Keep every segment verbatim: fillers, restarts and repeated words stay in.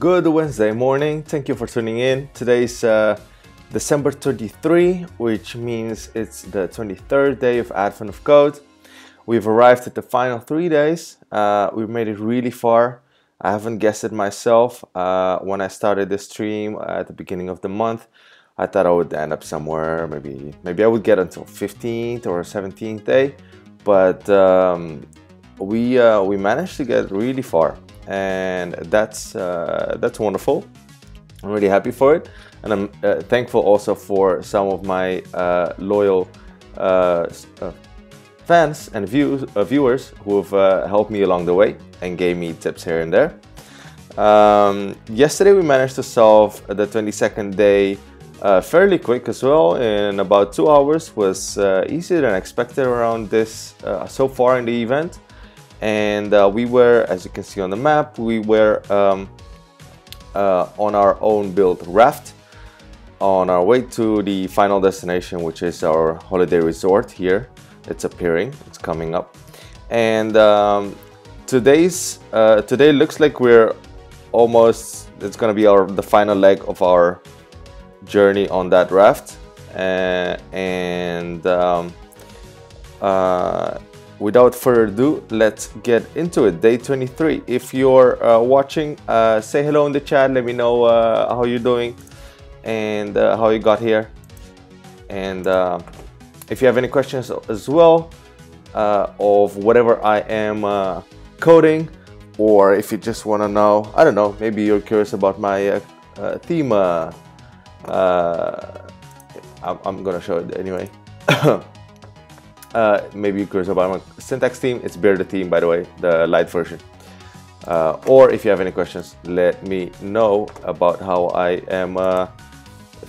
Good Wednesday morning. Thank you for tuning in. Today's uh, December thirty-third, which means it's the twenty-third day of Advent of Code. We've arrived at the final three days. Uh, we've made it really far. I haven't guessed it myself. Uh, when I started the stream at the beginning of the month, I thought I would end up somewhere. Maybe, maybe I would get until fifteenth or seventeenth day, but um, we uh, we managed to get really far. And that's uh, that's wonderful. I'm really happy for it, and I'm uh, thankful also for some of my uh, loyal uh, uh, fans and views, uh, viewers who have uh, helped me along the way and gave me tips here and there. Um, yesterday we managed to solve the twenty-second day uh, fairly quick as well, in about two hours. Was uh, easier than expected around this uh, so far in the event. And uh, we were, as you can see on the map, we were um, uh, on our own built raft on our way to the final destination, which is our holiday resort here. It's appearing, it's coming up. And um, today's uh, today looks like we're almost, it's gonna be our the final leg of our journey on that raft. Uh, and um, uh, Without further ado, let's get into it. Day twenty-three. If you're uh, watching, uh, say hello in the chat. Let me know uh, how you're doing and uh, how you got here. And uh, if you have any questions as well uh, of whatever I am uh, coding, or if you just want to know, I don't know, maybe you're curious about my uh, uh, theme. Uh, uh, I'm, I'm gonna show it anyway. Uh, maybe you're curious about my syntax theme. It's Bearded theme, by the way, the light version. Uh, or if you have any questions, let me know about how I am uh,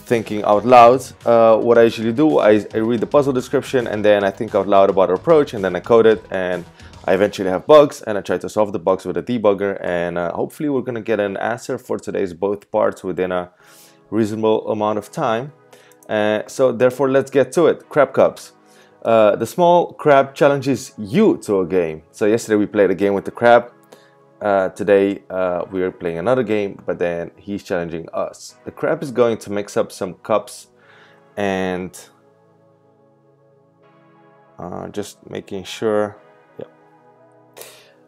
thinking out loud. Uh, what I usually do, I, I read the puzzle description and then I think out loud about our approach, and then I code it, and I eventually have bugs and I try to solve the bugs with a debugger, and uh, hopefully we're gonna get an answer for today's both parts within a reasonable amount of time. Uh, so therefore, let's get to it. Crab cups. Uh, the small crab challenges you to a game. So yesterday we played a game with the crab. Uh, today uh, we are playing another game, but then he's challenging us. The crab is going to mix up some cups and uh, just making sure. Yeah.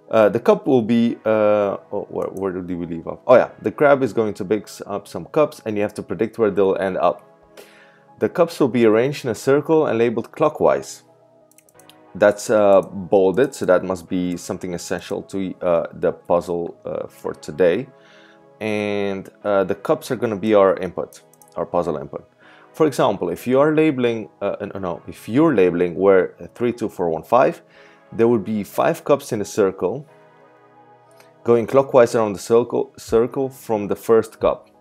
Uh, the cup will be. Uh, oh, where, where did we leave off? Oh yeah, the crab is going to mix up some cups, and you have to predict where they'll end up. The cups will be arranged in a circle and labeled clockwise. That's uh, bolded, so that must be something essential to uh, the puzzle uh, for today. And uh, the cups are going to be our input, our puzzle input. For example, if you are labeling, uh, no, if you're labeling where three, two, four, one, five, there would be five cups in a circle, going clockwise around the circle, circle from the first cup.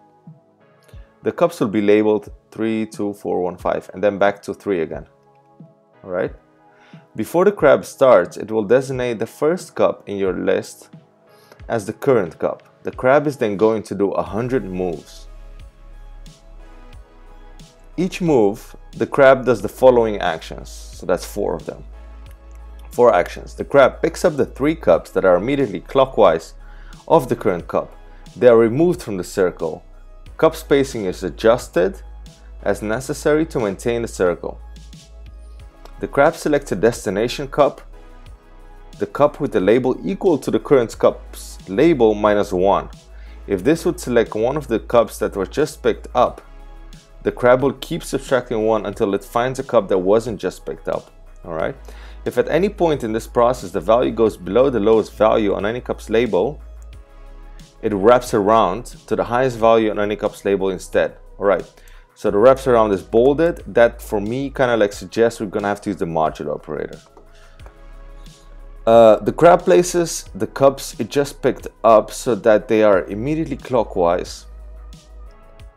The cups will be labeled three, two, four, one, five, and then back to three again. All right. Before the crab starts, it will designate the first cup in your list as the current cup. The crab is then going to do one hundred moves. Each move, the crab does the following actions. So that's four of them. Four actions. The crab picks up the three cups that are immediately clockwise of the current cup. They are removed from the circle. Cup spacing is adjusted as necessary to maintain the circle. The crab selects a destination cup, the cup with the label equal to the current cup's label minus one. If this would select one of the cups that were just picked up, the crab will keep subtracting one until it finds a cup that wasn't just picked up. All right. If at any point in this process the value goes below the lowest value on any cup's label, it wraps around to the highest value on any cup's label instead. All right. So the wraps around is bolded. That for me kind of like suggests we're gonna have to use the modulo operator. Uh, the crab places the cups it just picked up so that they are immediately clockwise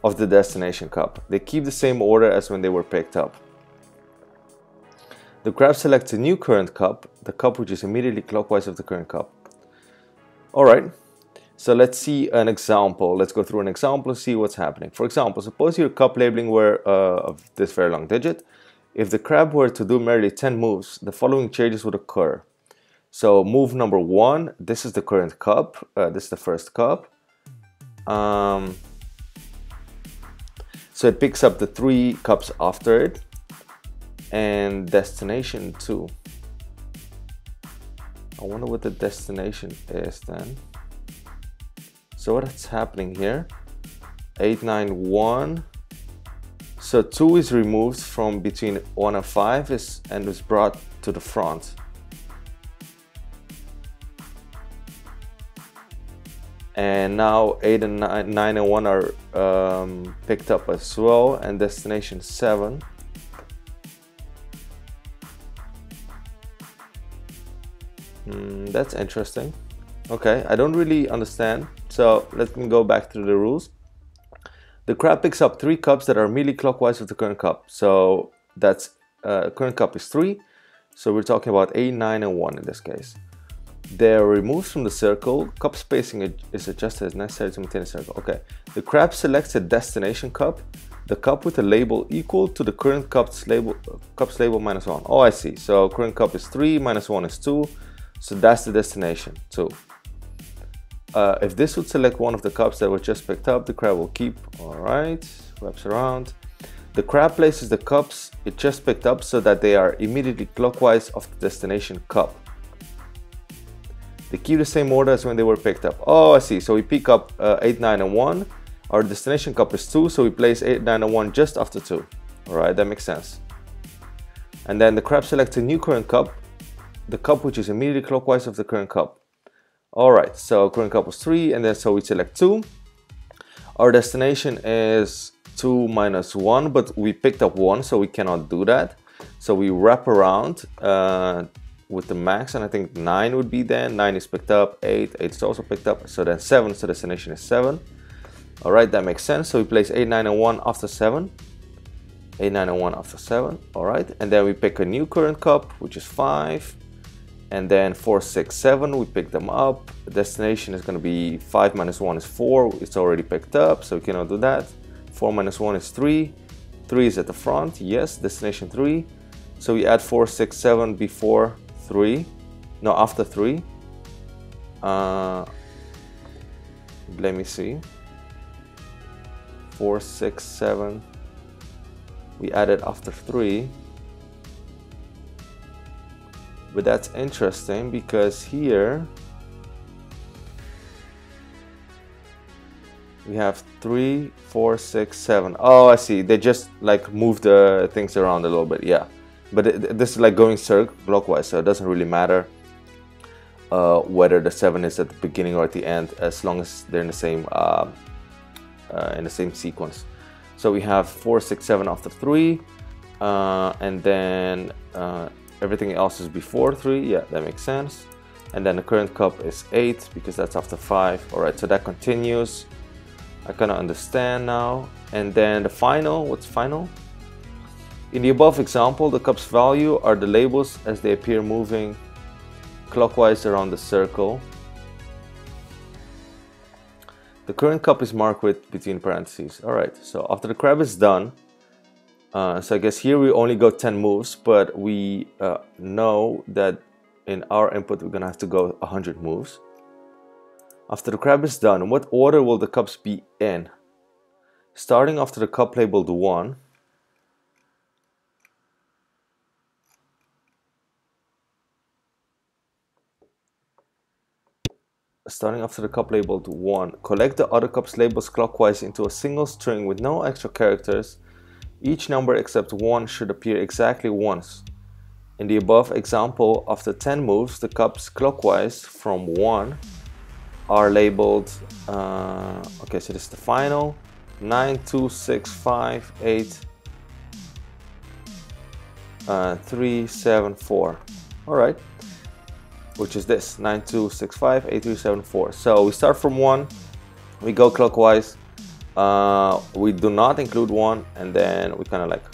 of the destination cup. They keep the same order as when they were picked up. The crab selects a new current cup, the cup which is immediately clockwise of the current cup. All right. So let's see an example. Let's go through an example and see what's happening. For example, suppose your cup labeling were uh, of this very long digit. If the crab were to do merely ten moves, the following changes would occur. So move number one, this is the current cup. Uh, this is the first cup. Um, so it picks up the three cups after it and destination two. I wonder what the destination is then. So what's happening here? eight, nine, one. So two is removed from between one and five is, and is brought to the front. And now eight and nine, nine and one are um, picked up as well, and destination seven. Mm, that's interesting. Okay, I don't really understand. So let me go back to the rules. The crab picks up three cups that are merely clockwise of the current cup. So that's uh, current cup is three. So we're talking about eight, nine, and one in this case. They are removed from the circle. Cup spacing is adjusted as necessary to maintain a circle. Okay. The crab selects a destination cup, the cup with a label equal to the current cup's label, cup's label minus one. Oh, I see. So current cup is three, minus one is two. So that's the destination, two. Uh, if this would select one of the cups that were just picked up, the crab will keep. All right. Wraps around. The crab places the cups it just picked up so that they are immediately clockwise of the destination cup. They keep the same order as when they were picked up. Oh, I see. So we pick up uh, eight, nine, and one. Our destination cup is two, so we place eight, nine, and one just after two. All right, that makes sense. And then the crab selects a new current cup, the cup which is immediately clockwise of the current cup. All right, so current cup was three, and then so we select two. Our destination is two minus one, but we picked up one, so we cannot do that. So we wrap around uh, with the max, and I think nine would be there. Nine is picked up, eight, eight is also picked up. So then seven, so destination is seven. All right, that makes sense. So we place eight, nine, and one after seven. Eight, nine, and one after seven. All right, and then we pick a new current cup, which is five. And then four, six, seven, we pick them up. The destination is gonna be five minus one is four. It's already picked up, so we cannot do that. Four minus one is three. Three is at the front, yes, destination three. So we add four, six, seven before three, no, after three. Uh, let me see. Four, six, seven. We added after three. But that's interesting because here we have three, four, six, seven. Oh, I see. They just like move the things around a little bit. Yeah. But it, this is like going circle clockwise, so it doesn't really matter uh, whether the seven is at the beginning or at the end, as long as they're in the same uh, uh, in the same sequence. So we have four, six, seven after three, uh, and then uh, everything else is before three. Yeah, that makes sense. And then the current cup is eight because that's after five. All right, so that continues. I kind of understand now. And then the final. What's final? In the above example, the cup's value are the labels as they appear moving clockwise around the circle. The current cup is marked with between parentheses. All right, so after the crab is done, uh, so I guess here we only go ten moves, but we uh, know that in our input we're gonna have to go one hundred moves. After the crab is done, what order will the cups be in? Starting after the cup labeled one, Starting after the cup labeled one, collect the other cups labels clockwise into a single string with no extra characters. Each number except one should appear exactly once. In the above example, after ten moves, the cups clockwise from one are labeled. Uh, okay, so this is the final. nine, two, six, five, eight, uh, three, seven, four. All right. Which is this nine, two, six, five, eight, three, seven, four. So we start from one, we go clockwise, uh, we do not include one, and then we kind of like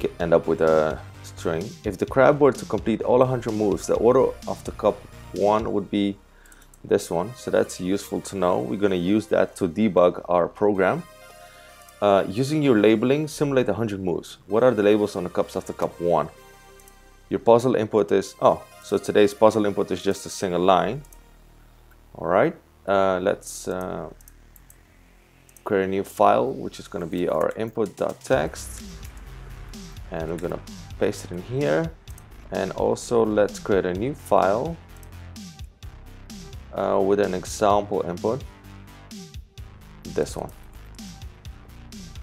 get, end up with a string. If the crab were to complete all one hundred moves, the order of the cup one would be this one. So that's useful to know. We're going to use that to debug our program. Uh, using your labeling, simulate one hundred moves. What are the labels on the cups after cup one? Your puzzle input is, oh, so today's puzzle input is just a single line. All right, uh, let's uh, create a new file, which is going to be our input.txt, and we're going to paste it in here. And also let's create a new file uh, with an example input, this one.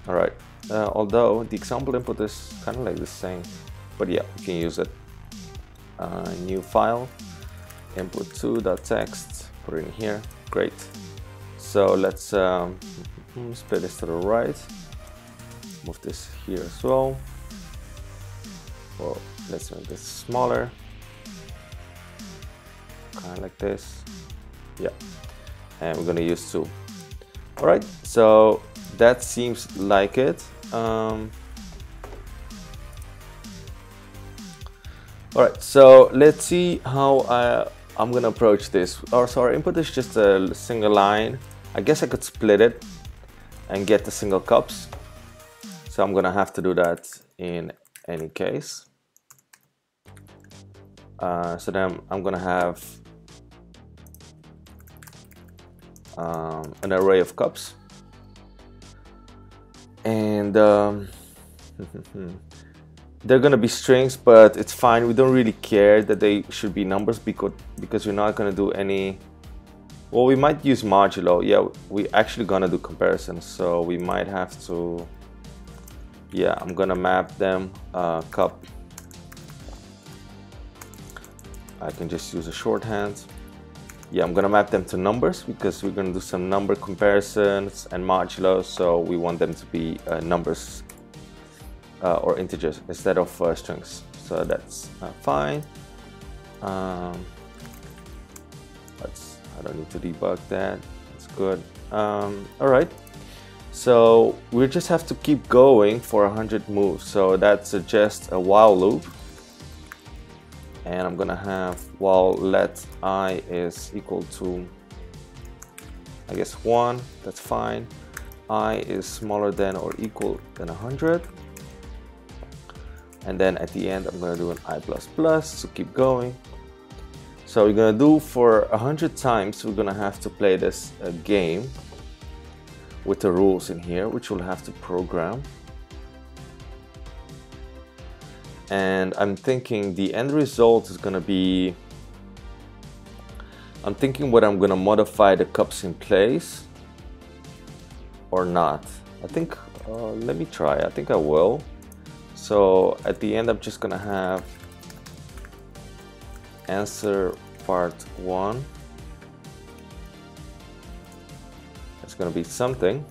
All right, uh, although the example input is kind of like the same, but yeah, we can use it. Uh, new file, input two dot text, put it in here. Great. So let's um, split this to the right, move this here as well. Well, let's make this smaller, kind of like this. Yeah, and we're gonna use two. All right, so that seems like it. Um, all right, so let's see how I, I'm gonna approach this. Or oh, so our input is just a single line. I guess I could split it and get the single cups. So I'm gonna have to do that in any case. Uh, so then I'm gonna have um, an array of cups. And um, they're gonna be strings, but it's fine. We don't really care that they should be numbers because because we're not gonna do any. Well, we might use modulo. Yeah, we actually gonna do comparisons, so we might have to. Yeah, I'm gonna map them uh, cup. I can just use a shorthand. Yeah, I'm gonna map them to numbers because we're gonna do some number comparisons and modulo, so we want them to be uh, numbers. Uh, or integers instead of uh, strings, so that's uh, fine. Um, let's, I don't need to debug that. That's good. Um, all right. So we just have to keep going for one hundred moves. So that's just a while loop, and I'm gonna have while let I is equal to, I guess one. That's fine. I is smaller than or equal than one hundred. And then at the end, I'm gonna do an I++ to keep going. So we're gonna do for one hundred times, we're gonna have to play this uh, game with the rules in here, which we'll have to program. And I'm thinking the end result is gonna be, I'm thinking what I'm gonna modify the cups in place or not. I think, uh, let me try, I think I will. So at the end, I'm just gonna have answer part one. It's gonna be something.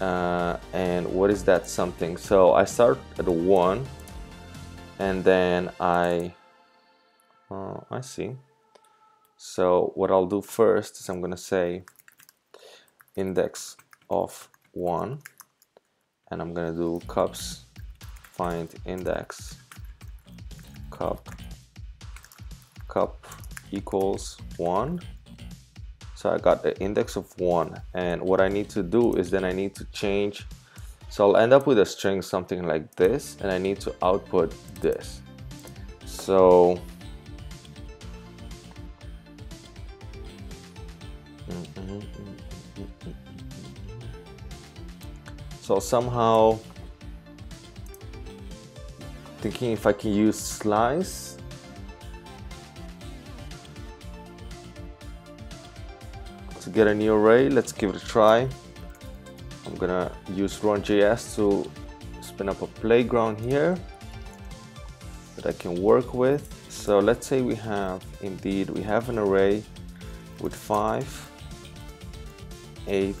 Uh, and what is that something? So I start at a one, and then I, uh, I see. So what I'll do first is I'm gonna say index of one, and I'm gonna do cups. Find index cup cup equals one. So I got the index of one, and what I need to do is then I need to change, so I'll end up with a string something like this, and I need to output this. So so somehow thinking if I can use slice. To get a new array, let's give it a try. I'm gonna use run dot J S to spin up a playground here that I can work with. So let's say we have, indeed, we have an array with five, eight,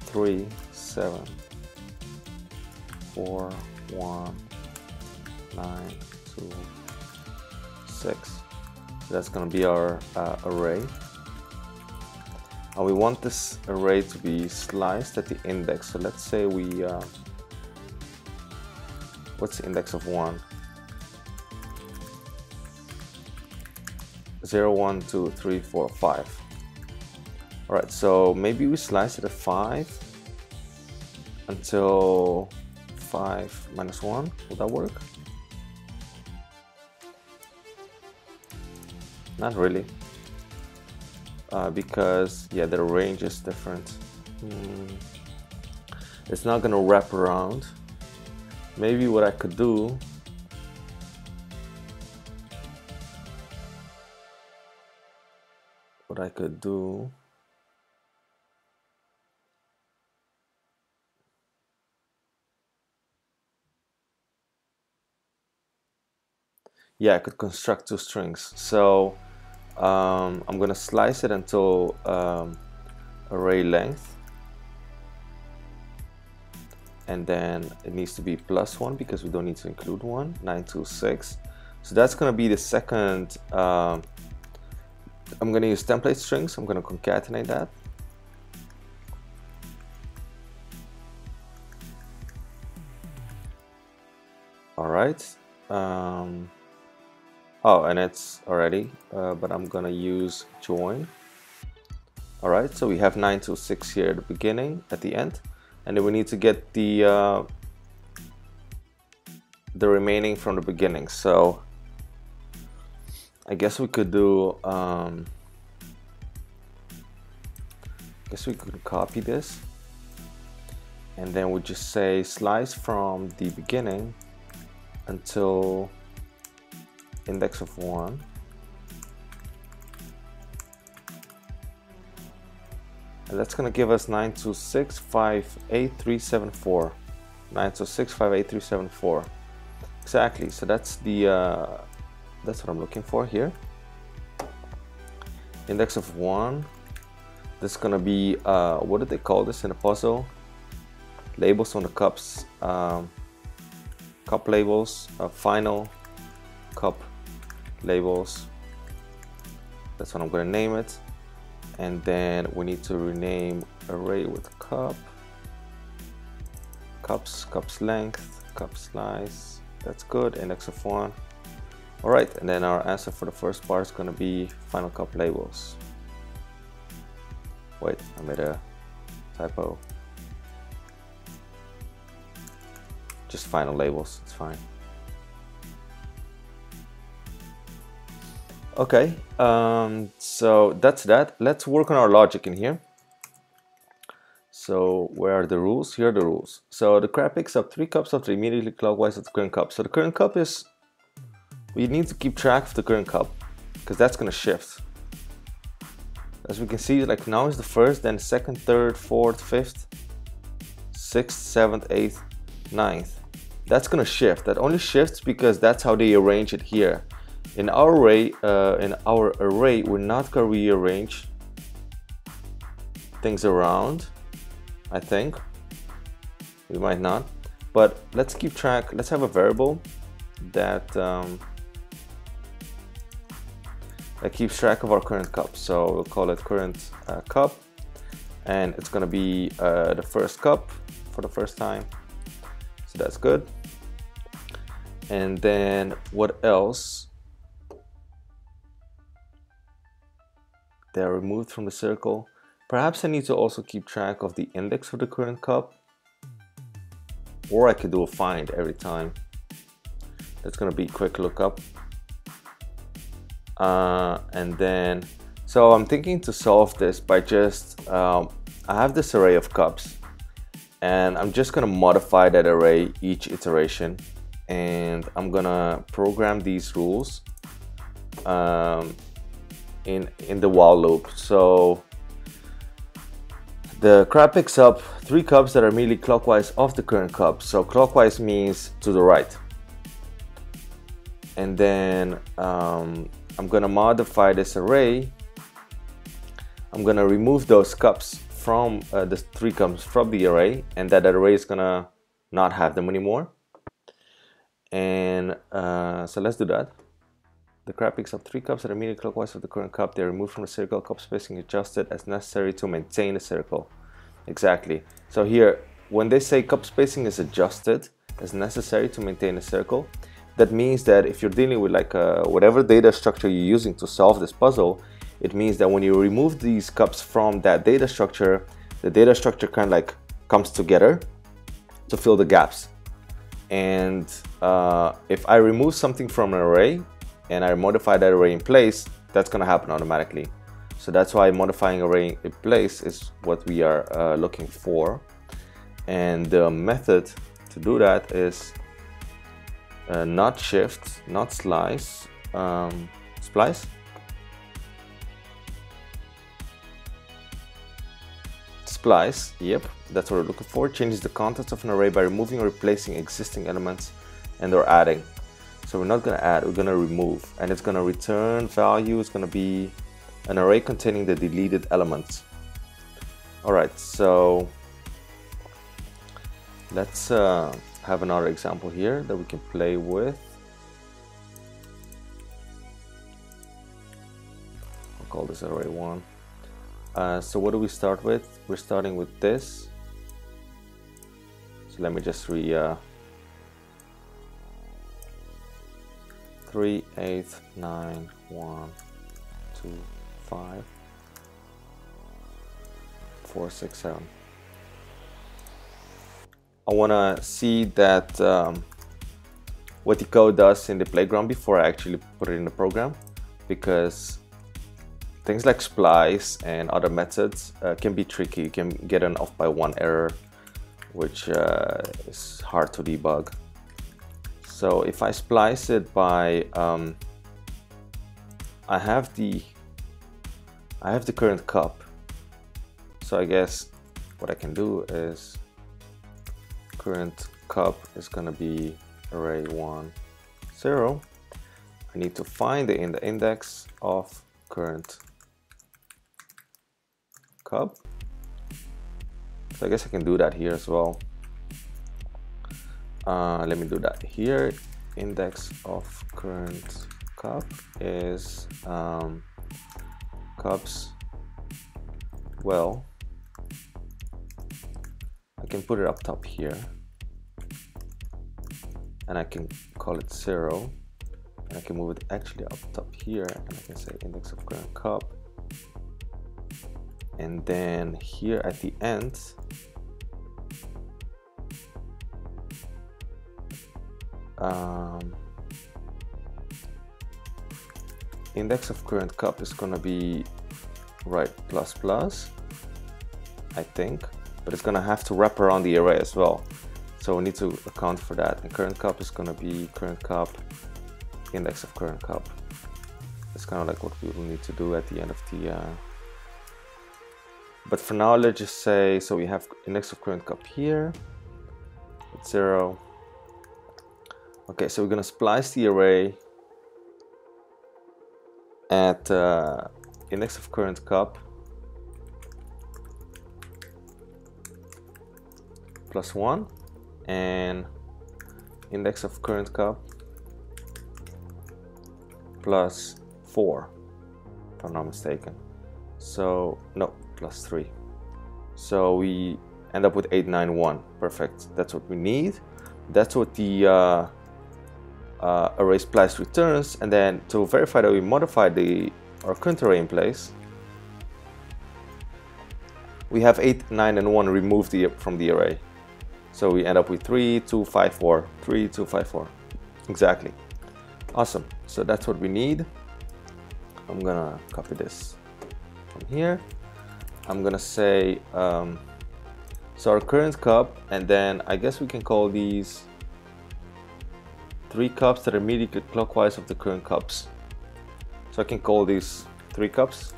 three, seven, four, one, nine, two, six. So that's going to be our uh, array, and we want this array to be sliced at the index. So let's say we uh, what's the index of one? Zero, one, two, three, four, five. All right, so maybe we slice it at five until five minus one. Will that work? Not really, uh, because yeah, the range is different. Hmm. It's not gonna wrap around. Maybe what I could do, what I could do, yeah, I could construct two strings. So um, I'm gonna slice it until um, array length, and then it needs to be plus one because we don't need to include one, nine two six. So that's gonna be the second, um, I'm gonna use template strings, I'm gonna concatenate that. All right. Um, oh, and it's already, uh, but I'm gonna use join. All right, so we have nine two six here at the beginning, at the end. And then we need to get the uh, the remaining from the beginning. So I guess we could do. Um, I guess we could copy this, and then we just say slice from the beginning until index of one. And that's gonna give us nine two six five eight three seven four. nine two six five eight three seven four. Exactly. So that's the uh, that's what I'm looking for here. Index of one. That's gonna be uh, what did they call this in the puzzle? Labels on the cups. Um, cup labels. Uh, final cup labels. That's what I'm gonna name it. And then we need to rename array with cup, cups, cups length, cup slice. That's good, index of one. All right, and then our answer for the first part is gonna be final cup labels. Wait, I made a typo. Just final labels, it's fine. Okay, um, so that's that. Let's work on our logic in here. So where are the rules? Here are the rules. So the crab picks up three cups after immediately clockwise at the current cup. So the current cup is, we need to keep track of the current cup because that's gonna shift. As we can see, like now is the first, then second, third, fourth, fifth, sixth, seventh, eighth, ninth. That's gonna shift. That only shifts because that's how they arrange it here. In our array, uh, in our array, we're not gonna rearrange things around. I think we might not, but let's keep track. Let's have a variable that um, that keeps track of our current cup. So we'll call it current uh, cup, and it's gonna be uh, the first cup for the first time. So that's good. And then what else? They're removed from the circle. Perhaps I need to also keep track of the index of the current cup. Or I could do a find every time. That's gonna be quick lookup. Uh, and then, so I'm thinking to solve this by just, um, I have this array of cups and I'm just gonna modify that array each iteration. And I'm gonna program these rules. Um, In, in the while loop. So the crab picks up three cups that are immediately clockwise of the current cup. So clockwise means to the right. And then um, I'm gonna modify this array. I'm gonna remove those cups from uh, the three cups from the array, and that, that array is gonna not have them anymore. And uh, so let's do that. The crab picks up three cups that are immediately clockwise of the current cup. They are removed from the circle. Cup spacing adjusted as necessary to maintain the circle. Exactly. So here, when they say cup spacing is adjusted as necessary to maintain a circle, that means that if you're dealing with like a, whatever data structure you're using to solve this puzzle, it means that when you remove these cups from that data structure, the data structure kind of like comes together to fill the gaps. And uh, if I remove something from an array, and I modify that array in place, that's gonna happen automatically. So that's why modifying array in place is what we are uh, looking for. And the method to do that is uh, not shift, not slice, um, splice. Splice, yep, that's what we're looking for. Changes the contents of an array by removing or replacing existing elements and or adding. So we're not going to add, we're going to remove. And it's going to return value, it's going to be an array containing the deleted elements. Alright, so let's uh, have another example here that we can play with. I'll call this array one. Uh, so what do we start with? We're starting with this. So let me just re uh, three, eight, nine, one, two, five, four, six, seven. I wanna see that um, what the code does in the playground before I actually put it in the program, because things like splice and other methods uh, can be tricky. You can get an off by one error, which uh, is hard to debug. So if I splice it by, um, I have the, I have the current cup. So I guess what I can do is current cup is gonna be array one, zero. I need to find it in the index of current cup. So I guess I can do that here as well. Uh, let me do that here. Index of current cup is um, cups. Well, I can put it up top here, and I can call it zero, and I can move it actually up top here, and I can say index of current cup, and then here at the end Um, index of current cup is gonna be right plus plus, I think, but it's gonna have to wrap around the array as well, so we need to account for that. And current cup is gonna be current cup index of current cup. It's kind of like what we will need to do at the end of the uh... but for now let's just say, so we have index of current cup here, it's zero. Okay, so we're gonna splice the array at uh, index of current cup plus one and index of current cup plus four, if I'm not mistaken. So no, plus three. So we end up with eight, nine, one. Perfect. That's what we need. That's what the uh, Uh, array splice returns. And then to verify that we modify the our current array in place, we have eight, nine, and one removed the, from the array. So we end up with three, two, five, four, three, two, five, four. Exactly. Awesome. So that's what we need. I'm gonna copy this from here. I'm gonna say um, so our current cup, and then I guess we can call these three cups that are immediately clockwise of the current cups. So I can call these three cups,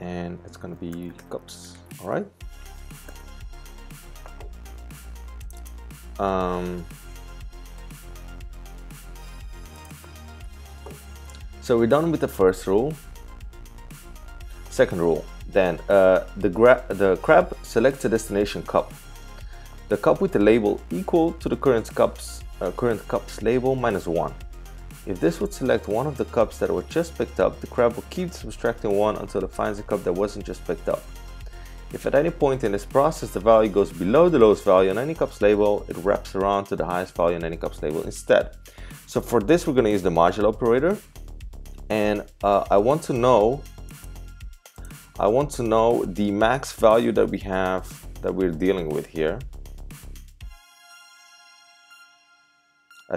and it's gonna be cups. All right. Um, so we're done with the first rule. Second rule, then uh, the, gra the crab selects a destination cup. The cup with the label equal to the current cup's, uh, current cup's label minus one. If this would select one of the cups that were just picked up, the crab will keep subtracting one until it finds a cup that wasn't just picked up. If at any point in this process the value goes below the lowest value on any cup's label, it wraps around to the highest value on any cup's label instead. So for this we're going to use the modulo operator, and uh, I want to know I want to know the max value that we have that we're dealing with here.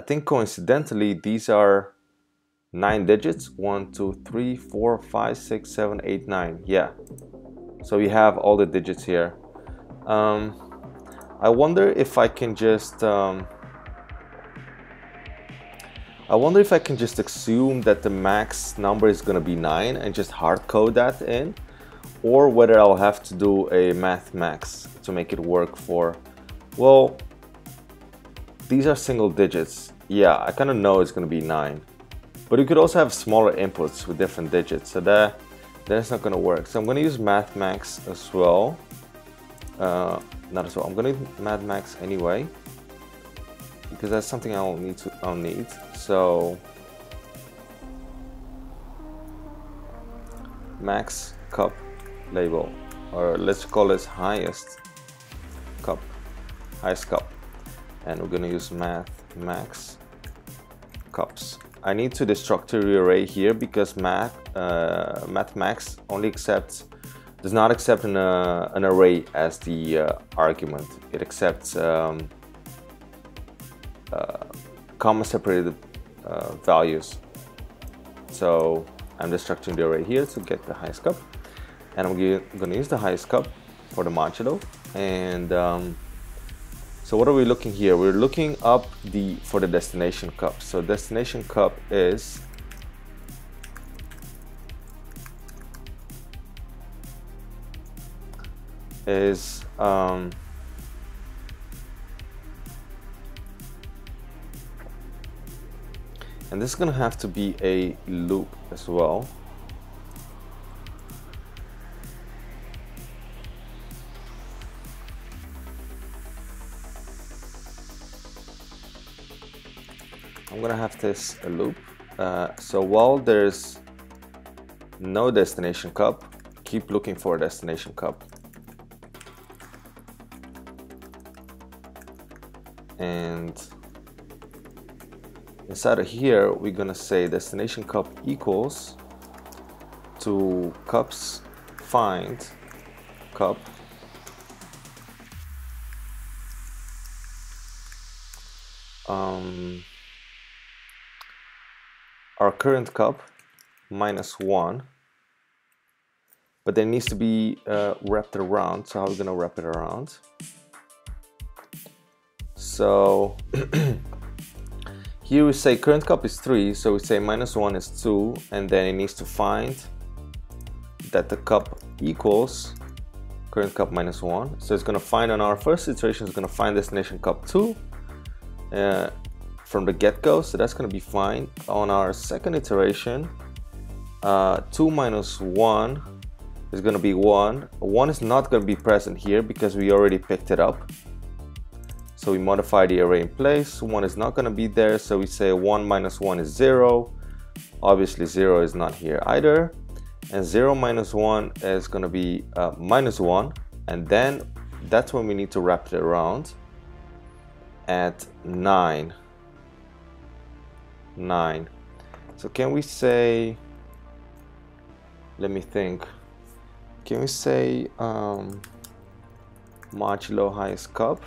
I think coincidentally these are nine digits, one, two, three, four, five, six, seven, eight, nine. Yeah, so you have all the digits here. Um, I wonder if I can just, um, I wonder if I can just assume that the max number is gonna be nine and just hard code that in, or whether I'll have to do a math max to make it work for, well, these are single digits. Yeah, I kind of know it's gonna be nine. But you could also have smaller inputs with different digits, so that that's not going to work. So I'm going to use MathMax as well. Uh, not as well. I'm going to use MathMax anyway because that's something I'll need to I'll need. So max cup label, or let's call this highest cup, highest cup, and we're going to use MathMax cups. I need to destructure the array here because math, uh, MathMax only accepts, does not accept an, uh, an array as the uh, argument. It accepts um, uh, comma separated uh, values. So I'm destructuring the array here to get the highest cup, and I'm going to use the highest cup for the modulo. And um, so what are we looking here? We're looking up the for the destination cup. So destination cup is is um, and this is gonna have to be a loop as well. I'm gonna have this a loop. Uh, so while there's no destination cup, keep looking for a destination cup. And inside of here, we're gonna say destination cup equals to cups find cup um, our current cup minus one, but there needs to be uh, wrapped around. So how are we gonna wrap it around? So here we say current cup is three, so we say minus one is two, and then it needs to find that the cup equals current cup minus one. So it's gonna find on our first iteration, it's gonna find destination cup two uh, from the get-go, so that's going to be fine. On our second iteration, uh, two minus one is going to be one. one is not going to be present here because we already picked it up. So we modify the array in place. one is not going to be there, so we say one minus one is zero. Obviously zero is not here either. And zero minus one is going to be uh, minus one, and then that's when we need to wrap it around at nine. nine. So can we say, let me think, can we say um, modulo highest cup,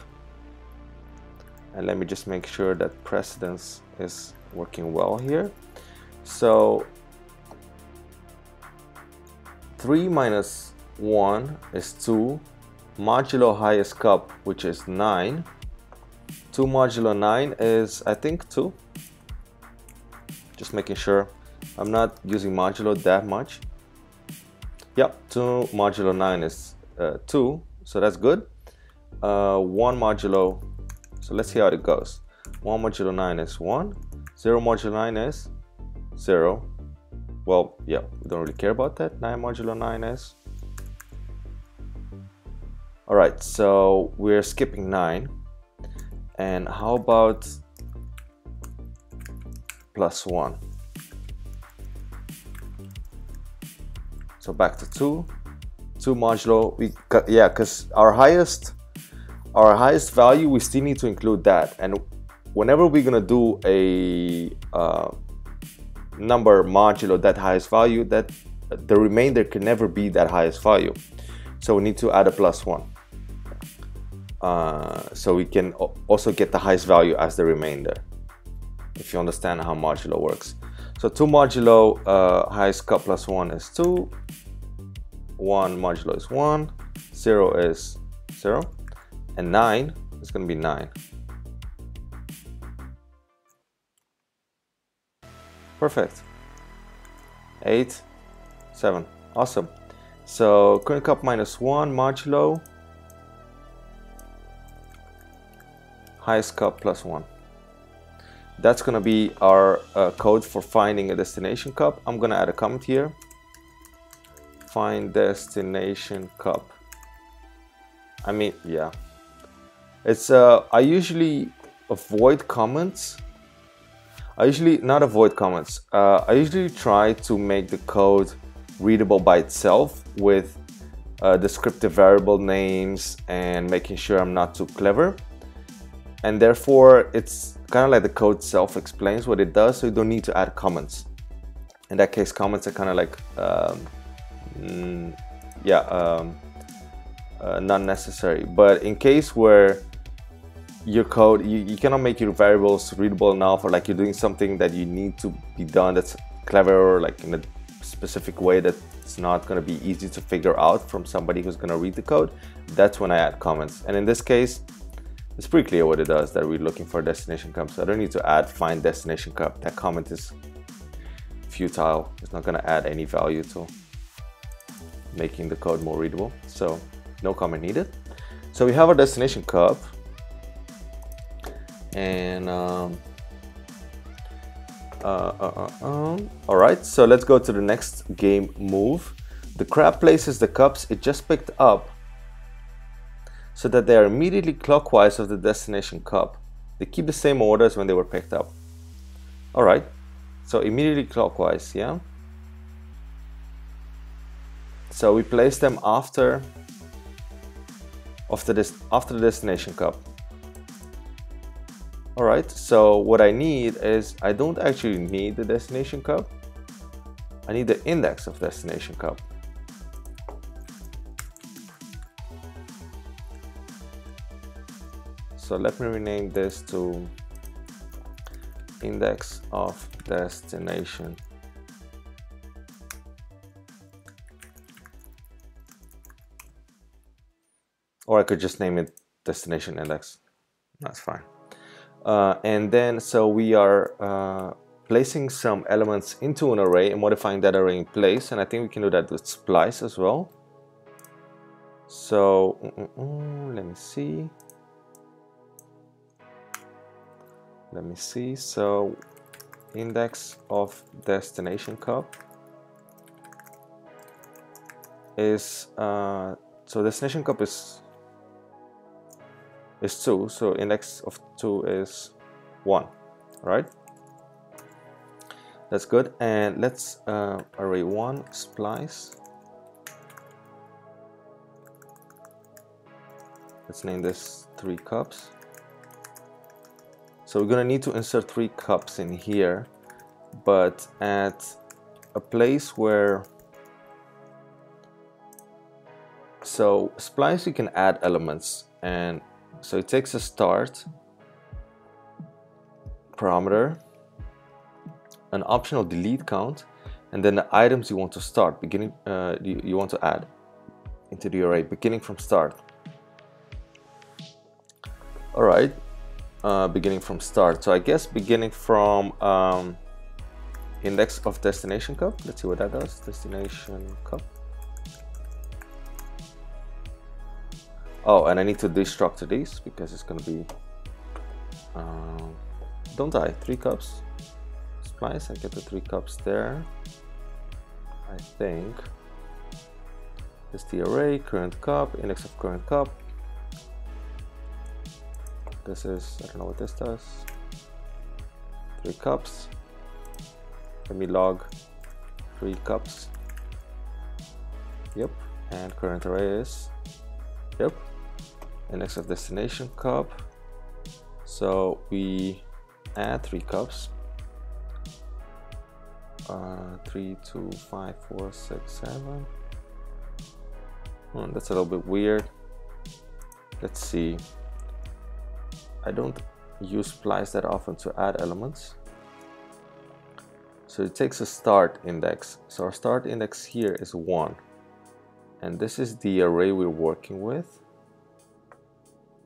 and let me just make sure that precedence is working well here. So three minus one is two, modulo highest cup, which is nine, two modulo nine is I think two. Just making sure I'm not using modulo that much. Yep, two modulo nine is uh, two, so that's good. Uh, one modulo, so let's see how it goes. one modulo nine is one, zero modulo nine is zero. Well, yeah, we don't really care about that. nine modulo nine is. All right, so we're skipping nine. And how about plus one? So back to two, two modulo. We cut, yeah, because our highest, our highest value, we still need to include that. And whenever we're gonna do a uh, number modulo that highest value, that the remainder can never be that highest value. So we need to add a plus one. Uh, so we can also get the highest value as the remainder, if you understand how modulo works. So two modulo uh, highest cup plus one is two, one modulo is one, zero is zero, and nine is going to be nine. Perfect. Eight, seven. Awesome. So current cup minus one modulo highest cup plus one. That's going to be our uh, code for finding a destination cup. I'm going to add a comment here. Find destination cup. I mean, yeah. It's uh, I usually avoid comments. I usually not avoid comments. Uh, I usually try to make the code readable by itself with uh, descriptive variable names and making sure I'm not too clever. And therefore, it's kind of like the code self-explains what it does, so you don't need to add comments. In that case, comments are kind of like, um, mm, yeah, um, uh, not necessary. But in case where your code, you, you cannot make your variables readable enough, or like you're doing something that you need to be done that's clever, or like in a specific way that's not going to be easy to figure out from somebody who's going to read the code, that's when I add comments. And in this case, it's pretty clear what it does, that we're looking for a destination cup, so I don't need to add find destination cup. That comment is futile. It's not going to add any value to making the code more readable, so no comment needed. So we have our destination cup, and um, uh, uh, uh, uh. all right, so let's go to the next game move. The crab places the cups it just picked up so that they are immediately clockwise of the destination cup. They keep the same order as when they were picked up. All right, so immediately clockwise, yeah? So we place them after, after, this, after the destination cup. All right, so what I need is, I don't actually need the destination cup. I need the index of destination cup. So let me rename this to index of destination. Or I could just name it destination index. That's fine. Uh, and then, so we are uh, placing some elements into an array and modifying that array in place. And I think we can do that with splice as well. So mm-mm, let me see. Let me see, so index of destination cup is, uh, so destination cup is, is two, so index of two is one, right? That's good, and let's uh, array one, splice. Let's name this three cups. So we're gonna need to insert three cups in here, but at a place where, so splice you can add elements, and so it takes a start parameter, an optional delete count, and then the items you want to start beginning, uh, you, you want to add into the array beginning from start. All right. Uh, beginning from start, so I guess beginning from um, index of destination cup. Let's see what that does. Destination cup. Oh, and I need to destructure these because it's gonna be uh, don't die. Three cups. Splice and get the three cups there. I think it's the array current cup, index of current cup. This is, I don't know what this does. Three cups. Let me log three cups. Yep. And current array is, yep. Index of destination cup. So we add three cups. Uh, three, two, five, four, six, seven. Hmm, that's a little bit weird. Let's see. I don't use splice that often to add elements. So So it takes a start index. So our start index here is one. And this is the array we're working with.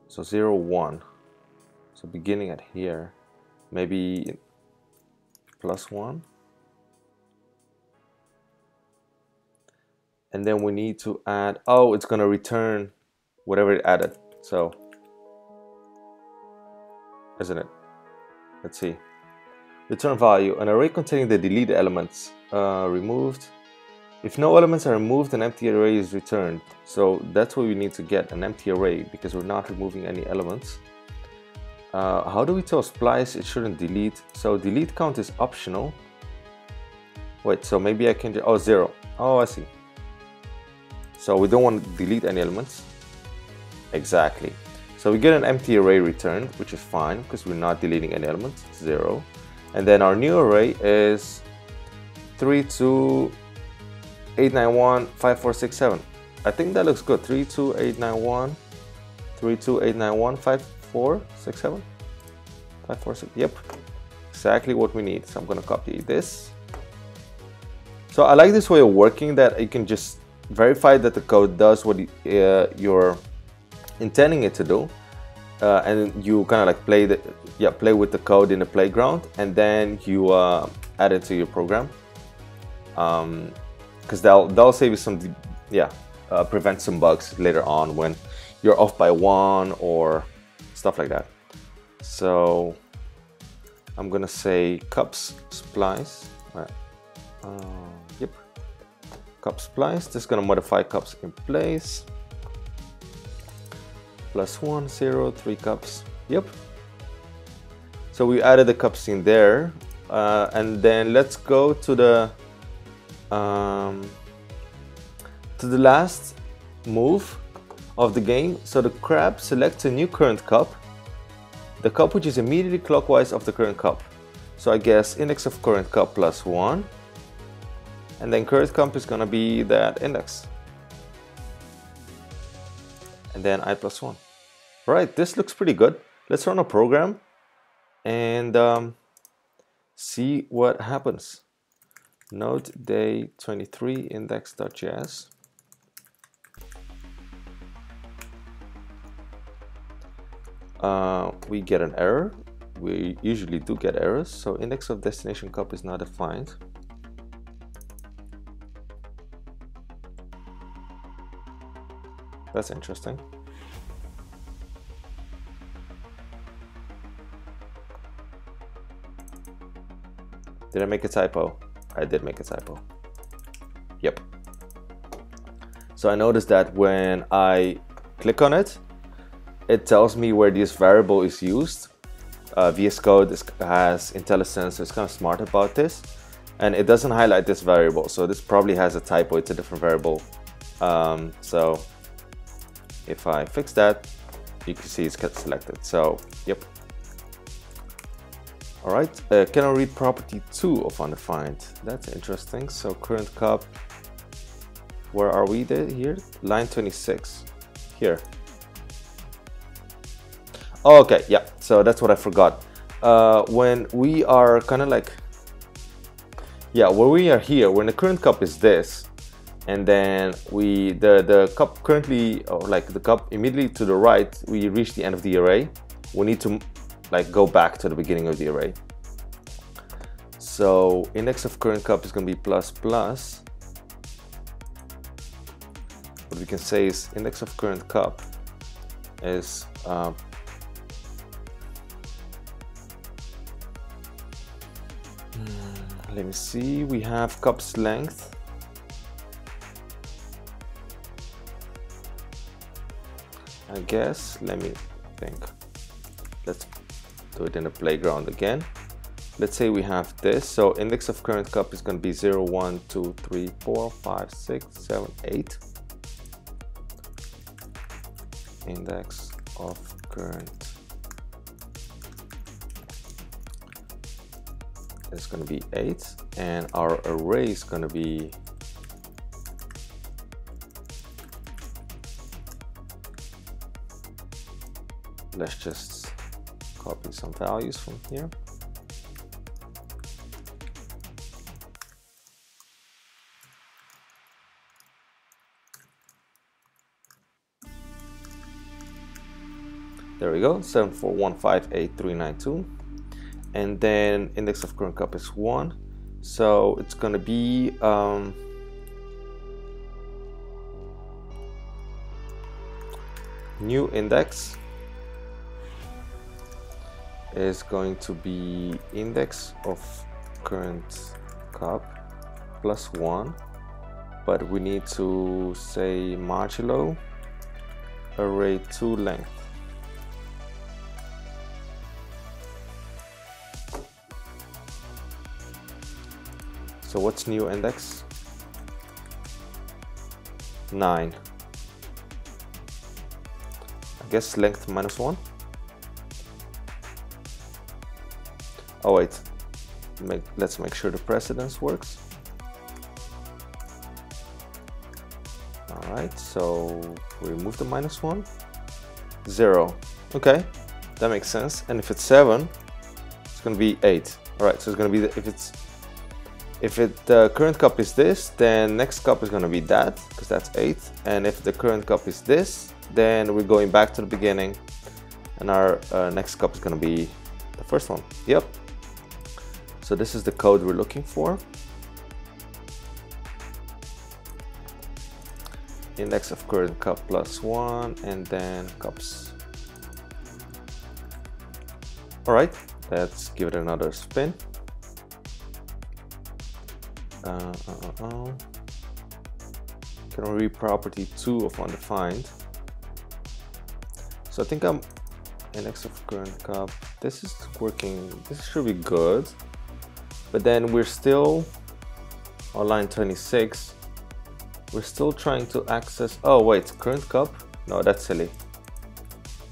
So zero, one. So beginning at here, maybe plus one. And then we need to add, oh, it's gonna return whatever it added. So, isn't it? Let's see. Return value, an array containing the deleted elements uh, removed. If no elements are removed, an empty array is returned. So that's what we need to get, an empty array, because we're not removing any elements. Uh, how do we tell Splice it shouldn't delete? So delete count is optional. Wait, so maybe I can, oh, zero. Oh, I see. So we don't want to delete any elements. Exactly. So we get an empty array returned, which is fine because we're not deleting any elements, it's zero. And then our new array is three, two, eight, nine, one, five, four, six, seven. I think that looks good. three, two, eight, nine, one, three, two, eight, nine, one, five, four, six, seven, five, four, six, yep. Exactly what we need. So I'm gonna copy this. So I like this way of working, that you can just verify that the code does what uh, you're intending it to do, uh, and you kind of like play the yeah play with the code in the playground, and then you uh, add it to your program, because um, they'll they'll save you some yeah uh, prevent some bugs later on when you're off by one or stuff like that. So I'm gonna say cups splice. All right. uh, yep. Cup splice, this is gonna modify cups in place. Plus one, zero, three cups. Yep. So we added the cups in there. Uh, and then let's go to the um, to the last move of the game. So the crab selects a new current cup, the cup which is immediately clockwise of the current cup. So I guess index of current cup plus one. And then current cup is gonna be that index. And then I plus one. Right, this looks pretty good. Let's run a program and um, see what happens. Node day twenty-three index.js. Uh, we get an error. We usually do get errors. So index of destination cup is not defined. That's interesting. Did I make a typo? I did make a typo. Yep. So I noticed that when I click on it, it tells me where this variable is used. Uh, V S Code is, has IntelliSense, so it's kind of smart about this. And it doesn't highlight this variable. So this probably has a typo. It's a different variable. Um, so if I fix that, you can see it's got selected. So, yep. All right, uh, cannot read property two of undefined. That's interesting. So current cup, where are we there, here? Line twenty-six, here. Oh, okay, yeah, so that's what I forgot. Uh, when we are kind of like, yeah, where we are here, when the current cup is this, and then we the the cup currently, or like the cup immediately to the right, we reach the end of the array. We need to like go back to the beginning of the array. So index of current cup is going to be plus plus. What we can say is index of current cup is uh, let me see, we have cup's length. I guess, let me think, let's do it in the playground again. Let's say we have this, so index of current cup is going to be zero, one, two, three, four, five, six, seven, eight. Index of current is going to be eight, and our array is going to be let's just copy some values from here. There we go, seven four one five eight three nine two. And then index of current cup is one. So it's gonna be um, new index is going to be index of current cup plus one, but we need to say modulo array two length. So what's new index? Nine. I guess length minus one. Oh wait, make, let's make sure the precedence works. All right, so remove the minus one, zero. Okay, that makes sense. And if it's seven, it's gonna be eight. All right, so it's gonna be the, if it's if it the uh, current cup is this, then next cup is gonna be that because that's eight. And if the current cup is this, then we're going back to the beginning, and our uh, next cup is gonna be the first one. Yep. So this is the code we're looking for. Index of current cup plus one, and then cups. All right, let's give it another spin. Uh, uh, uh, uh. Can read property two of undefined. So I think I'm index of current cup. This is working. This should be good. But then we're still on line twenty-six. We're still trying to access, oh wait, current cup? No, that's silly.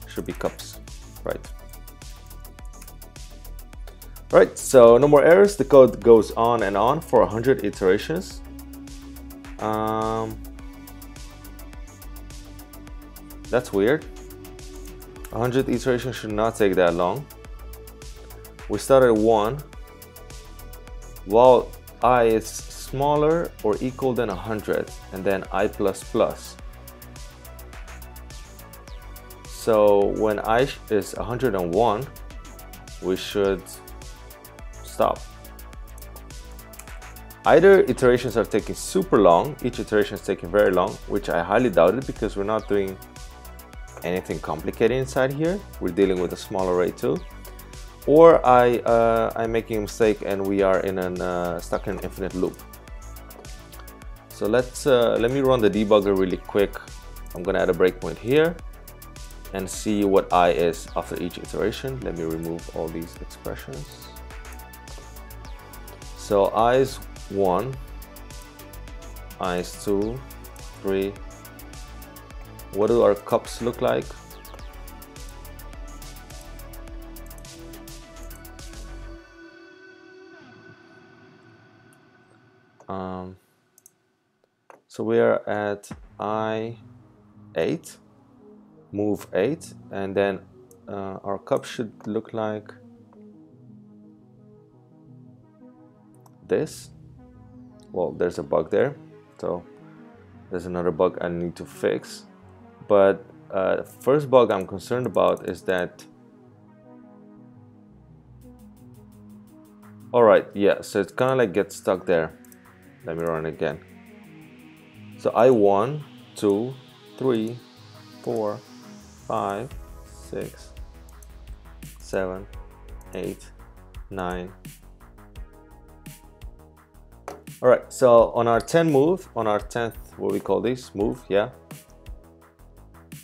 Should be cups, right. All right, so no more errors. The code goes on and on for one hundred iterations. Um, that's weird. one hundred iterations should not take that long. We start at one. While I is smaller or equal than one hundred, and then I plus plus. So when I is one hundred one, we should stop. Either iterations are taking super long, each iteration is taking very long, which I highly doubted because we're not doing anything complicated inside here. We're dealing with a small array too. Or I, uh, I'm making a mistake and we are in an, uh, stuck in an infinite loop. So let's, uh, let me run the debugger really quick. I'm gonna add a breakpoint here and see what I is after each iteration. Let me remove all these expressions. So I is one, I is two, three. What do our cups look like? Um, so we are at I eight, move eight, and then uh, our cup should look like this. Well, there's a bug there, so there's another bug I need to fix. But uh, the first bug I'm concerned about is that, all right, yeah, so it kind of like gets stuck there. Let me run again. So I one, two, three, four, five, six, seven, eight, nine. All right, so on our tenth move, on our tenth, what we call this move, yeah.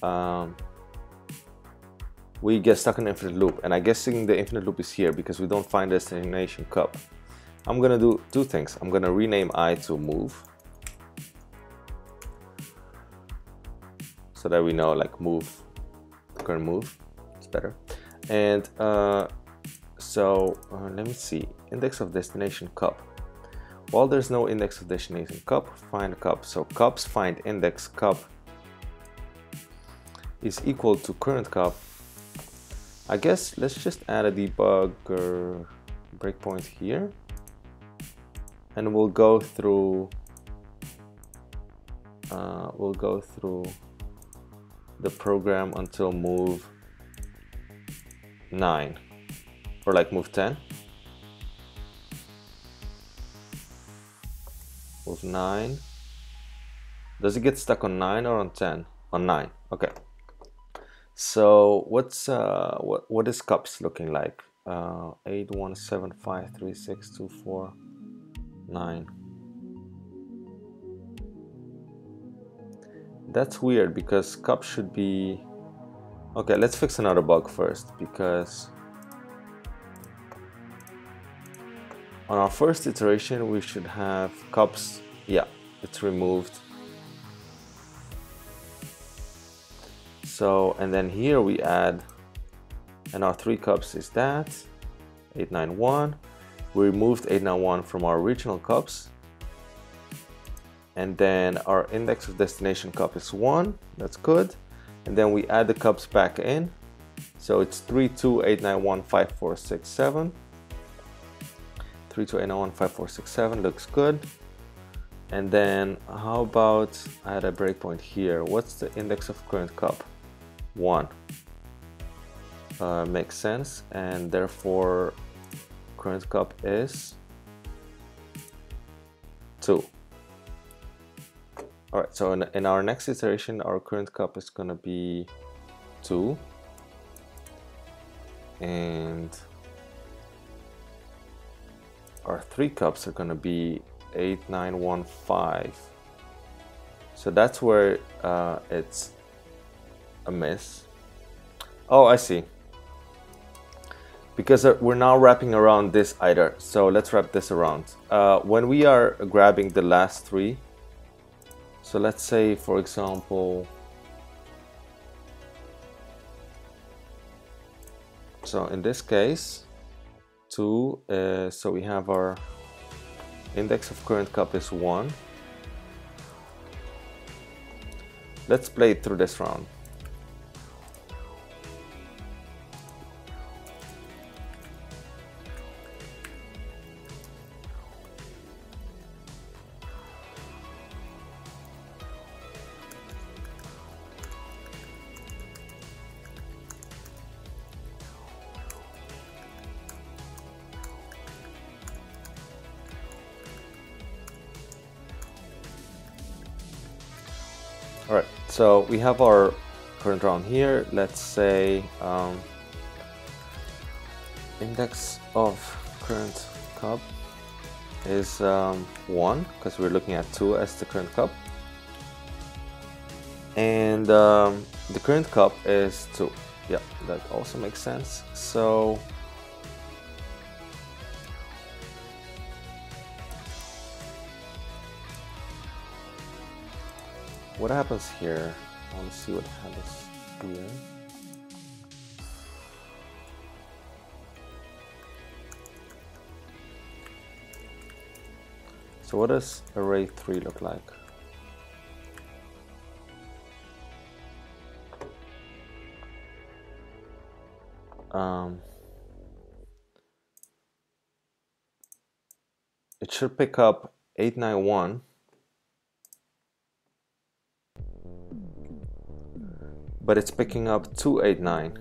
Um, we get stuck in infinite loop, and I'm guessing the infinite loop is here because we don't find the destination cup. I'm gonna do two things. I'm gonna rename I to move, so that we know like move, current move, it's better. And uh, so uh, let me see, index of destination cup. While there's no index of destination cup, find cup. So cups find index cup is equal to current cup. I guess let's just add a debugger breakpoint here. And we'll go through uh, we'll go through the program until move nine, or like move ten, move nine. Does it get stuck on nine or on ten? On nine. Okay. So what's uh what what is cups looking like? Uh, eight one seven five three six two four nine. That's weird because cups should be. Okay, let's fix another bug first, because on our first iteration we should have cups. Yeah, it's removed. So, and then here we add, and our three cups is that, eight nine one. We removed eight nine one from our original cups. And then our index of destination cup is one, that's good. And then we add the cups back in. So it's three two eight nine one five four six seven. three two eight nine one five four six seven looks good. And then how about I add a breakpoint here? What's the index of current cup? one. Uh, makes sense, and therefore current cup is two. All right, so in, in our next iteration our current cup is gonna be two, and our three cups are gonna be eight nine one five. So that's where uh, it's a miss. Oh, I see. Because we're now wrapping around this either, so let's wrap this around. Uh, when we are grabbing the last three, so let's say, for example, so in this case, two, uh, so we have our index of current cup is one. Let's play it through this round. Alright, so we have our current round here. Let's say um, index of current cup is um, one, because we're looking at two as the current cup. And um, the current cup is two. Yeah, that also makes sense. So what happens here? I want to see what happens here. So what does array three look like? Um, it should pick up eight nine one. But it's picking up two eight nine,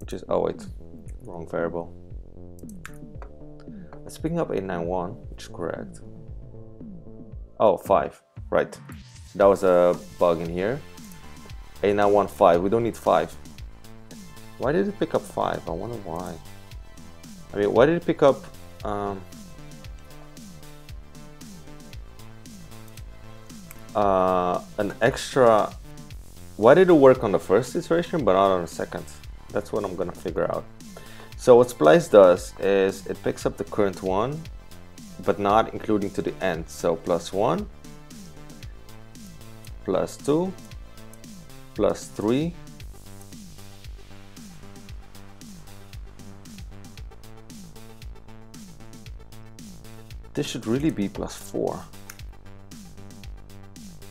which is, oh wait, wrong variable. It's picking up eight nine one, which is correct. Oh, five, right. That was a bug in here. eight nine one five, we don't need five. Why did it pick up five? I wonder why. I mean, why did it pick up, um, uh, an extra? Why did it work on the first iteration but not on the second? That's what I'm gonna figure out. So what splice does is it picks up the current one, but not including to the end. So plus one, plus two, plus three, this should really be plus four.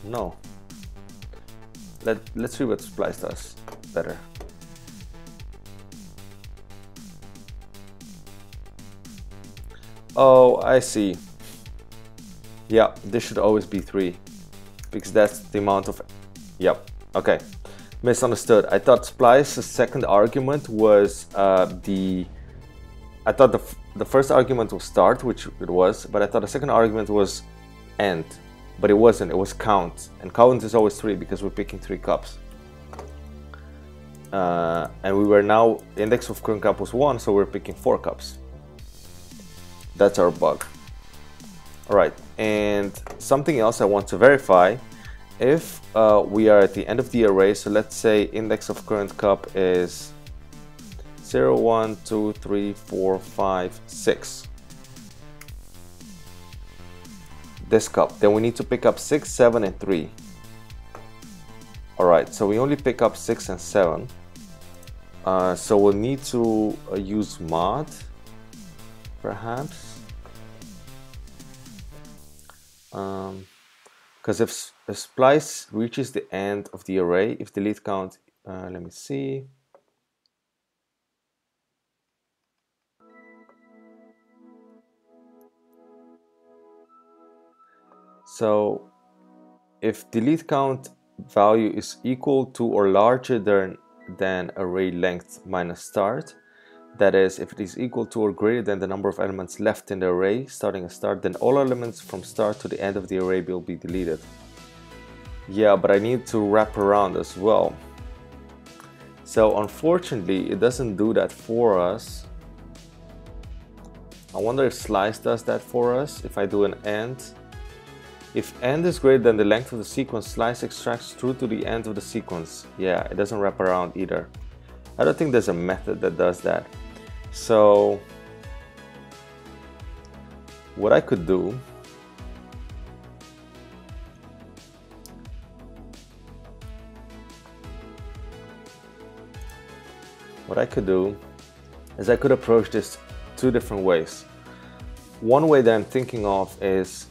No. Let, let's see what splice does better. Oh, I see. Yeah, this should always be three, because that's the amount of, yep, okay. misunderstood. I thought Splice's second argument was uh, the... I thought the, f the first argument was start, which it was, but I thought the second argument was end. But it wasn't, it was count. And count is always three because we're picking three cups. Uh, and we were now, the index of current cup was one, so we're picking four cups. That's our bug. All right, and something else I want to verify, if uh, we are at the end of the array, so let's say index of current cup is zero, one, two, three, four, five, six. This cup, then we need to pick up six, seven, and three. All right, so we only pick up six and seven. Uh, so we'll need to uh, use mod, perhaps. Um, because if a splice reaches the end of the array, if delete count, uh, let me see. So if delete count value is equal to or larger than, than array length minus start, that is, if it is equal to or greater than the number of elements left in the array starting at start, then all elements from start to the end of the array will be deleted. Yeah, but I need to wrap around as well. So unfortunately, it doesn't do that for us. I wonder if Slice does that for us, if I do an end. If end is greater than the length of the sequence, Slice extracts true to the end of the sequence. Yeah, it doesn't wrap around either. I don't think there's a method that does that. So what I could do what I could do is I could approach this two different ways. One way that I'm thinking of is,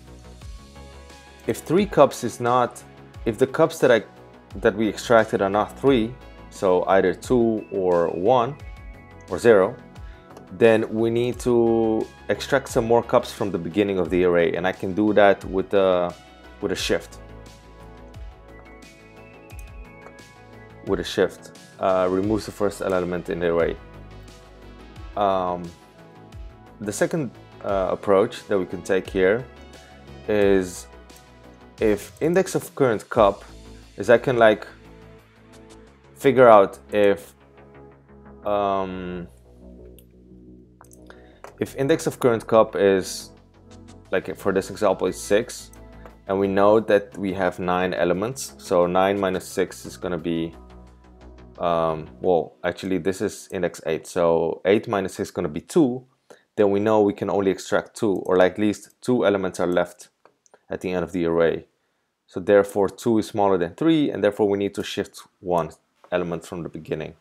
if three cups is not, if the cups that I that we extracted are not three, so either two or one or zero, then we need to extract some more cups from the beginning of the array, and I can do that with a with a shift. With a shift, uh, removes the first element in the array. Um, the second uh, approach that we can take here is, if index of current cup is, I can like figure out if um, if index of current cup is, like for this example, is six, and we know that we have nine elements, so nine minus six is gonna be um, well, actually this is index eight, so eight minus six is gonna be two. Then we know we can only extract two, or like at least two elements are left at the end of the array. So therefore two is smaller than three, and therefore we need to shift one element from the beginning.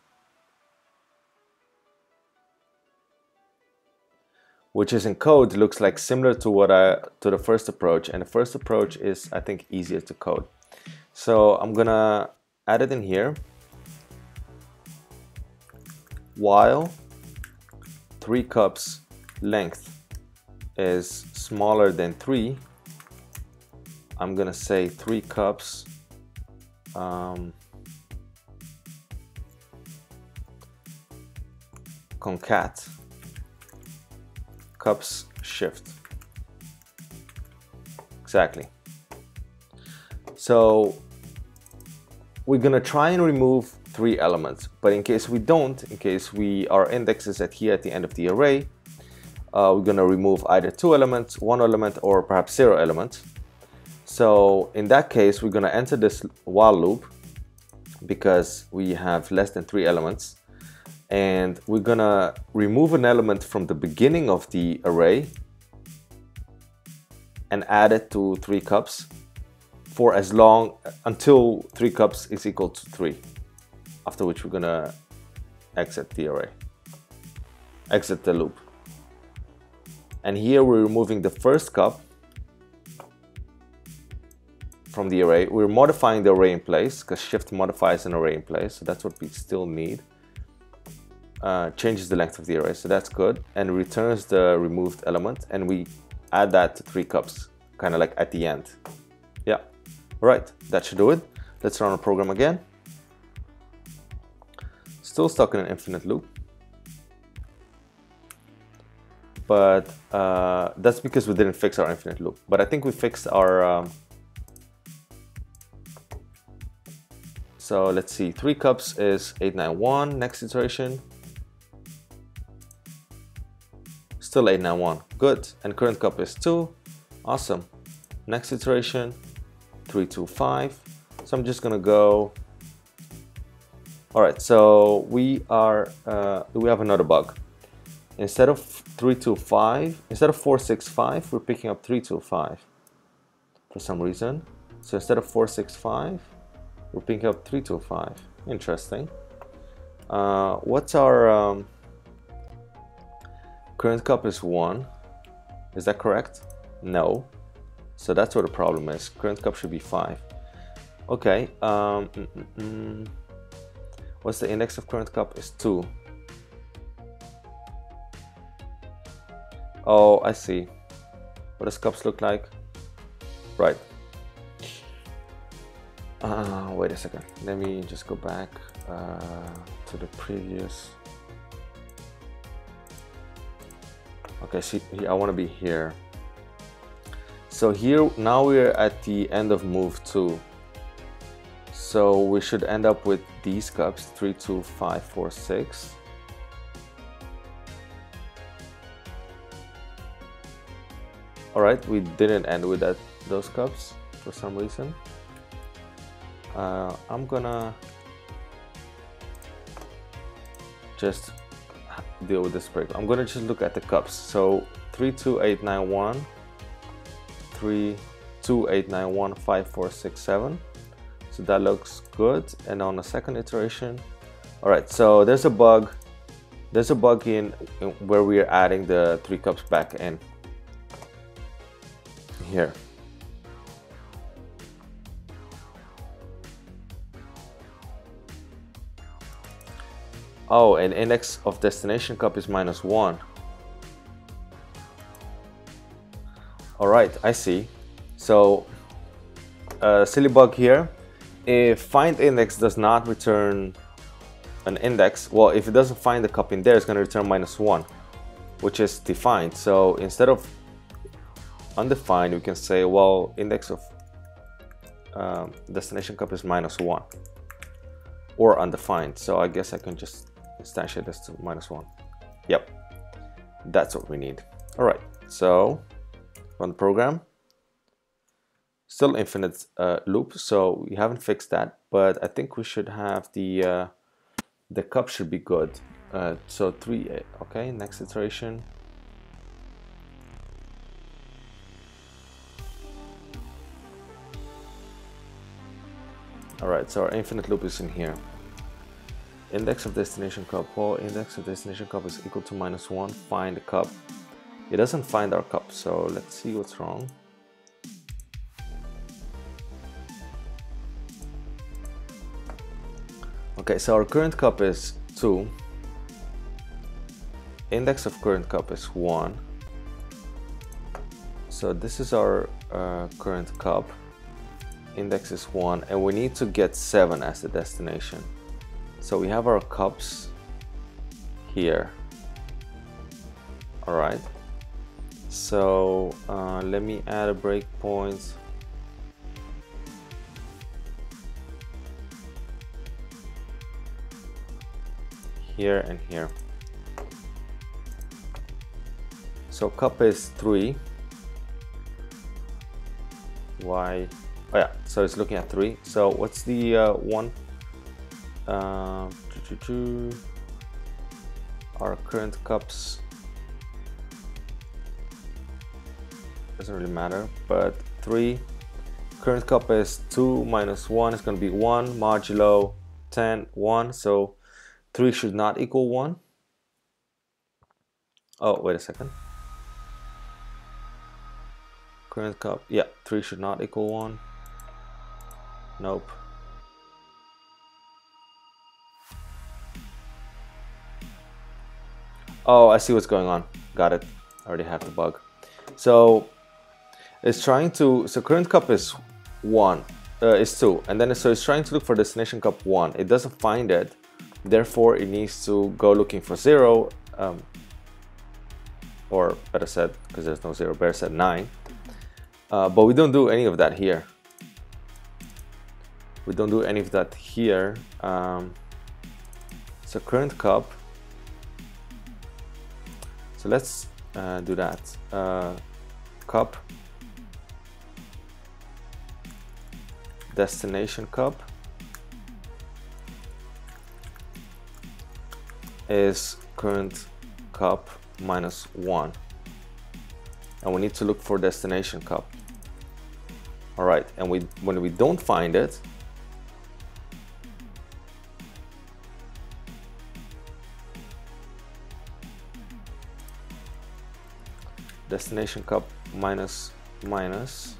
Which is in code looks like similar to what I to the first approach, and the first approach is, I think, easier to code. So I'm gonna add it in here. While three cups length is smaller than three, I'm gonna say three cups um, concat cups shift. Exactly. So we're gonna try and remove three elements, but in case we don't, in case we our index is at here at the end of the array, uh, we're gonna remove either two elements, one element, or perhaps zero elements. So in that case, we're going to enter this while loop because we have less than three elements, and we're going to remove an element from the beginning of the array and add it to three cups for as long until three cups is equal to three, after which we're going to exit the array, exit the loop. And here we're removing the first cup from the array. We're modifying the array in place because shift modifies an array in place, so that's what we still need. Uh, changes the length of the array, so that's good, and returns the removed element, and we add that to three cups, kind of like at the end. Yeah, all right, that should do it. Let's run the program again. still stuck in an infinite loop. But uh, that's because we didn't fix our infinite loop. But I think we fixed our... Um, so let's see, three cups is eight nine one, next iteration. Still eight nine one, good. And current cup is two, awesome. Next iteration, three two five. So I'm just gonna go. All right, so we are uh, we have another bug. Instead of three two five, instead of four six five, we're picking up three two five for some reason. So instead of four six five, we're picking up three two five. Interesting. Uh, what's our um, current cup is one. Is that correct? No. So that's where the problem is. Current cup should be five. Okay. Um, mm, mm, mm. What's the index of current cup is two. Oh, I see. What does cups look like? Right. Uh, wait a second. Let me just go back uh, to the previous. Okay, see, I want to be here. So here, now we're at the end of move two. So we should end up with these cups, three, two, five, four, six. All right, we didn't end with that, those cups for some reason. Uh, I'm gonna just deal with this break. I'm gonna just look at the cups. So three, two, eight, nine, one. three two eight nine one five four six seven. So that looks good. And on the second iteration, all right, so there's a bug there's a bug in, in where we are adding the three cups back in here. Oh, and index of destination cup is minus one. All right, I see. So, uh, silly bug here. If find index does not return an index, well, if it doesn't find the cup in there, it's gonna return minus one, which is defined. So instead of undefined, we can say, well, index of um, destination cup is minus one or undefined. So I guess I can just instantiate this to minus one. Yep, that's what we need. All right, so. Run the program, still infinite uh, loop, so we haven't fixed that, but I think we should have the uh, the cup should be good. Uh, so three, okay, next iteration. All right, so our infinite loop is in here. Index of destination cup, well, index of destination cup is equal to minus one, find the cup. It doesn't find our cup, so let's see what's wrong. Okay, so our current cup is two. Index of current cup is one. So this is our uh, current cup. Index is one, and we need to get seven as the destination. So we have our cups here. All right. So uh, let me add a breakpoint. Here and here. So cup is three. Why? Oh yeah, so it's looking at three. So what's the uh, one? Uh, two, two, two. Our current cups. Doesn't really matter, but three, current cup is two minus one, it's going to be one modulo ten, one, so three should not equal one. Oh, wait a second. Current cup, yeah, three should not equal one. Nope. Oh, I see what's going on. Got it. I already have the bug. So it's trying to, so current cup is one, uh, is two, and then so it's trying to look for destination cup one. It doesn't find it, Therefore, it needs to go looking for zero, um, or better said, because there's no zero, better said nine. Uh, but we don't do any of that here. We don't do any of that here. Um, so current cup. So let's uh, do that. Uh, cup. Destination cup is current cup minus one, and we need to look for destination cup. All right, and we when we don't find it, destination cup minus minus.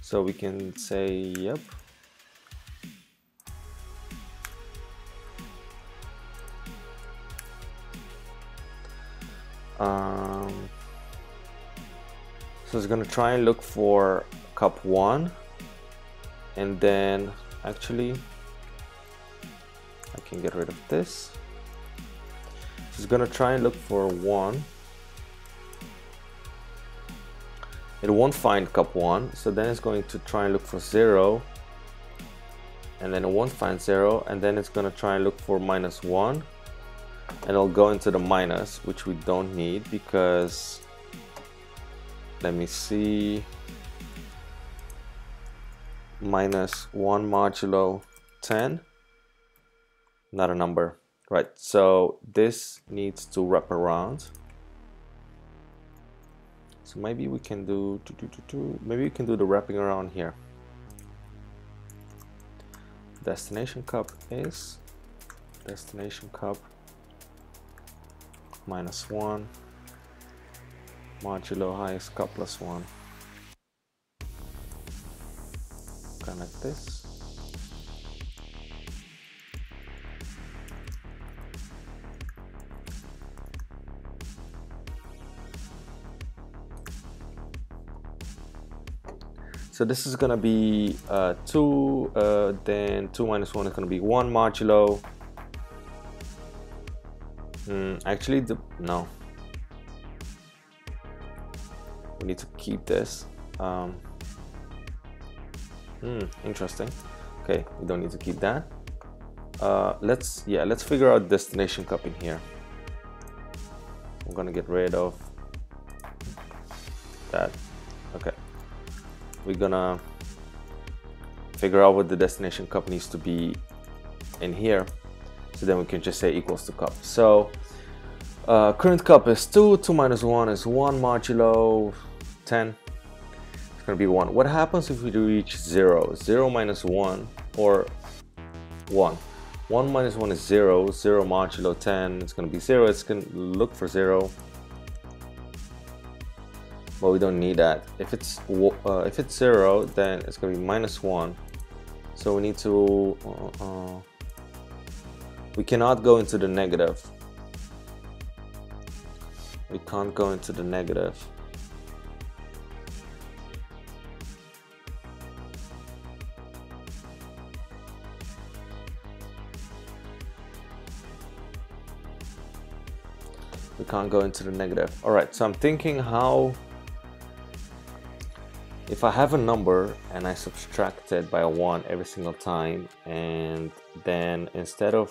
So we can say, yep. Um, so it's going to try and look for cup one. And then actually, I can get rid of this. So it's going to try and look for one. It won't find cup one, so then it's going to try and look for zero, and then it won't find zero, and then it's going to try and look for minus one, and it'll go into the minus, which we don't need, because let me see, minus one modulo ten, not a number, right? So this needs to wrap around. So maybe we can do, do, do, do, do maybe we can do the wrapping around here. Destination cup is destination cup minus one modulo highest cup plus one. Connect this. So this is going to be uh, two, uh, then two minus one is going to be one modulo. Mm, actually, the, no. We need to keep this. Um, hmm, interesting. Okay, we don't need to keep that. Uh, let's, yeah, let's figure out destination cup in here. I'm going to get rid of that. Okay. We're gonna figure out what the destination cup needs to be in here, so then we can just say equals to cup. So uh, current cup is two, two minus one is one modulo ten, it's gonna be one. What happens if we reach zero? Zero minus one, or one. One minus one is zero, zero modulo ten, it's gonna be zero, it's gonna look for zero. But we don't need that. If it's uh, if it's zero, then it's gonna be minus one. So we need to. Uh, uh, we cannot go into the negative. We can't go into the negative. We can't go into the negative. All right. So I'm thinking how. If I have a number and I subtract it by a one every single time, and then instead of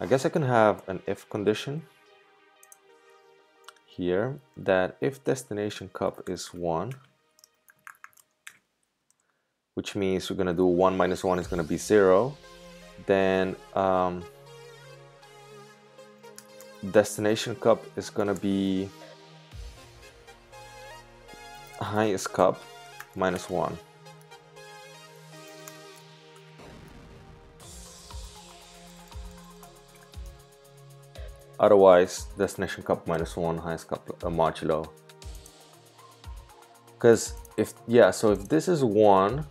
I guess I can have an if condition here that if destination cup is one, which means we're gonna do one minus one is gonna be zero, then um, destination cup is gonna be highest cup minus one. Otherwise, destination cup minus one, highest cup uh, modulo. Because if yeah, so if this is one,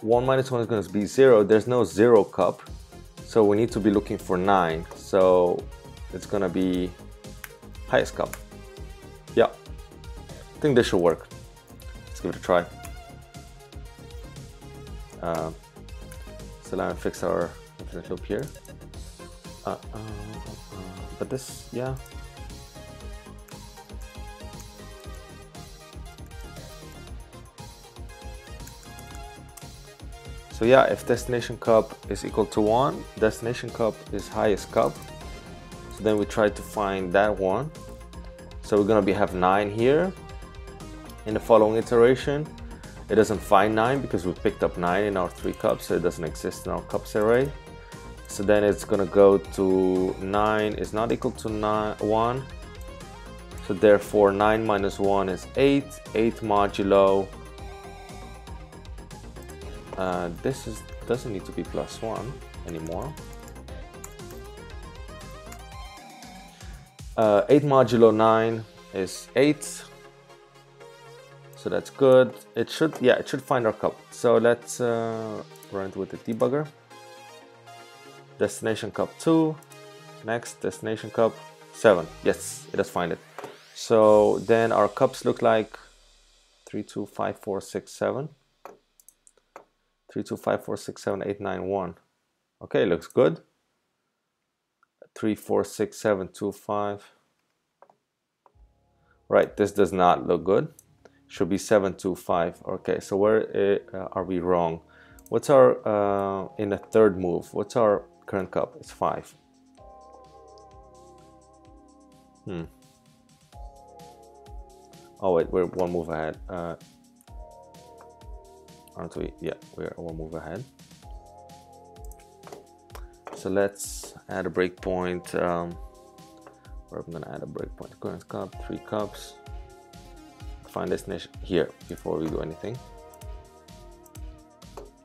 one minus one is gonna be zero. There's no zero cup. So we need to be looking for nine, so it's gonna be highest cup. Yeah, think this should work. Let's give it a try. Uh, so now I fix our internet loop here. Uh, uh, uh, uh, but this, yeah. So yeah, if destination cup is equal to one, destination cup is highest cup. So then we try to find that one. So we're gonna be have nine here. In the following iteration, it doesn't find nine because we picked up nine in our three cups, so it doesn't exist in our cups array. So then it's gonna go to nine is not equal to nine, one. So therefore nine minus one is eight, eight modulo. Uh, this is doesn't need to be plus one anymore. Uh, eight modulo nine is eight, so that's good. It should, yeah, it should find our cup. So let's uh, run it with the debugger. Destination cup two, next destination cup seven. Yes, it does find it. So then our cups look like three, two, five, four, six, seven. Three, two, five, four, six, seven, eight, nine, one. Okay, looks good. Three, four, six, seven, two, five. Right, this does not look good. Should be seven, two, five. Okay, so where uh, are we wrong? What's our uh, in the third move? What's our current cup? It's five. Hmm. Oh wait, we're one move ahead. Uh, Aren't we? Yeah, we're one move ahead. So let's add a breakpoint. Um, where I'm gonna add a breakpoint. Current cup, three cups. Find destination here before we do anything.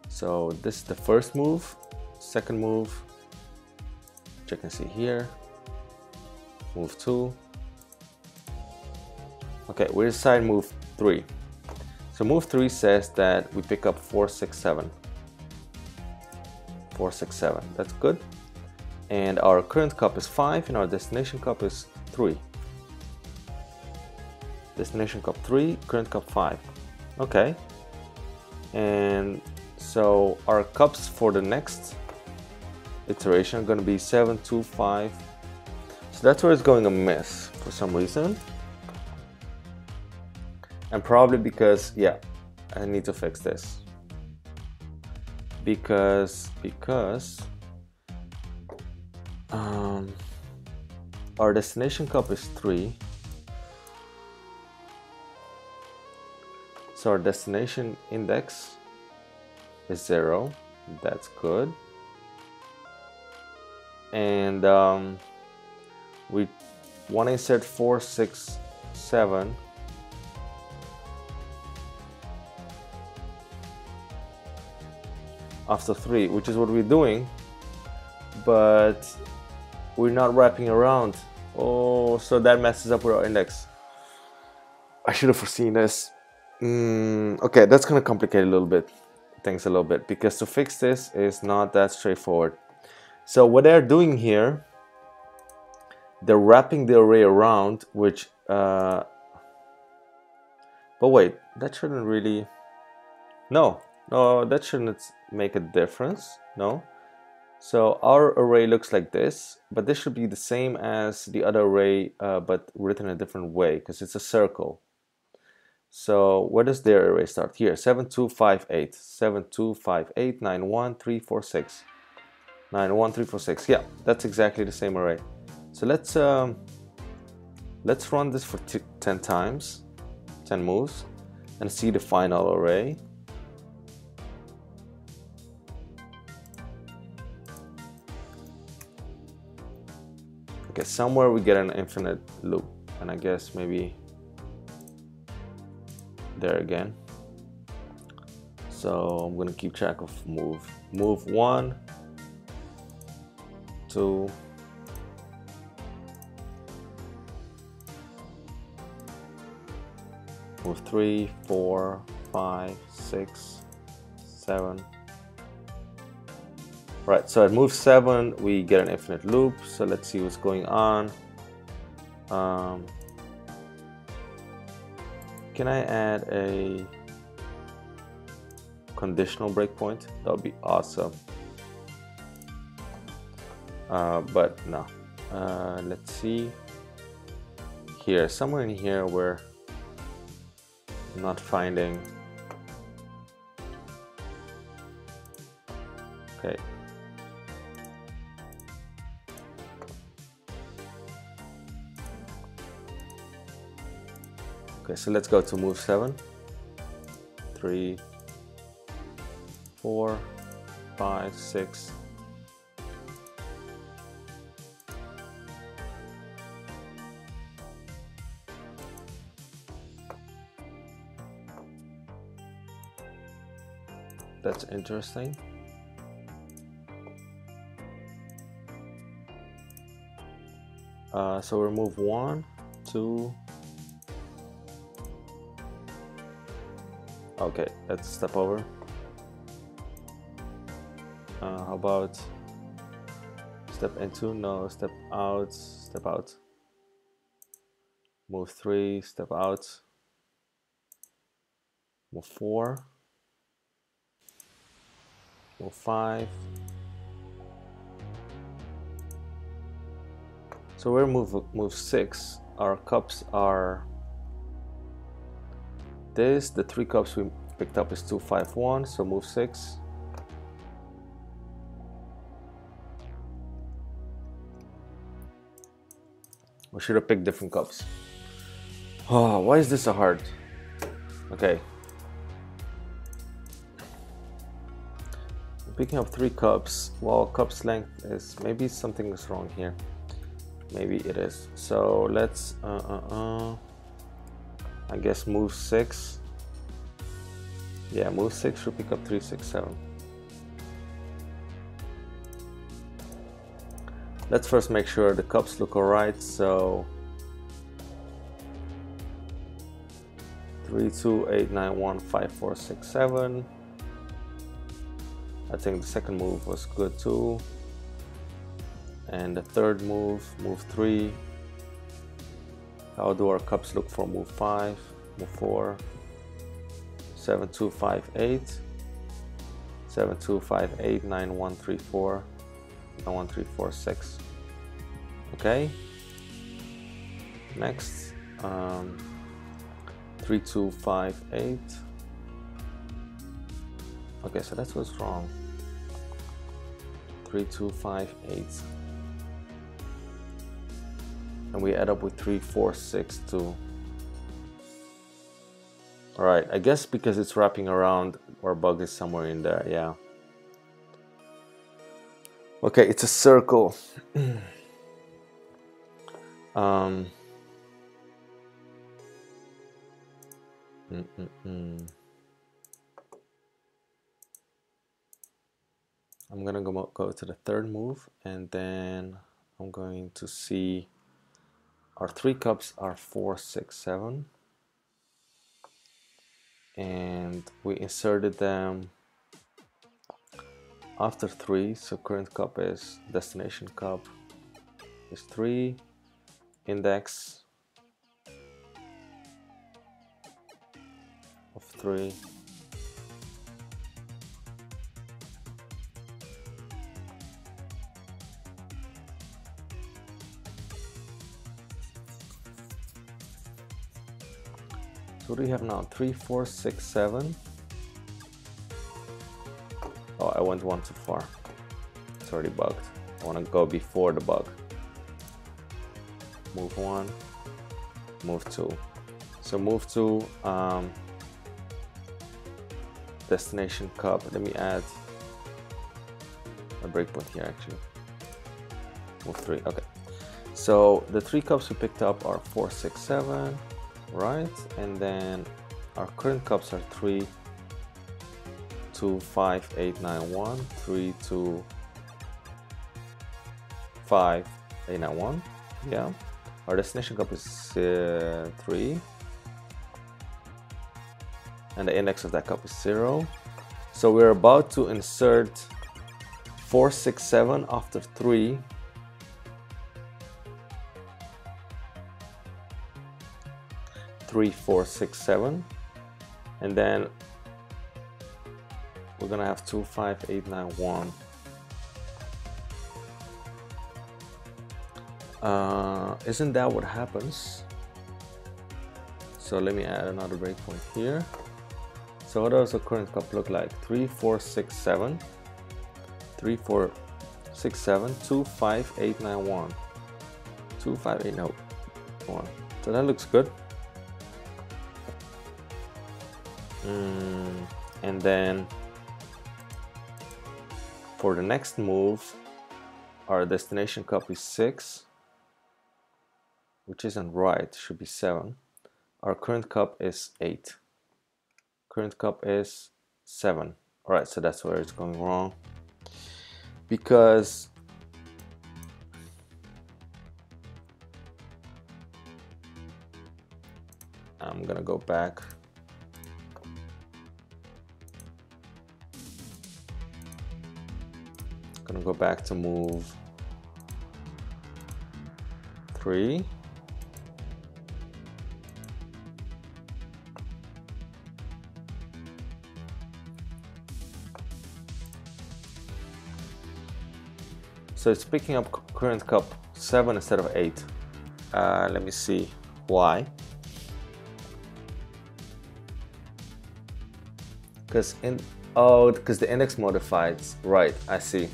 So this is the first move. Second move. Check and see here. Move two. Okay, we decide move three. So move three says that we pick up four, six, seven. Four, six, seven. That's good. And our current cup is five, and our destination cup is three. Destination cup three, current cup five. Okay. And so our cups for the next iteration are going to be seven, two, five. So that's where it's going amiss for some reason. And probably because, yeah, I need to fix this. Because, because, um, our destination cup is three. So our destination index is zero. That's good. And um, we want to insert four, six, seven. After three, which is what we're doing, but we're not wrapping around. Oh, so that messes up with our index. I should have foreseen this. Mm, okay, that's gonna complicate a little bit things a little bit, because to fix this is not that straightforward. So what they're doing here, they're wrapping the array around, which uh, but wait, that shouldn't really, no no that shouldn't make a difference. No, so our array looks like this, but this should be the same as the other array, uh, but written a different way because it's a circle. So where does their array start? Here, seven two five eight, seven two five eight, nine one three four six, nine one three four six. Yeah, that's exactly the same array. So let's um, let's run this for ten times, ten moves, and see the final array. Okay, somewhere we get an infinite loop, and I guess maybe there again. So I'm gonna keep track of move. Move one, two, move three, four, five, six, seven. Right, so at move seven, we get an infinite loop. So let's see what's going on. Um, Can I add a conditional breakpoint? That would be awesome. Uh, but no. Uh, let's see. Here, somewhere in here we're not finding. Okay. Okay, so let's go to move seven, three, four, five, six. That's interesting. Uh, so we remove one, two. Okay, let's step over. Uh, how about step into? No, step out, step out. Move three, step out. Move four. Move five. So we're move move six. Our cups are. This, the three cups we picked up is two, five, one, so move six. We should have picked different cups. Oh, why is this so hard? Okay. Picking up three cups. Well, cup's length is, maybe something is wrong here. Maybe it is. So let's, uh, uh, uh. I guess move six. Yeah, move six should pick up three, six, seven. Let's first make sure the cups look alright. So three, two, eight, nine, one, five, four, six, seven. I think the second move was good too. And the third move, move three. How do our cups look for move five, move four, seven, two, five, eight, seven, two, five, eight, nine, one, three, four, nine, one, three, four, six. Okay. Next, um, three, two, five, eight. Okay, so that's what's wrong. Three, two, five, eight. And we add up with three, four, six, two. All right, I guess because it's wrapping around, our bug is somewhere in there, yeah. Okay, it's a circle. um. Mm -mm -mm. I'm gonna go, go to the third move, and then I'm going to see. Our three cups are four, six, seven, and we inserted them after three. So current cup is destination cup is three, index of three. So what do we have now? Three, four, six, seven. Oh, I went one too far. It's already bugged. I want to go before the bug. Move one, move two. So move two, um, destination cup. Let me add a breakpoint here actually. Move three, okay. So the three cups we picked up are four, six, seven. Right, and then our current cups are three, two, five, eight, nine, one, three, two, five, eight, nine, one. Yeah, our destination cup is uh, three, and the index of that cup is zero. So we're about to insert four, six, seven after three. three, four, six, seven, and then we're gonna have two, five, eight, nine, one. Uh, isn't that what happens? So let me add another breakpoint here. So what does the current cup look like? Three, four, six, seven, three, four, six, seven, two, five, eight, nine, one, two, five, eight, no, one. So that looks good. Mm, and then for the next move, our destination cup is six, which isn't right, should be seven. Our current cup is eight. Current cup is seven. All right, so that's where it's going wrong, because I'm gonna go back. Gonna go back to move three. So it's picking up current cup seven instead of eight. Uh, let me see why. Because in oh, because the index modifies, right? I see.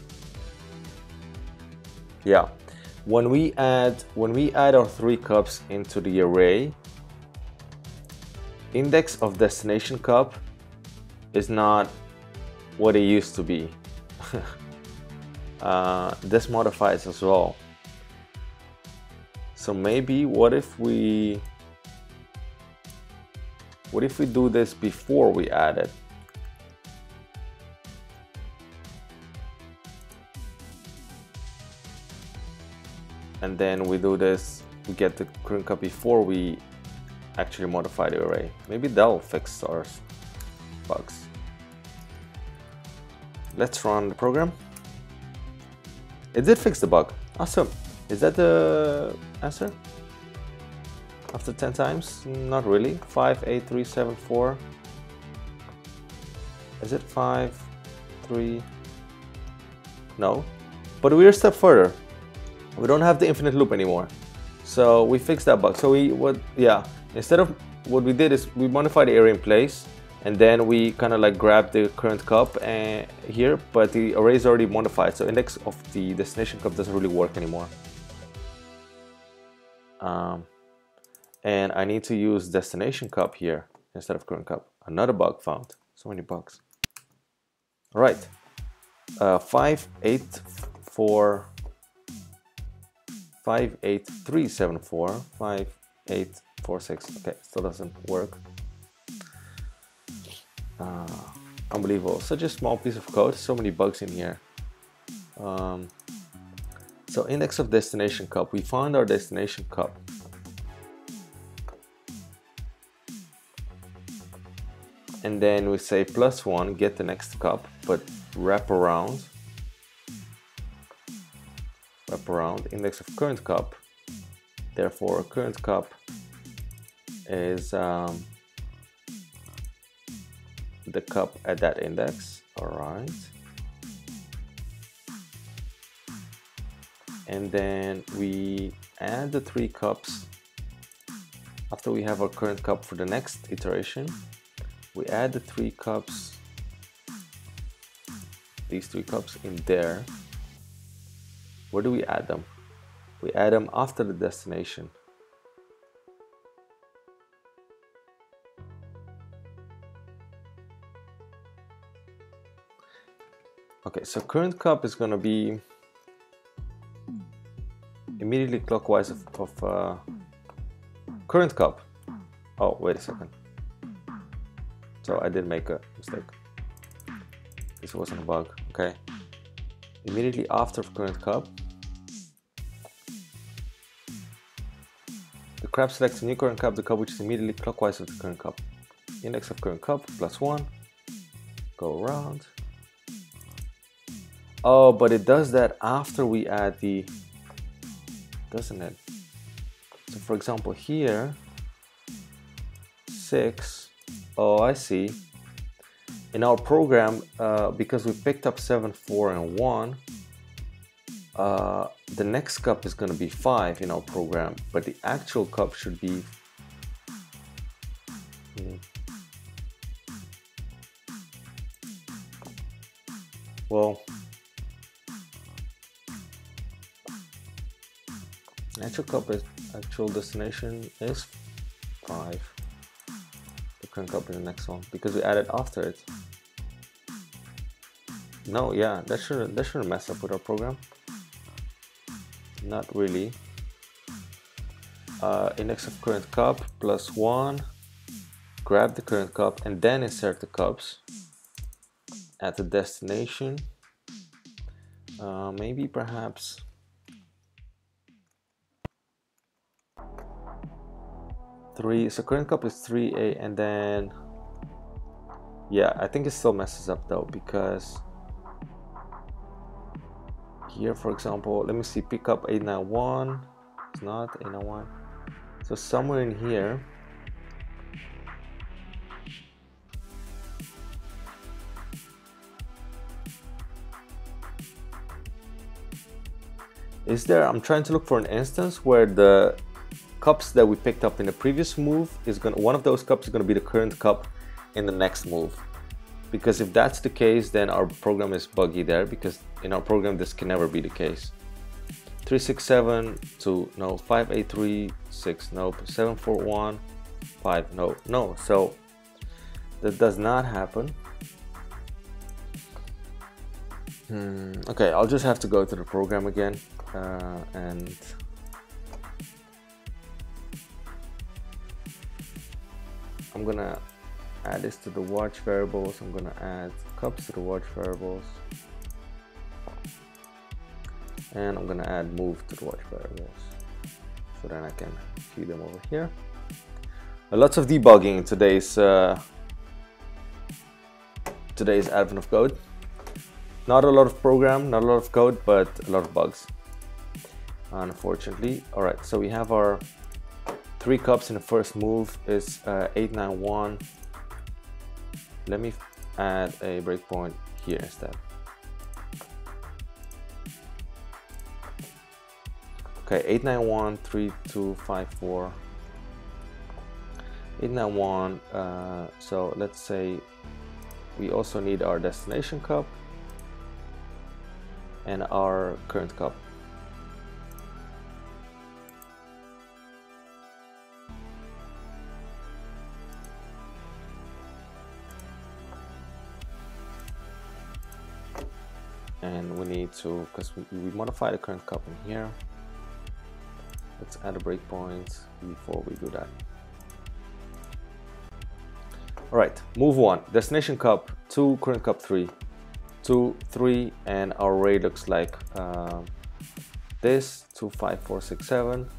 Yeah, when we add when we add our three cups into the array, index of destination cup is not what it used to be. uh, this modifies as well. So maybe what if we what if we do this before we add it? And then we do this, we get the current cup before we actually modify the array. Maybe that'll fix our bugs. Let's run the program. It did fix the bug. Awesome. Is that the answer? After ten times? Not really. Five, eight, three, seven, four. Is it five, three? No. But we're a step further. We don't have the infinite loop anymore, so we fixed that bug. So we what? Yeah. Instead of what we did is we modified the array in place, and then we kind of like grab the current cup and here, but the array is already modified, so index of the destination cup doesn't really work anymore. Um, and I need to use destination cup here instead of current cup. Another bug found. So many bugs. All right. Uh, five, eight, four. five eight three seven four, five eight four six. Okay, still doesn't work. Uh, unbelievable. Such a small piece of code. So many bugs in here. Um, so index of destination cup. We found our destination cup. And then we say plus one, get the next cup, but wrap around. Up around index of current cup, therefore current cup is um, the cup at that index. All right, and then we add the three cups after we have our current cup for the next iteration. We add the three cups, these three cups in there. Where do we add them? We add them after the destination. Okay, so current cup is gonna be immediately clockwise of, of uh, current cup. Oh, wait a second. So I did make a mistake. This wasn't a bug, okay. Immediately after current cup, the crab selects a new current cup, the cup which is immediately clockwise of the current cup. Index of current cup, plus one. Go around. Oh, but it does that after we add the... doesn't it? So for example here, six. Oh, I see. In our program, uh, because we picked up seven, four, and one, uh, the next cup is going to be five in our program, but the actual cup should be... Hmm. Well, actual cup is actual destination is five. The current cup is the next one because we added after it. No, yeah, that should that should mess up with our program. Not really. Uh, index of current cup plus one. Grab the current cup and then insert the cups at the destination. Uh, maybe perhaps. Three, so current cup is three A, and then yeah, I think it still messes up though, because here, for example, let me see, pick up eight nine one, it's not eight nine one, so somewhere in here is there, I'm trying to look for an instance where the cups that we picked up in the previous move is going to, one of those cups is going to be the current cup in the next move, because if that's the case, then our program is buggy there, because in our program this can never be the case. Three six seven two, no. Five eight three six, nope. Seven four one five, no, no. So that does not happen. Hmm, okay, I'll just have to go to the program again uh, and I'm gonna add this to the watch variables. I'm gonna add cups to the watch variables, and I'm gonna add move to the watch variables, so then I can feed them over here. Uh, lots of debugging in today's uh, today's Advent of Code. Not a lot of program, not a lot of code, but a lot of bugs, unfortunately. All right, so we have our three cups in the first move is uh, eight nine one. Let me add a breakpoint here instead. Okay, eight nine one three two five four. eight nine one. Uh, so let's say we also need our destination cup and our current cup. And we need to, because we, we modify the current cup in here. Let's add a breakpoint before we do that. All right, move one, destination cup two, current cup three, two, three, and our array looks like uh, this: two, five, four, six, seven,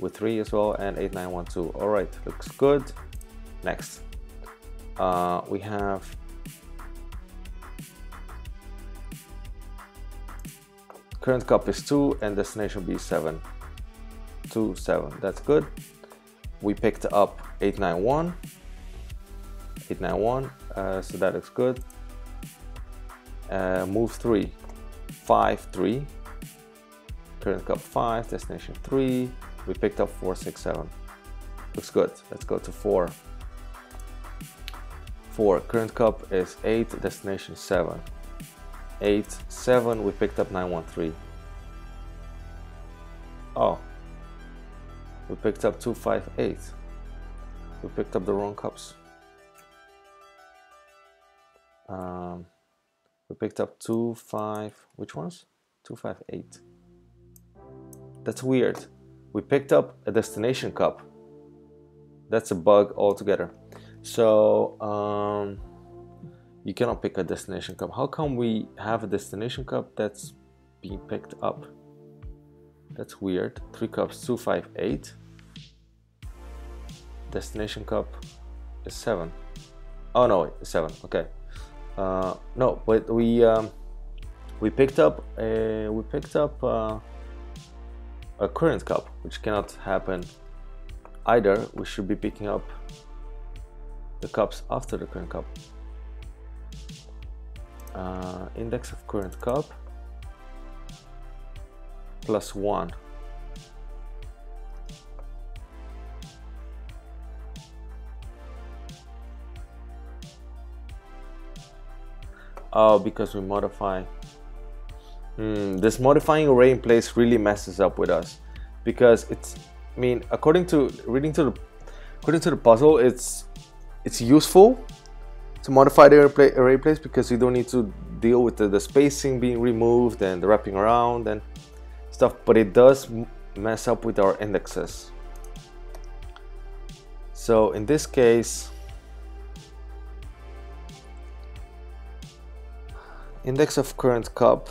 with three as well, and eight, nine, one, two. All right, looks good. Next, uh, we have. Current cup is two and destination B is seven. two, seven, that's good. We picked up eight nine one. eight nine one, uh, so that looks good. Uh, move three, five, three. Current cup five, destination three. We picked up four, six, seven. Looks good. Let's go to four. four, current cup is eight, destination seven. eight, seven, we picked up nine one three. Oh, we picked up two five eight. We picked up the wrong cups. Um, we picked up two five, which ones? two five eight. That's weird. We picked up a destination cup. That's a bug altogether. So, um, you cannot pick a destination cup. How come we have a destination cup that's being picked up? That's weird. Three cups, two, five, eight. Destination cup is seven. Oh no, wait, seven. Okay. Uh, no, but we um, we picked up a we picked up a, a current cup, which cannot happen either. We should be picking up the cups after the current cup. Uh, index of current cup plus one. Oh, because we modify. Hmm, this modifying array in place really messes up with us, because it's, I mean, according to reading to the according to the puzzle, it's it's useful to modify the array, array place, because you don't need to deal with the, the spacing being removed and the wrapping around and stuff, but it does mess up with our indexes. So in this case, index of current cup,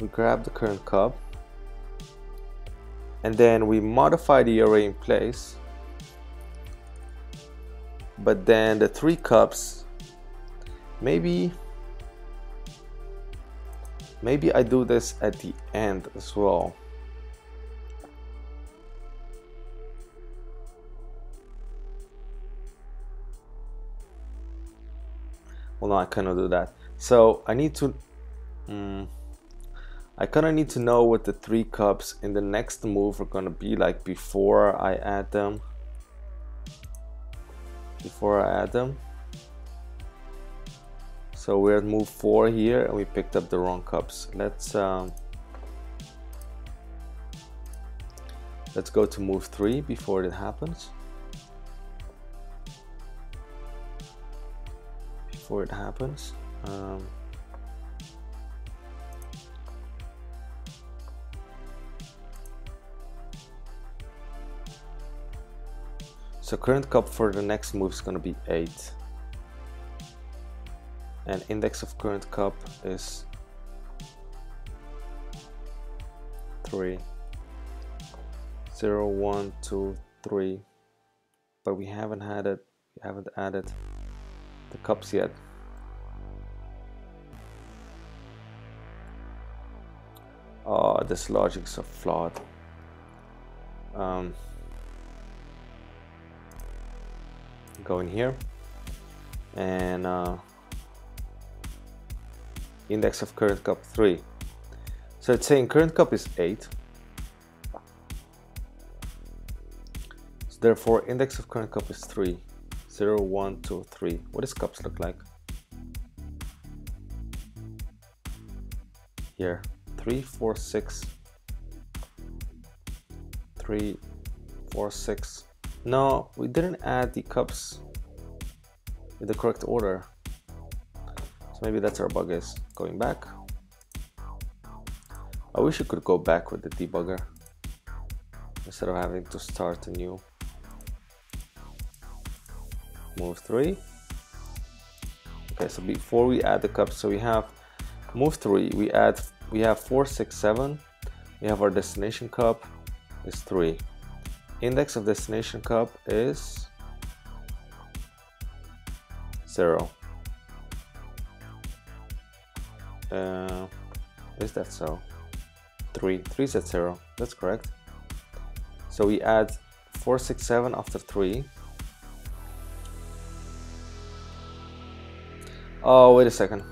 we grab the current cup and then we modify the array in place, but then the three cups, maybe maybe I do this at the end as well. Well, no, I cannot do that. So I need to um, I kind of need to know what the three cups in the next move are going to be like before I add them. Before I add them. So we're at move four here and we picked up the wrong cups. Let's um, let's go to move three before it happens. Before it happens. Um, So current cup for the next move is going to be eight, and index of current cup is three. Zero, one, two, three, but we haven't had it, we haven't added the cups yet. Oh, this logic is so flawed. um, Go in here and uh, index of current cup three. So it's saying current cup is eight. So therefore, index of current cup is three. zero, one, two, three. What does cups look like? Here, three, four, six. three, four, six. No, we didn't add the cups in the correct order. So maybe that's our bug, is going back. I wish you could go back with the debugger instead of having to start a new move three. Okay, so before we add the cups, so we have move three, we add, we have four, six, seven. We have our destination cup is three. Index of destination cup is zero. Uh, is that so? Three. Three is at zero. That's correct. So we add four, six, seven after three. Oh, wait a second.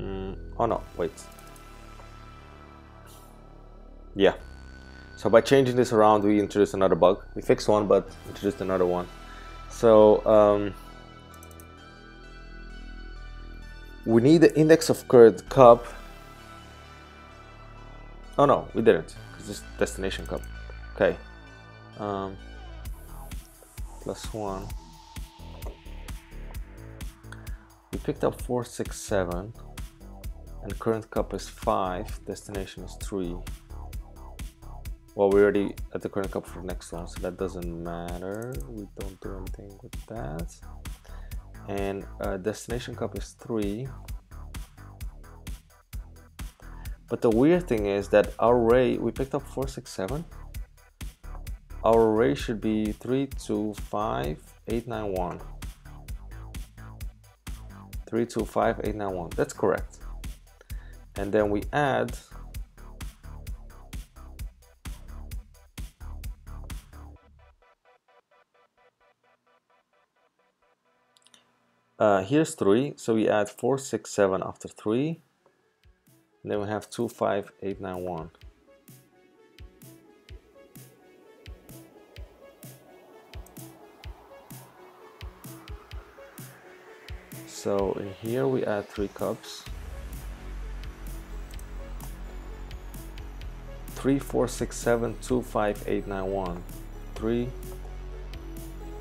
Mm, oh no, wait. Yeah. So by changing this around, we introduced another bug. We fixed one, but introduced another one. So um, we need the index of current cup. Oh no, we didn't, because it's destination cup. Okay, um, plus one. We picked up four, six, seven, and current cup is five. Destination is three. Well, we're already at the current cup for the next one, so that doesn't matter. We don't do anything with that. And uh, destination cup is three. But the weird thing is that our array, we picked up four, six, seven. Our array should be three, two, five, eight, nine, one. Three, two, five, eight, nine, one. That's correct. And then we add. Uh, here's three, so we add four, six, seven after three. And then we have two, five, eight, nine, one. So in here we add three cups. Three, four, six, seven, two, five, eight, nine, one. Three,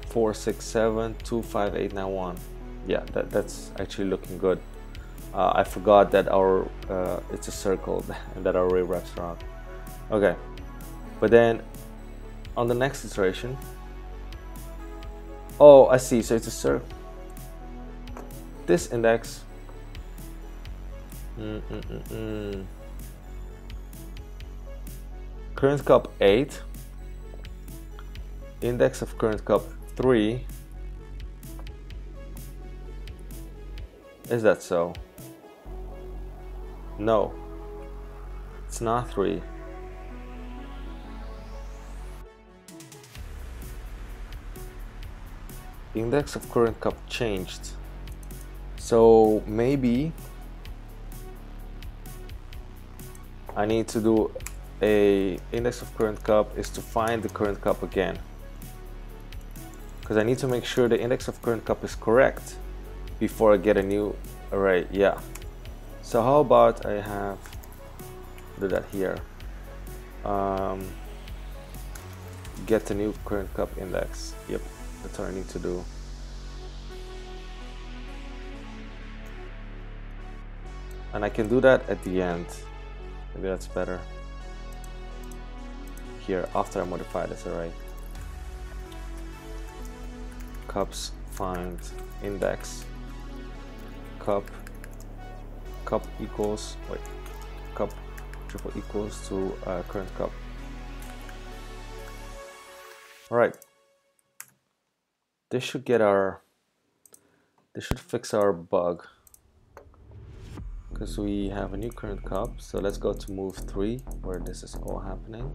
four, six, seven, two, five, eight, nine, one. Yeah, that, that's actually looking good. Uh, I forgot that our uh, it's a circle and that our array wraps around. Okay, but then on the next iteration, oh, I see. So it's a circle. This index. Mm -mm -mm -mm. Current cup eight. Index of current cup three. Is that so? No, it's not three. Index of current cup changed. So maybe I need to do a index of current cup is to find the current cup again. Because I need to make sure the index of current cup is correct before I get a new array. Yeah. So how about I have do that here. Um, get the new current cup index. Yep, that's what I need to do. And I can do that at the end. Maybe that's better. Here, after I modify this array. Cups find index. Cup cup equals wait cup triple equals to uh, current cup. All right, this should get our this should fix our bug because we have a new current cup. So let's go to move three where this is all happening.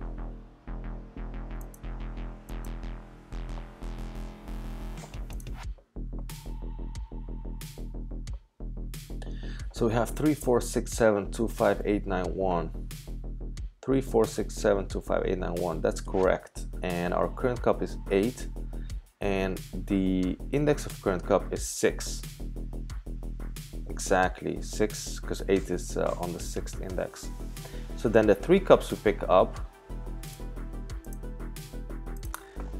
So we have three, four, six, seven, two, five, eight, nine, one. three, four, six, seven, two, five, eight, nine, one. That's correct. And our current cup is eight. And the index of current cup is six. Exactly, six, because eight is uh, on the sixth index. So then the three cups we pick up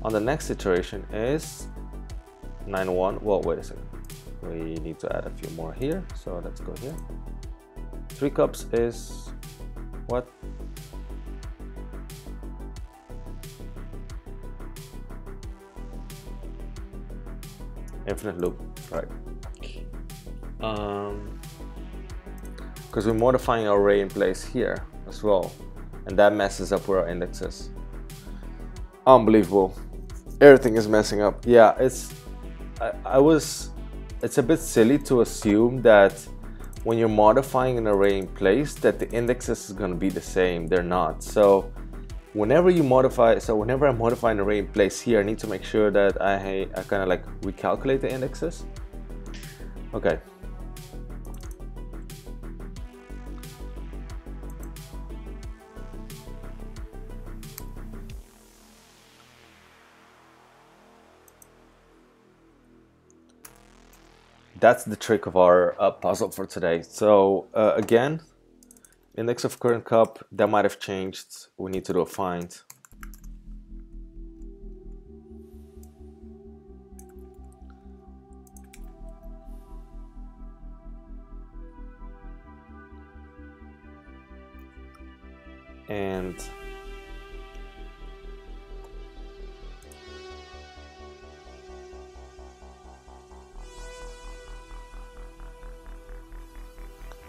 on the next iteration is nine, one. Well, wait a second. We need to add a few more here, so let's go here. Three cups is what? Infinite loop, right? Um, because we're modifying our array in place here as well, and that messes up where our index is. Unbelievable! Everything is messing up. Yeah, it's. I, I was. It's a bit silly to assume that when you're modifying an array in place that the indexes is going to be the same. They're not. So whenever you modify, so whenever I modify an array in place here, I need to make sure that I, I kind of like recalculate the indexes. Okay. That's the trick of our uh, puzzle for today. So uh, again, index of current cup, that might have changed. We need to do a find. And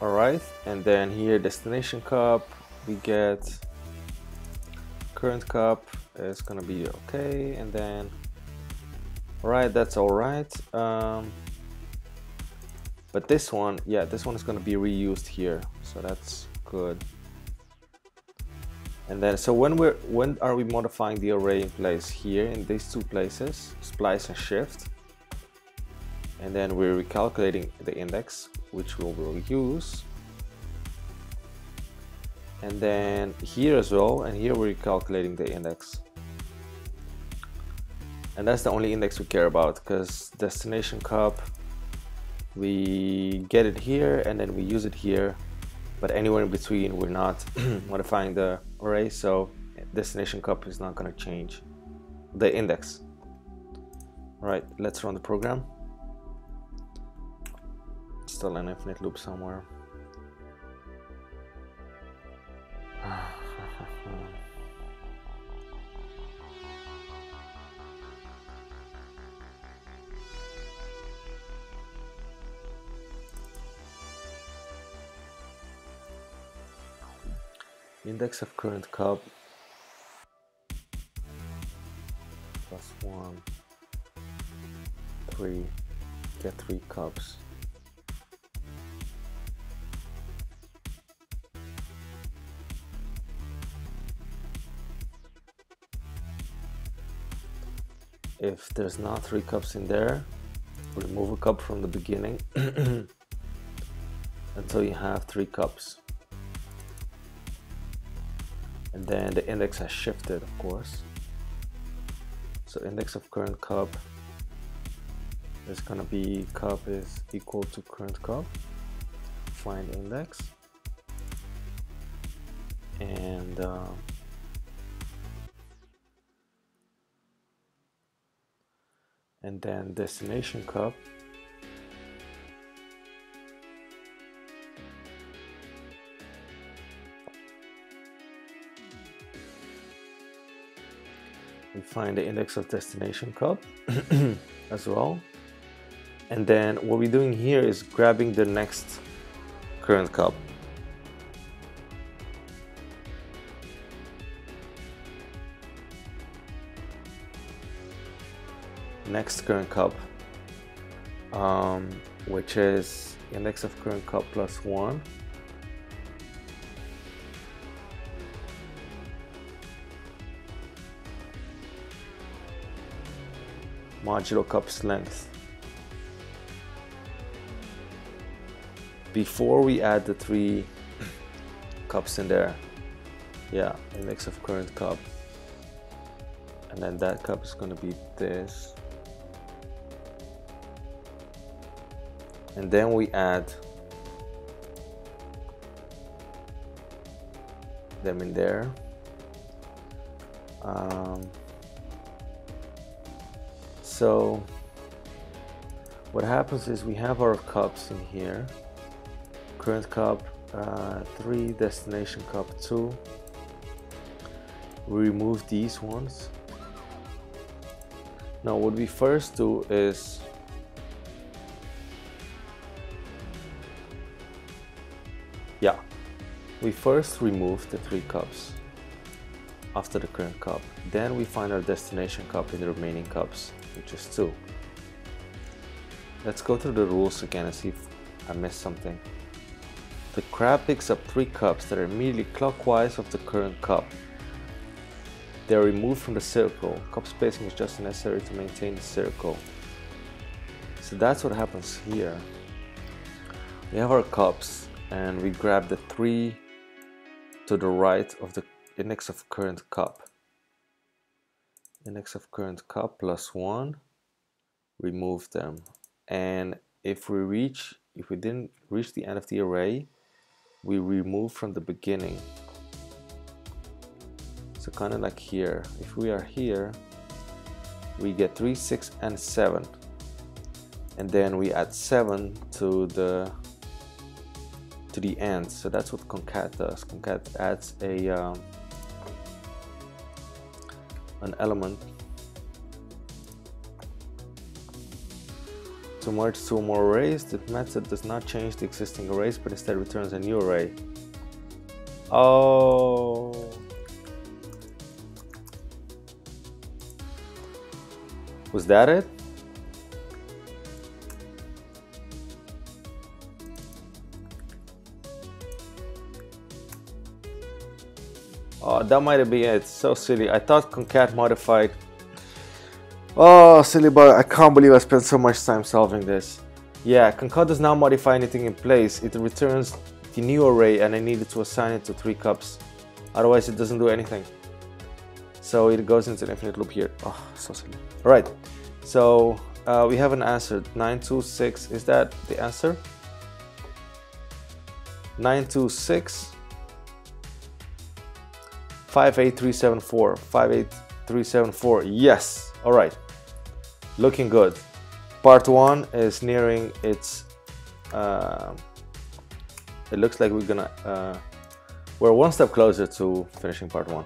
all right, and then here destination cup, we get current cup is gonna be okay, and then all right, that's all right. Um, but this one, yeah, this one is gonna be reused here, so that's good. And then, so when we're when are we modifying the array in place here in these two places, splice and shift. and then we're recalculating the index, which we will use. And then here as well, and here we're calculating the index. And that's the only index we care about, because destination cup, we get it here and then we use it here, but anywhere in between we're not modifying the array, so destination cup is not going to change the index. All right, let's run the program. Still an infinite loop somewhere. Index of current cup plus one, three, get three cups. If there's not three cups in there, remove a cup from the beginning until you have three cups. And then the index has shifted, of course. So index of current cup is going to be cup is equal to current cup, find index, and uh, and then destination cup we find the index of destination cup as well. And then what we're doing here is grabbing the next current cup. Next current cup, um, which is index of current cup plus one. Modulo cup's length. Before we add the three cups in there, yeah, index of current cup, and then that cup is going to be this, and then we add them in there. Um, So what happens is we have our cups in here, current cup uh, three, destination cup two. We remove these ones. Now what we first do is yeah, we first remove the three cups after the current cup. Then we find our destination cup in the remaining cups, which is two. Let's go through the rules again and see if I missed something. The crab picks up three cups that are immediately clockwise of the current cup. They are removed from the circle. Cup spacing is just necessary to maintain the circle. So that's what happens here. We have our cups and we grab the three to the right of the index of current cup. Index of current cup plus one, remove them. And if we reach, if we didn't reach the end of the array, we remove from the beginning. So kind of like here, if we are here, we get three, six, and seven. And then we add seven to the to the end. So that's what concat does. Concat adds a um, an element to merge two more arrays. The method does not change the existing arrays, but instead returns a new array. Oh, was that it? Oh, that might have been it. So silly. I thought concat modified Oh, silly boy, I can't believe I spent so much time solving this. Yeah, Concord does not modify anything in place. It returns the new array and I needed to assign it to three cups. Otherwise, it doesn't do anything. So it goes into an infinite loop here. Oh, so silly. All right, so uh, we have an answer, nine two six. Is that the answer? nine two six. five eight three seven four. five eight three seven four. Yes. All right. Looking good. Part one is nearing its. Uh, it looks like we're gonna. Uh, we're one step closer to finishing part one,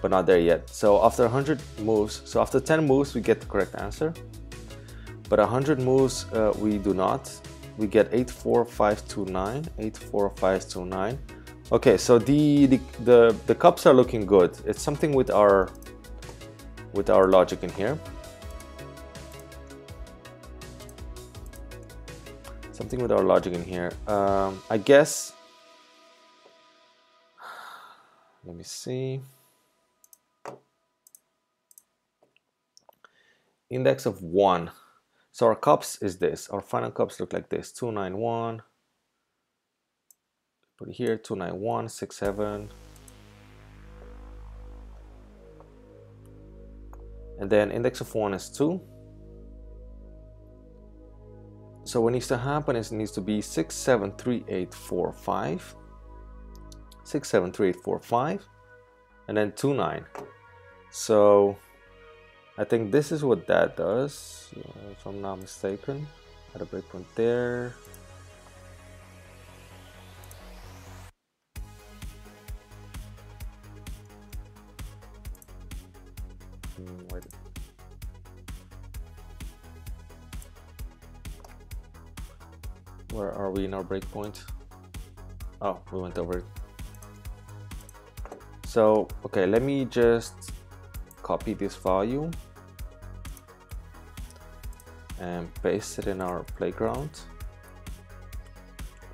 but not there yet. So after one hundred moves, so after ten moves, we get the correct answer. But one hundred moves, uh, we do not. We get eight four five two nine. eight four five two nine. Okay, so the, the the the cups are looking good. It's something with our with our logic in here. Something with our logic in here. Um, I guess. Let me see. Index of one. So our cups is this. Our final cups look like this. Two nine one. Put it here, two nine one six seven, and then index of one is two. So what needs to happen is it needs to be six seven three eight four five, six seven three eight four five, and then two nine. So I think this is what that does, if I'm not mistaken. Add a breakpoint there. Where are we in our breakpoint? Oh, we went over it. So, okay, let me just copy this value and paste it in our playground.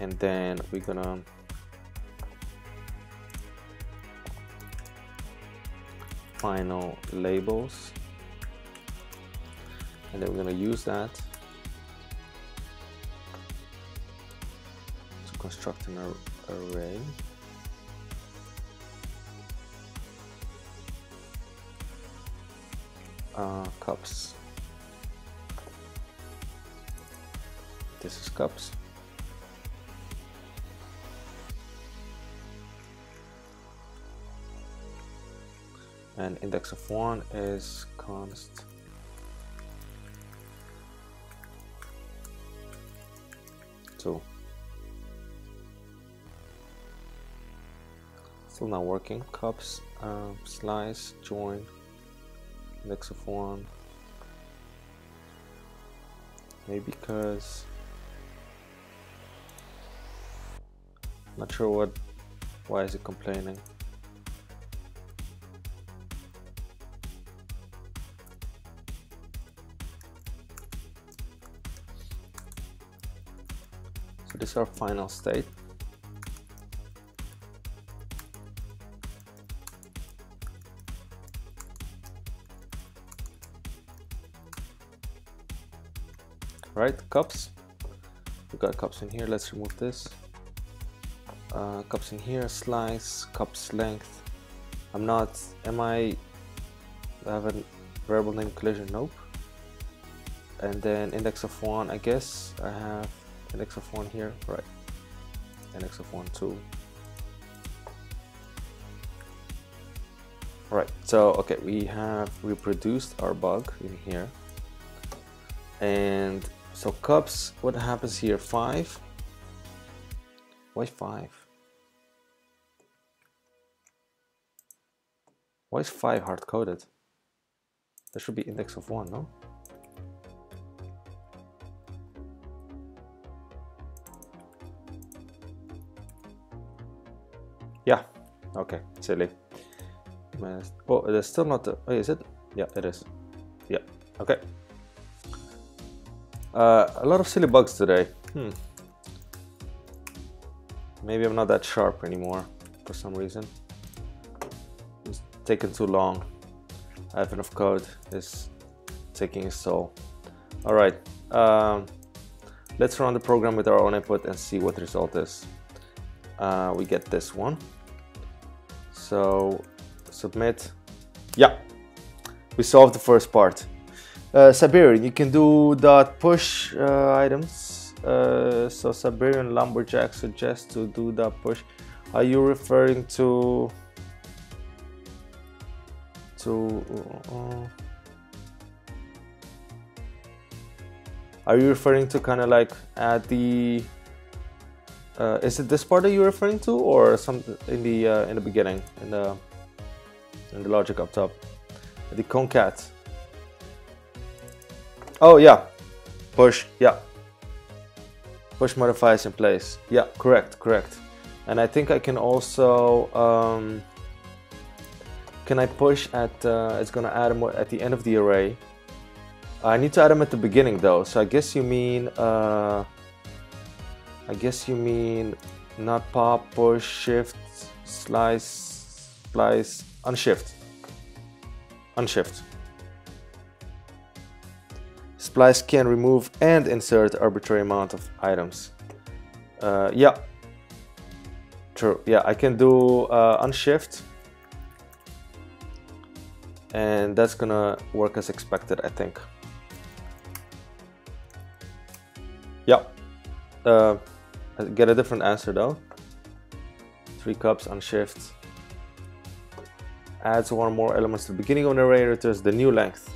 And then we're gonna final labels, and then we're gonna use that to construct an array. Uh, cups. This is cups. And index of one is const two. Still not working. Cups, uh, slice, join, index of one. Maybe because not sure what. Why is it complaining? This is our final state. Right, cups. We got cups in here. Let's remove this. Uh, cups in here. Slice. Cups length. I'm not. Am I? I have a variable named collision. Nope. And then index of one. I guess I have. Index of one here, right? Index of one, two. Right. So okay, we have reproduced our bug in here, and so cups. What happens here? Five. Why five? Why is five hard coded? There should be index of one, no? Yeah, okay, silly. Oh, there's still not the, oh, is it? Yeah, it is. Yeah, okay. Uh, a lot of silly bugs today. Hmm. Maybe I'm not that sharp anymore for some reason. It's taken too long. Advent of Code is taking so. All right, um, let's run the program with our own input and see what the result is. Uh, we get this one. So submit. Yeah, we solved the first part. Uh, Siberian, you can do dot push uh, items. Uh, so Siberian lumberjack suggests to do dot push. Are you referring to to? Uh, are you referring to kind of like at the? Uh, is it this part that you're referring to, or some in the uh, in the beginning in the in the logic up top, the concat? Oh yeah, push, yeah. Push modifiers in place. Yeah, correct, correct. And I think I can also, um, can I push at, uh, it's gonna add them at the end of the array. I need to add them at the beginning though. So I guess you mean, uh, I guess you mean not pop, push, shift, slice, splice, unshift, unshift. Splice can remove and insert arbitrary amount of items. Uh, yeah, true. Yeah, I can do uh, unshift, and that's gonna work as expected, I think. Yeah, uh, get a different answer though. Three cups, unshift. Adds one more element to the beginning of an array, returns the new length.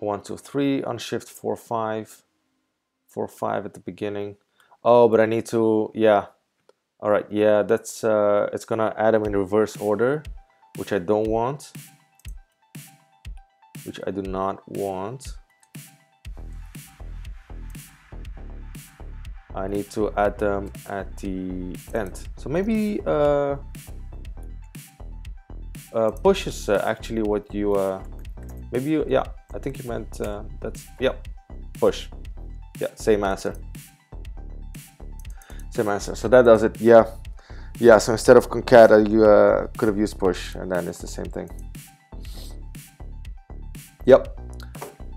One, two, three, unshift, four, five, four, five at the beginning. Oh, but I need to, yeah. All right, yeah, that's, uh, it's gonna add them in reverse order, which I don't want, which I do not want. I need to add them at the end. So maybe uh, uh, push is uh, actually what you, uh, maybe you, yeah. I think you meant uh, that's, yeah, push. Yeah, same answer. Same answer. So that does it. Yeah. Yeah. So instead of concat, you uh, could have used push, and then it's the same thing. Yep.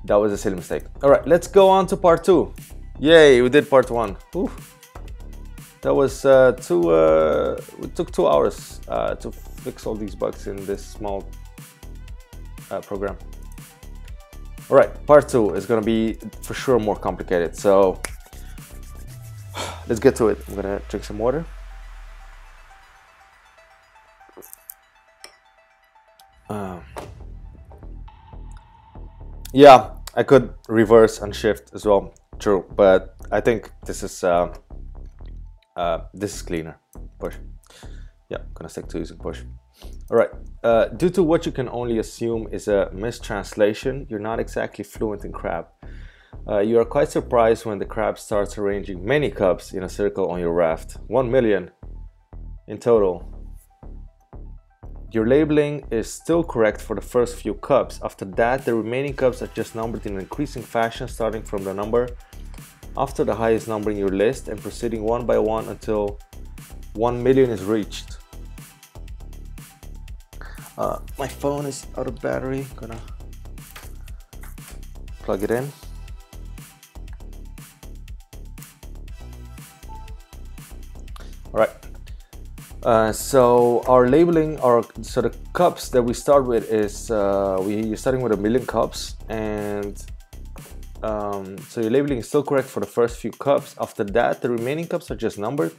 That was a silly mistake. All right. Let's go on to part two. Yay. We did part one. Ooh. That was uh, two, uh, it took two hours uh, to fix all these bugs in this small uh, program. All right, part two is gonna be for sure more complicated. So let's get to it. I'm gonna drink some water. Um, yeah, I could reverse and shift as well. True, but I think this is uh, uh, this is cleaner. Push. Yeah, I'm gonna stick to using push. All right, uh, due to what you can only assume is a mistranslation, you're not exactly fluent in crab. Uh, you are quite surprised when the crab starts arranging many cups in a circle on your raft. One million in total. Your labeling is still correct for the first few cups. After that, the remaining cups are just numbered in an increasing fashion, starting from the number after the highest number in your list and proceeding one by one until one million is reached. Uh, my phone is out of battery. Gonna plug it in. All right. Uh, so our labeling, our so the cups that we start with is uh, we you're starting with a million cups, and um, so your labeling is still correct for the first few cups. After that, the remaining cups are just numbered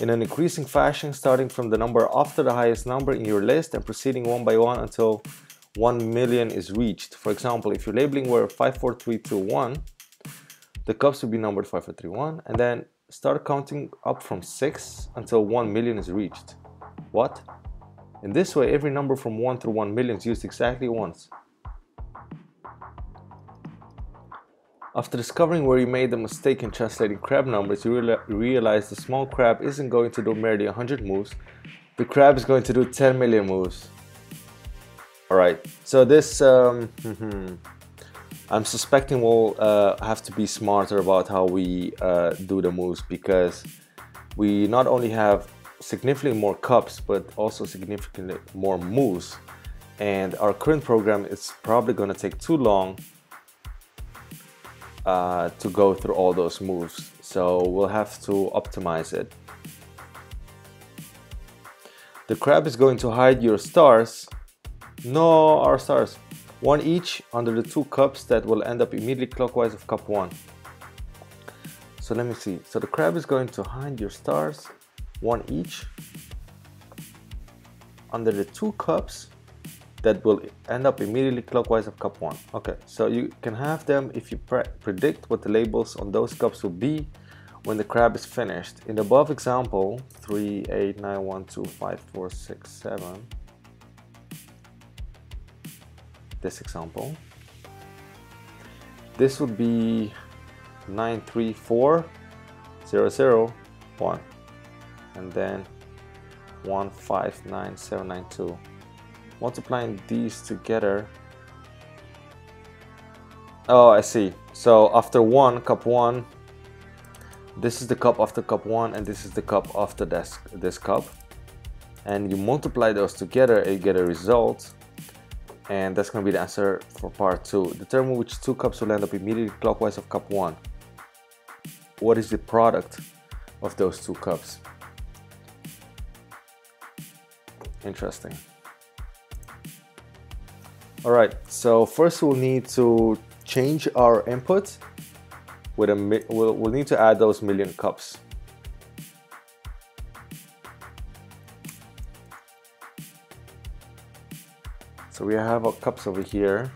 in an increasing fashion, starting from the number after the highest number in your list and proceeding one by one until one million is reached. For example, if your labeling were five, four, three, two, one, the cups would be numbered five, four, three, one, and then start counting up from six until one million is reached. What? In this way, every number from one through one million is used exactly once. After discovering where you made the mistake in translating crab numbers, you reala realize the small crab isn't going to do merely one hundred moves. The crab is going to do ten million moves. All right, so this, um, I'm suspecting we'll uh, have to be smarter about how we uh, do the moves, because we not only have significantly more cups, but also significantly more moves. and our current program is probably going to take too long uh, to go through all those moves, so we'll have to optimize it. The crab is going to hide your stars. No, our stars. One each under the two cups that will end up immediately clockwise of cup one. So let me see. So the crab is going to hide your stars, one each, under the two cups that will end up immediately clockwise of cup one. Okay, so you can have them if you pre predict what the labels on those cups will be when the crab is finished. In the above example, three, eight, nine, one, two, five, four, six, seven, this example, this would be nine, three, four, zero, zero, one, and then one, five, nine, seven, nine, two. Multiplying these together. Oh, I see. So after one, cup one, this is the cup after cup one, and this is the cup after this, this cup, and you multiply those together and you get a result, and that's going to be the answer for part two. Determine which two cups will end up immediately clockwise of cup one. What is the product of those two cups? Interesting. All right, so first we'll need to change our input. With a, we'll, we'll need to add those million cups. So we have our cups over here.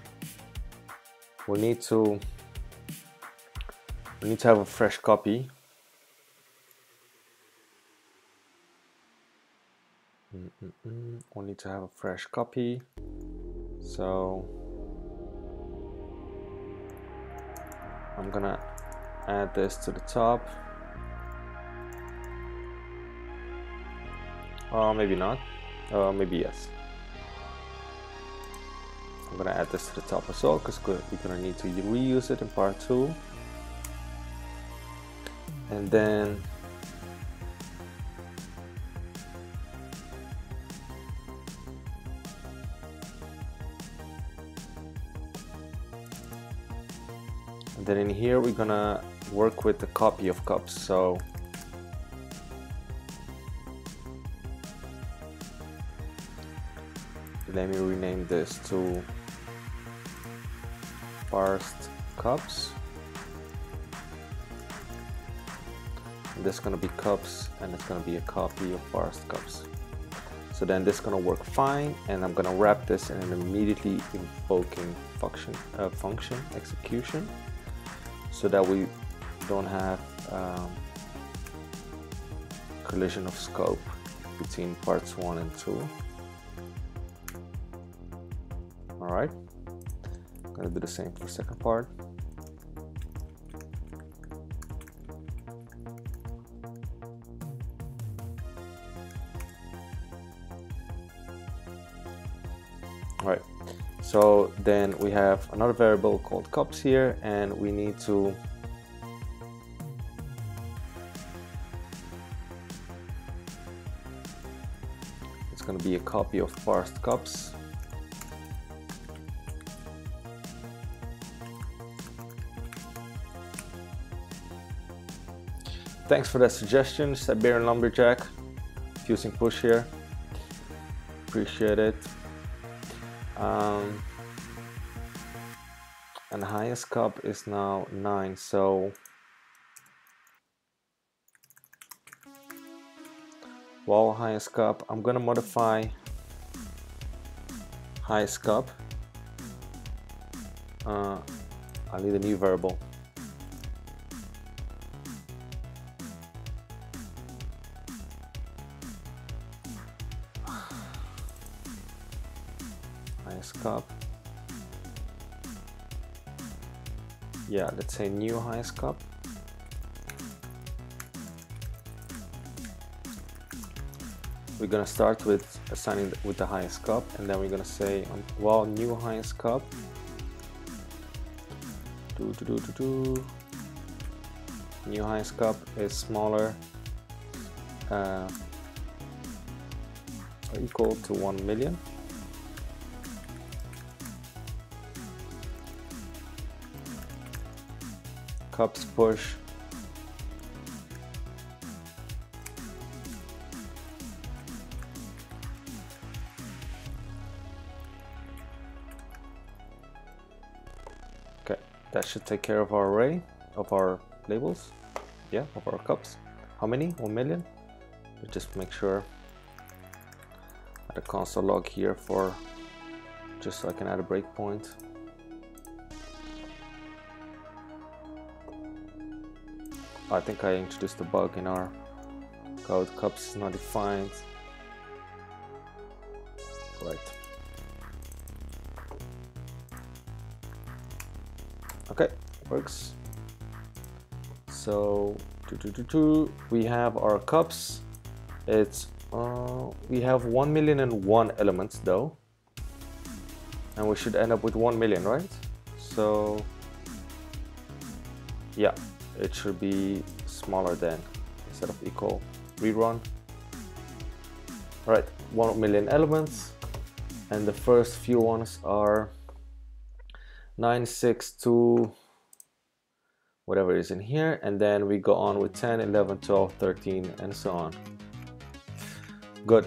We'll need to, we need to have a fresh copy. Mm-mm-mm. We'll need to have a fresh copy. So I'm gonna add this to the top. Oh, uh, maybe not. Uh, maybe yes. I'm gonna add this to the top as well because we're gonna need to reuse it in part two. And then And then in here we're gonna work with the copy of cups. So let me rename this to parsed cups. And this is gonna be cups, and it's gonna be a copy of parsed cups. So then this is gonna work fine, and I'm gonna wrap this in an immediately invoking function, uh, function execution. So that we don't have um, collision of scope between parts one and two. All right, I'm gonna do the same for the second part. All right. So then we have another variable called cups here, and we need to it's going to be a copy of parsed cups. Thanks for that suggestion, Siberian Lumberjack, using push here. Appreciate it. Um, and the highest cup is now nine, so while highest cup, I'm gonna modify highest cup. Uh, I need a new variable. Cup. Yeah, let's say new highest cup. We're gonna start with assigning with the highest cup, and then we're gonna say, um, well, new highest cup. Do do do do do. New highest cup is smaller uh, or equal to one million. cups bush. Okay, that should take care of our array of our labels. Yeah, of our cups. How many? one million? But just make sure I add a console log here for just so I can add a breakpoint. I think I introduced a bug in our code. Cups is not defined. Right. Okay, works. So we have our cups. It's uh, we have one million and one elements though, and we should end up with one million, right? So yeah. It should be smaller than, instead of equal, rerun. All right, one million elements. And the first few ones are nine, six, two, whatever is in here. And then we go on with ten, eleven, twelve, thirteen, and so on. Good,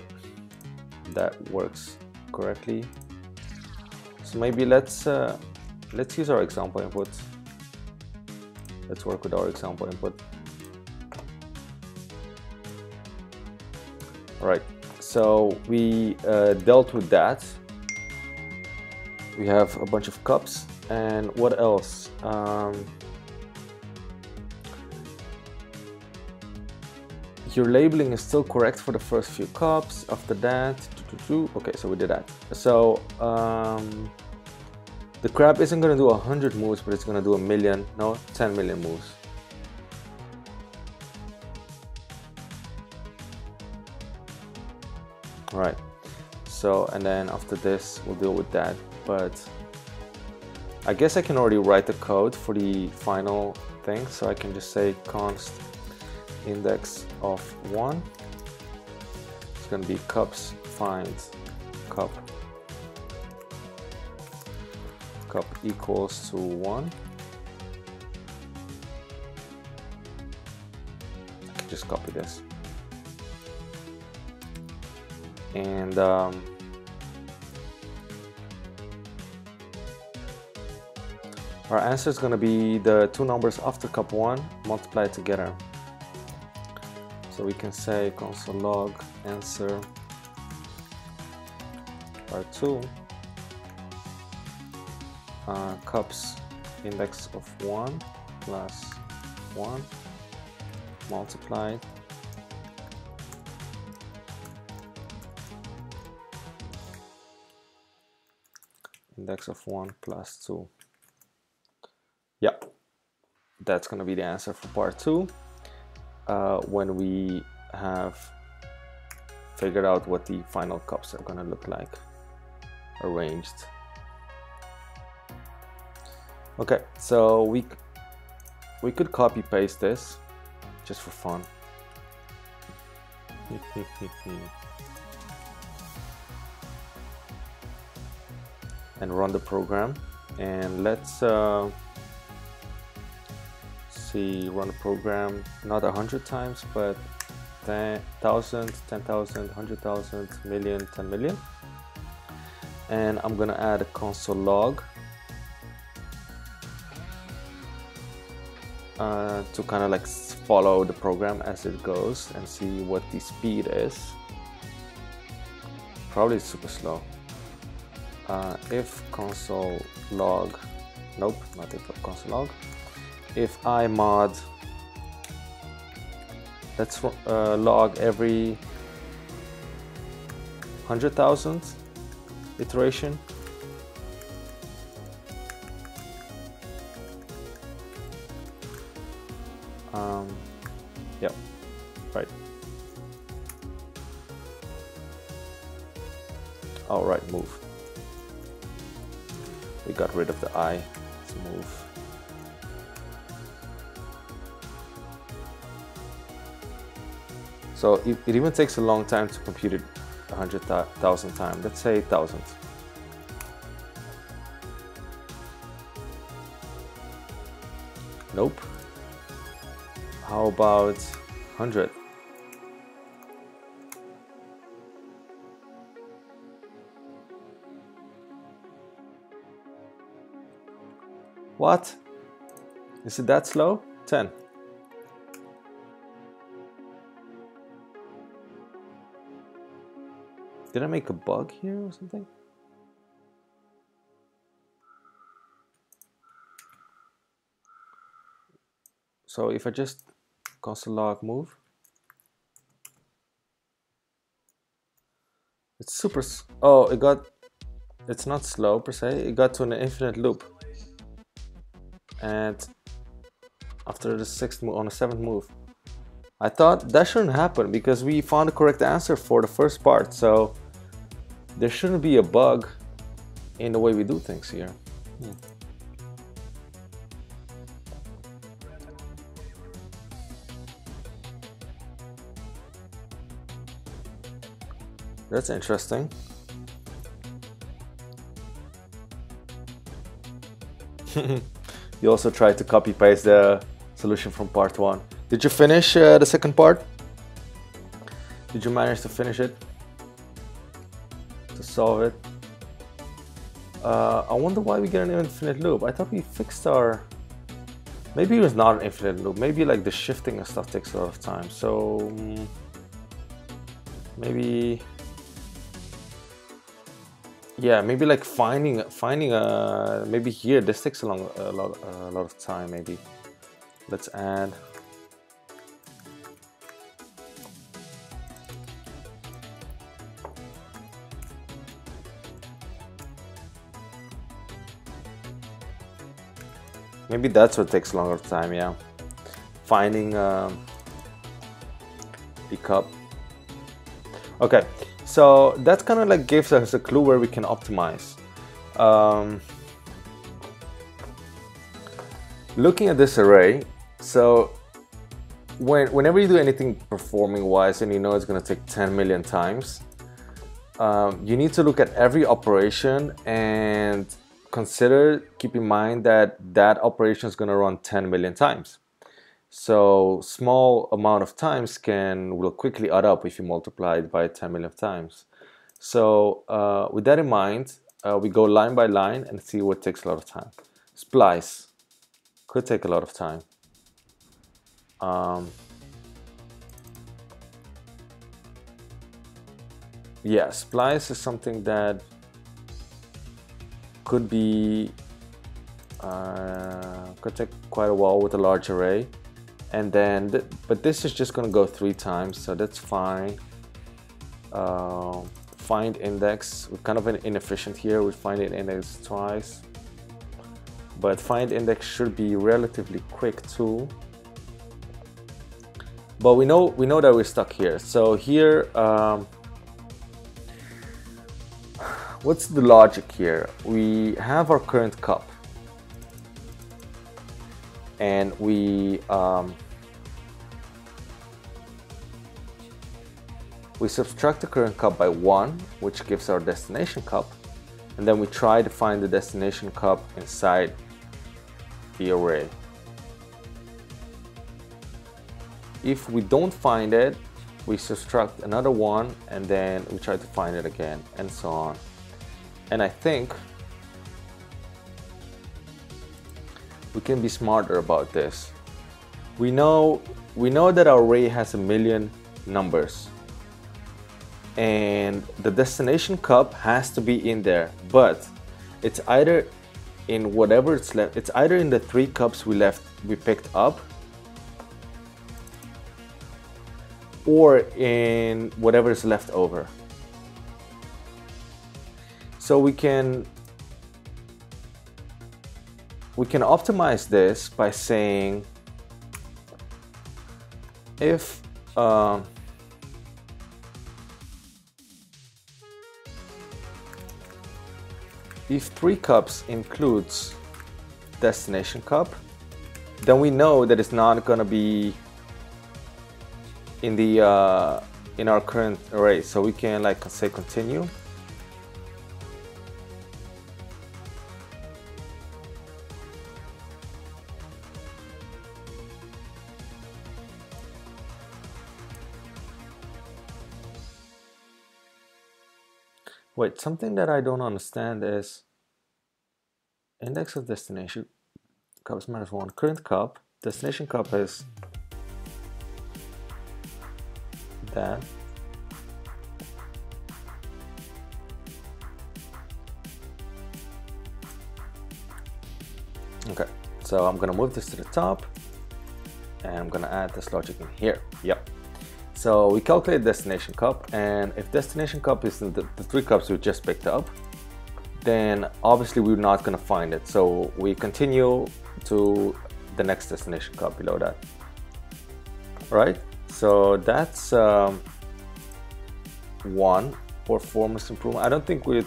that works correctly. So maybe let's, uh, let's use our example input. Let's work with our example input. All right, so we uh, dealt with that. We have a bunch of cups, and what else? Um, your labeling is still correct for the first few cups. After that, doo-doo-doo. Okay, so we did that. So. Um, The crab isn't going to do one hundred moves, but it's going to do a million, no, ten million moves. All right, so, and then after this, we'll deal with that, but I guess I can already write the code for the final thing, so I can just say const index of one. It's going to be cups find cup. Cup equals to one. I can just copy this. And um, our answer is going to be the two numbers after cup one multiplied together. So we can say console log answer R two. Uh, cups index of one plus one multiplied index of one plus two. Yeah, that's gonna be the answer for part two uh, when we have figured out what the final cups are gonna look like arranged. Okay, so we we could copy paste this just for fun. And run the program, and let's uh, see, run the program not a hundred times, but ten thousand, ten thousand, one hundred thousand, million, ten million. And I'm gonna add a console log. Uh, to kind of like follow the program as it goes and see what the speed is. Probably it's super slow. Uh, if console log, nope, not if console log. If I mod, let's uh, log every one hundred thousand iteration. Um, yeah, right. All right, move. We got rid of the I. Let's move. So it, it even takes a long time to compute it a hundred thousand times. Let's say thousand. Nope. How about one hundred? What? Is it that slow? ten. Did I make a bug here or something? So if I just console log move, it's super s oh it got, it's not slow per se, it got to an infinite loop, and after the sixth move, on the seventh move, I thought that shouldn't happen because we found the correct answer for the first part, so there shouldn't be a bug in the way we do things here. Hmm. That's interesting. You also tried to copy paste the solution from part one. Did you finish uh, the second part? Did you manage to finish it? To solve it? Uh, I wonder why we get an infinite loop. I thought we fixed our... Maybe it was not an infinite loop. Maybe like the shifting and stuff takes a lot of time. So maybe... Yeah, maybe like finding, finding a, maybe here, this takes a, long, a, lot, a lot of time, maybe. Let's add. Maybe that's what takes a longer time, yeah. Finding um, the cup. Okay. So that kind of like gives us a clue where we can optimize. Um, looking at this array, so when, whenever you do anything performing wise and you know it's going to take ten million times, um, you need to look at every operation and consider, keep in mind that that operation is going to run ten million times. So small amount of times can will quickly add up if you multiply it by ten million times. So uh, with that in mind, uh, we go line by line and see what takes a lot of time. Splice could take a lot of time. Um, yeah, splice is something that could be uh, could take quite a while with a large array. And then, th but this is just gonna go three times, so that's fine. Uh, find index, we're kind of an inefficient here. We find an index twice, but find index should be relatively quick too. But we know we know that we're stuck here. So here, um, what's the logic here? We have our current cup. And we um, we subtract the current cup by one, which gives our destination cup, and then we try to find the destination cup inside the array. If we don't find it, we subtract another one, and then we try to find it again, and so on. And I think we can be smarter about this. We know we know that our array has a million numbers, and the destination cup has to be in there. But it's either in whatever it's left. It's either in the three cups we left, we picked up, or in whatever is left over. So we can. We can optimize this by saying if um, if three cups includes destination cup, then we know that it's not going to be in the uh, in our current array. So we can like say continue. Wait, something that I don't understand is index of destination cup is minus one, current cup, destination cup is that. Okay, so I'm gonna move this to the top and I'm gonna add this logic in here. Yep. So we calculate destination cup, and if destination cup is the, the three cups we just picked up, then obviously we're not gonna find it. So we continue to the next destination cup below that. Right? So that's um, one performance improvement. I don't think we're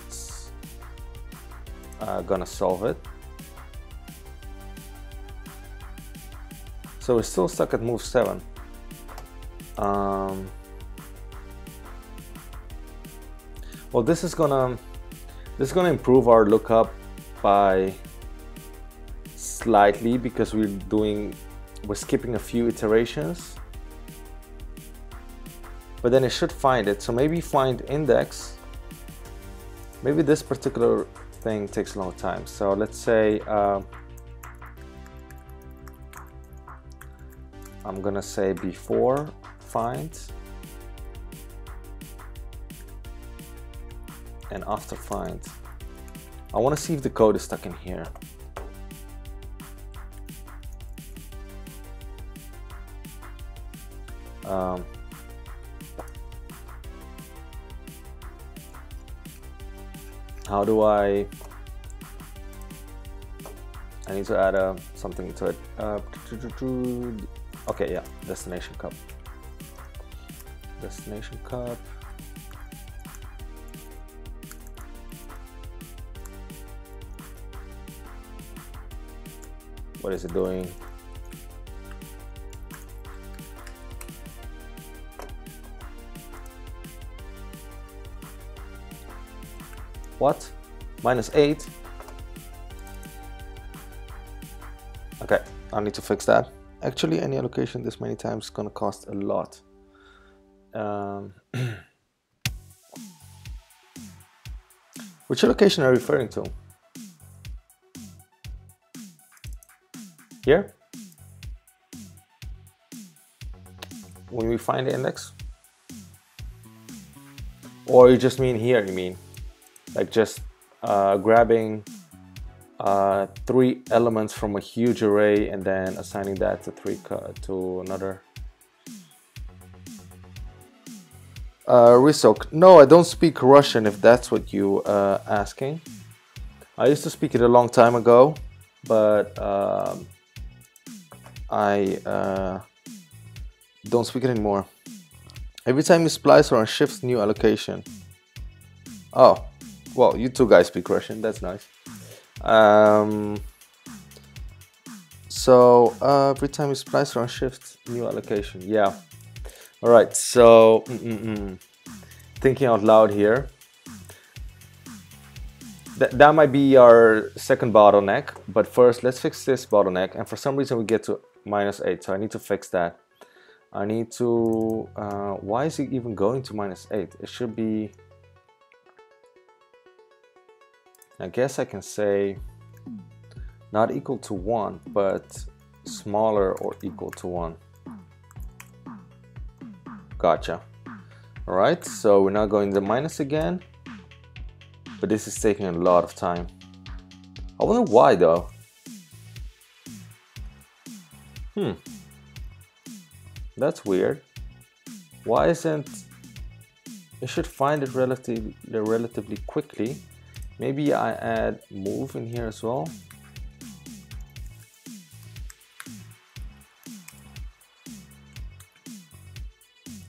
uh, gonna solve it. So we're still stuck at move seven. Um, well, this is gonna this is gonna improve our lookup by slightly, because we're doing we're skipping a few iterations. But then it should find it. So maybe find index. Maybe this particular thing takes a long time. So let's say. Uh, I'm gonna say before find and after find. I wanna see if the code is stuck in here. Um, how do I, I need to add uh, something to it. Uh, Okay, yeah, destination cup. Destination cup. What is it doing? What? Minus eight? Okay, I need to fix that. Actually, any allocation this many times is gonna cost a lot. Um, which allocation are you referring to? Here? When we find the index? Or you just mean here, you mean? Like just uh, grabbing Uh, three elements from a huge array and then assigning that to three to another. Uh, Risok, no, I don't speak Russian. If that's what you uh, asking, I used to speak it a long time ago, but um, I uh, don't speak it anymore. Every time you splice or shifts new allocation. Oh, well, you two guys speak Russian. That's nice. Um, so uh, every time you splice or shift new allocation, yeah. All right, so mm -mm -mm. thinking out loud here. Th that might be our second bottleneck, but first let's fix this bottleneck. And for some reason we get to minus eight, so I need to fix that. I need to, uh, why is it even going to minus eight? It should be, I guess I can say not equal to one, but smaller or equal to one. Gotcha. All right, so we're not going to minus again, but this is taking a lot of time. I wonder why though. Hmm. That's weird. Why isn't, you should find it relatively, relatively quickly. Maybe I add move in here as well.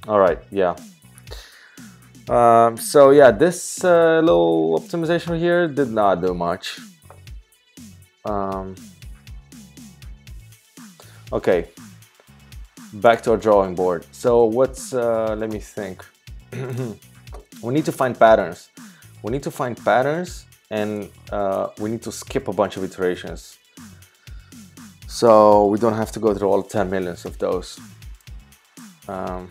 All right, yeah. Um, so yeah, this uh, little optimization here did not do much. Um, okay, back to our drawing board. So what's, uh, let me think. We need to find patterns. We need to find patterns, and uh, we need to skip a bunch of iterations. So we don't have to go through all ten millions of those. Um,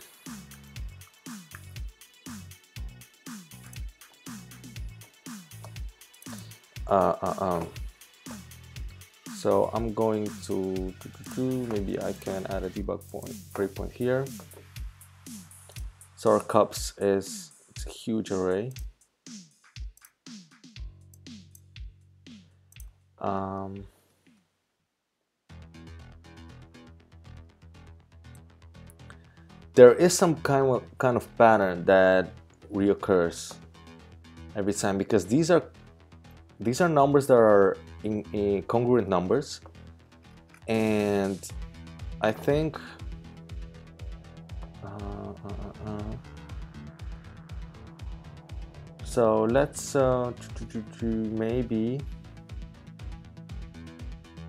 uh, uh, um. So I'm going to maybe I can add a debug point breakpoint here. So our cups is it's a huge array. Um, there is some kind of kind of pattern that reoccurs every time, because these are these are numbers that are in, in congruent numbers, and I think uh, uh, uh, so let's uh, maybe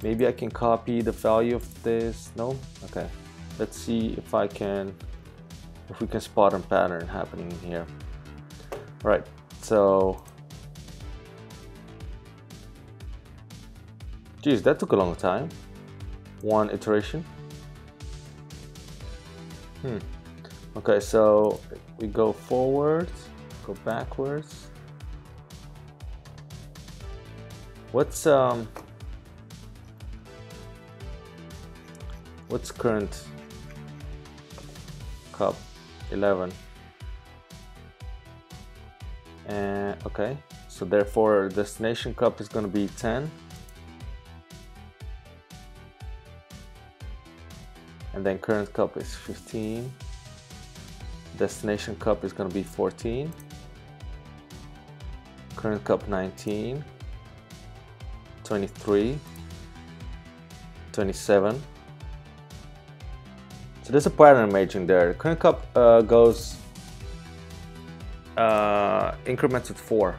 maybe I can copy the value of this. No, okay, let's see if I can if we can spot a pattern happening here. All right, so geez, that took a long time. One iteration. Hmm. Okay, so we go forward, go backwards. What's um what's current cup? Eleven. And okay, so therefore destination cup is gonna be ten. And then current cup is fifteen. Destination cup is going to be fourteen. Current cup nineteen. twenty-three. twenty-seven. So there's a pattern emerging there. Current cup uh, goes uh, increments with four.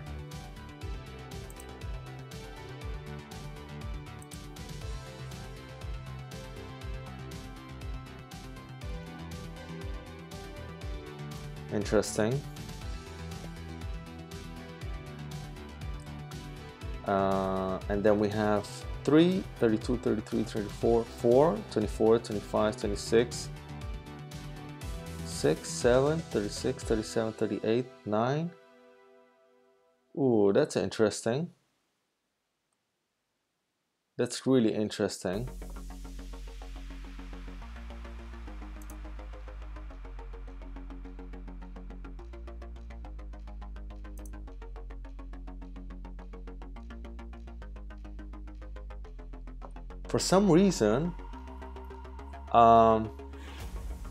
Interesting. Uh, and then we have three, thirty-two, thirty-three, thirty-four, four, twenty-four, twenty-five, twenty-six, six, seven, thirty-six, thirty-seven, thirty-eight, nine. Ooh, that's interesting. That's really interesting. For some reason, um,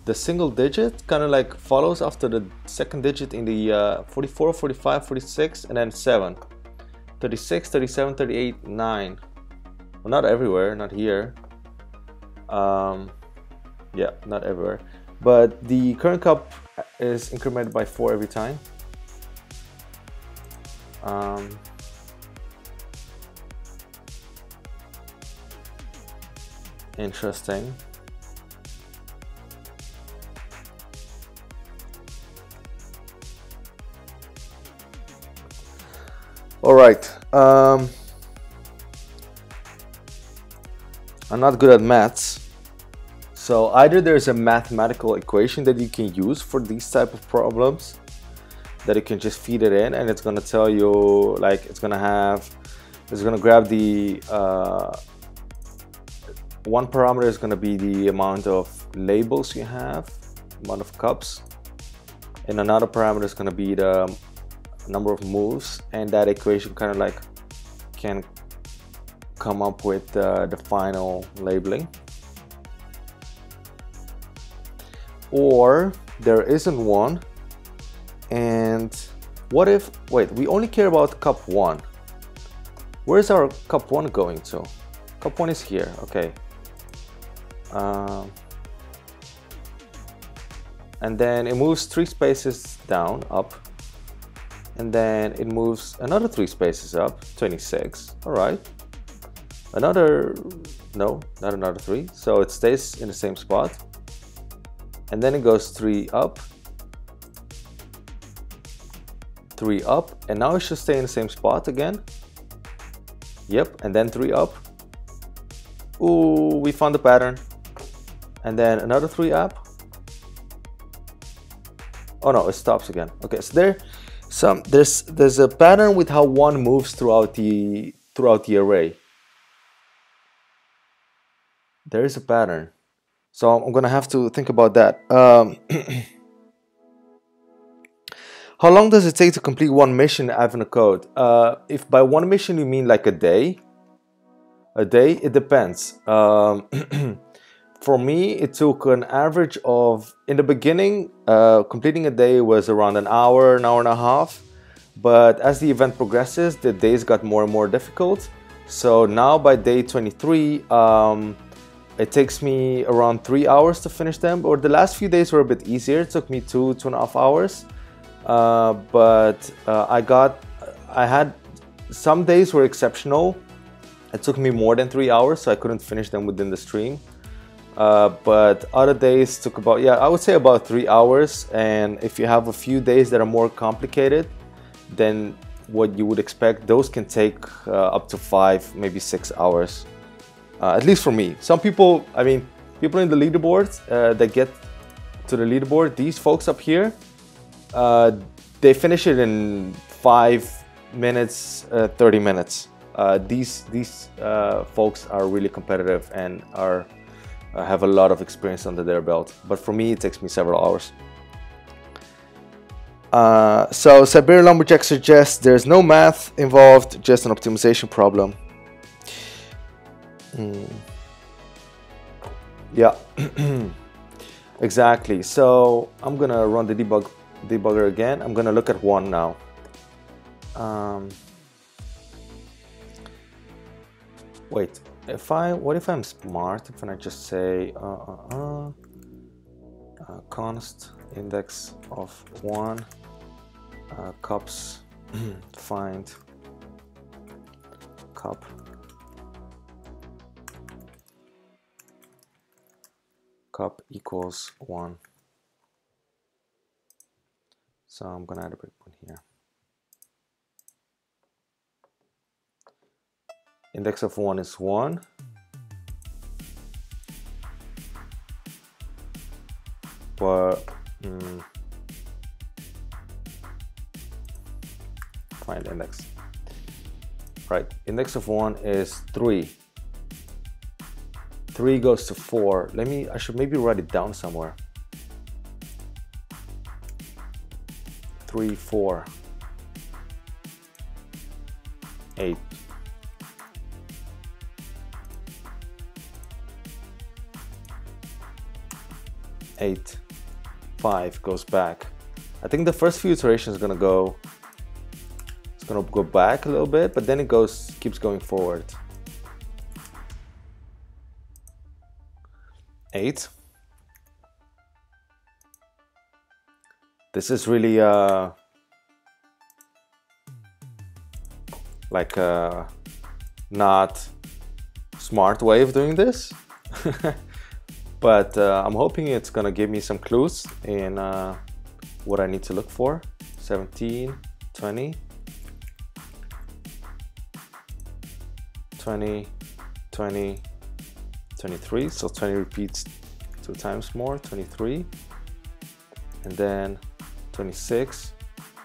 the single digit kind of like follows after the second digit in the uh, forty-four, forty-five, forty-six, and then seven. thirty-six, thirty-seven, thirty-eight, nine. Well, not everywhere, not here. Um, yeah, not everywhere. But the current cup is incremented by four every time. Um, Interesting. All right. Um, I'm not good at maths, so either there's a mathematical equation that you can use for these type of problems that you can just feed it in, and it's gonna tell you, like, it's gonna have, it's gonna grab the. Uh, One parameter is going to be the amount of labels you have, amount of cups, and another parameter is going to be the number of moves, and that equation kind of like can come up with uh, the final labeling. Or there isn't one, and what if, wait, we only care about cup one. Where's our cup one going to? Cup one is here, okay. Um, and then it moves three spaces down, up, and then it moves another three spaces up, twenty-six, all right, another, no, not another three, so it stays in the same spot, and then it goes three up, three up, and now it should stay in the same spot again, yep, and then three up. Ooh, we found the pattern. And then another three up. Oh no, it stops again. Okay, so there, some there's there's a pattern with how one moves throughout the throughout the array. There is a pattern, so I'm gonna have to think about that. Um, how long does it take to complete one mission in Advent of Code? Uh, if by one mission you mean like a day, a day, it depends. Um, for me, it took an average of, in the beginning, uh, completing a day was around an hour, an hour and a half. But as the event progresses, the days got more and more difficult. So now by day twenty-three, um, it takes me around three hours to finish them. Or the last few days were a bit easier. It took me two, two and a half hours. Uh, but uh, I got, I had, some days were exceptional. It took me more than three hours, so I couldn't finish them within the stream. Uh, but other days took about, yeah, I would say about three hours. And if you have a few days that are more complicated than what you would expect, those can take uh, up to five, maybe six hours. Uh, at least for me. Some people, I mean, people in the leaderboards uh, that get to the leaderboard, these folks up here, uh, they finish it in five minutes, uh, thirty minutes. Uh, these these uh, folks are really competitive and are uh, have a lot of experience under their belt. But for me, it takes me several hours. Uh, so Siberian Lumberjack suggests there's no math involved, just an optimization problem. Mm. Yeah, exactly. So I'm gonna run the debug debugger again. I'm gonna look at one now. Um, Wait, if I, what if I'm smart? If I just say uh, uh, uh, uh, const index of one uh, cups find cup cup equals one. So I'm gonna add a breakpoint here. Index of one is one. But, mm, find index. Right, index of one is three. Three goes to four. Let me, I should maybe write it down somewhere. Three, four, eight. eight, five goes back. I think the first few iterations is gonna go, it's gonna go back a little bit, but then it goes, keeps going forward. eight. This is really uh, like a not smart way of doing this. But uh, I'm hoping it's gonna give me some clues in uh, what I need to look for. seventeen, twenty, twenty, twenty, twenty-three. So twenty repeats two times more, twenty-three. And then twenty-six,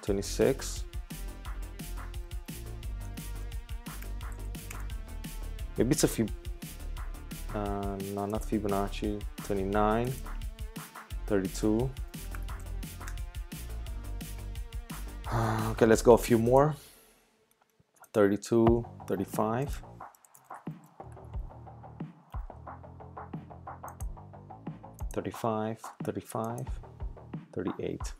twenty-six. Maybe it's a few. Uh, no, not Fibonacci, twenty-nine, thirty-two. Okay, let's go a few more. thirty-two, thirty-five. thirty-five, thirty-five, thirty-eight.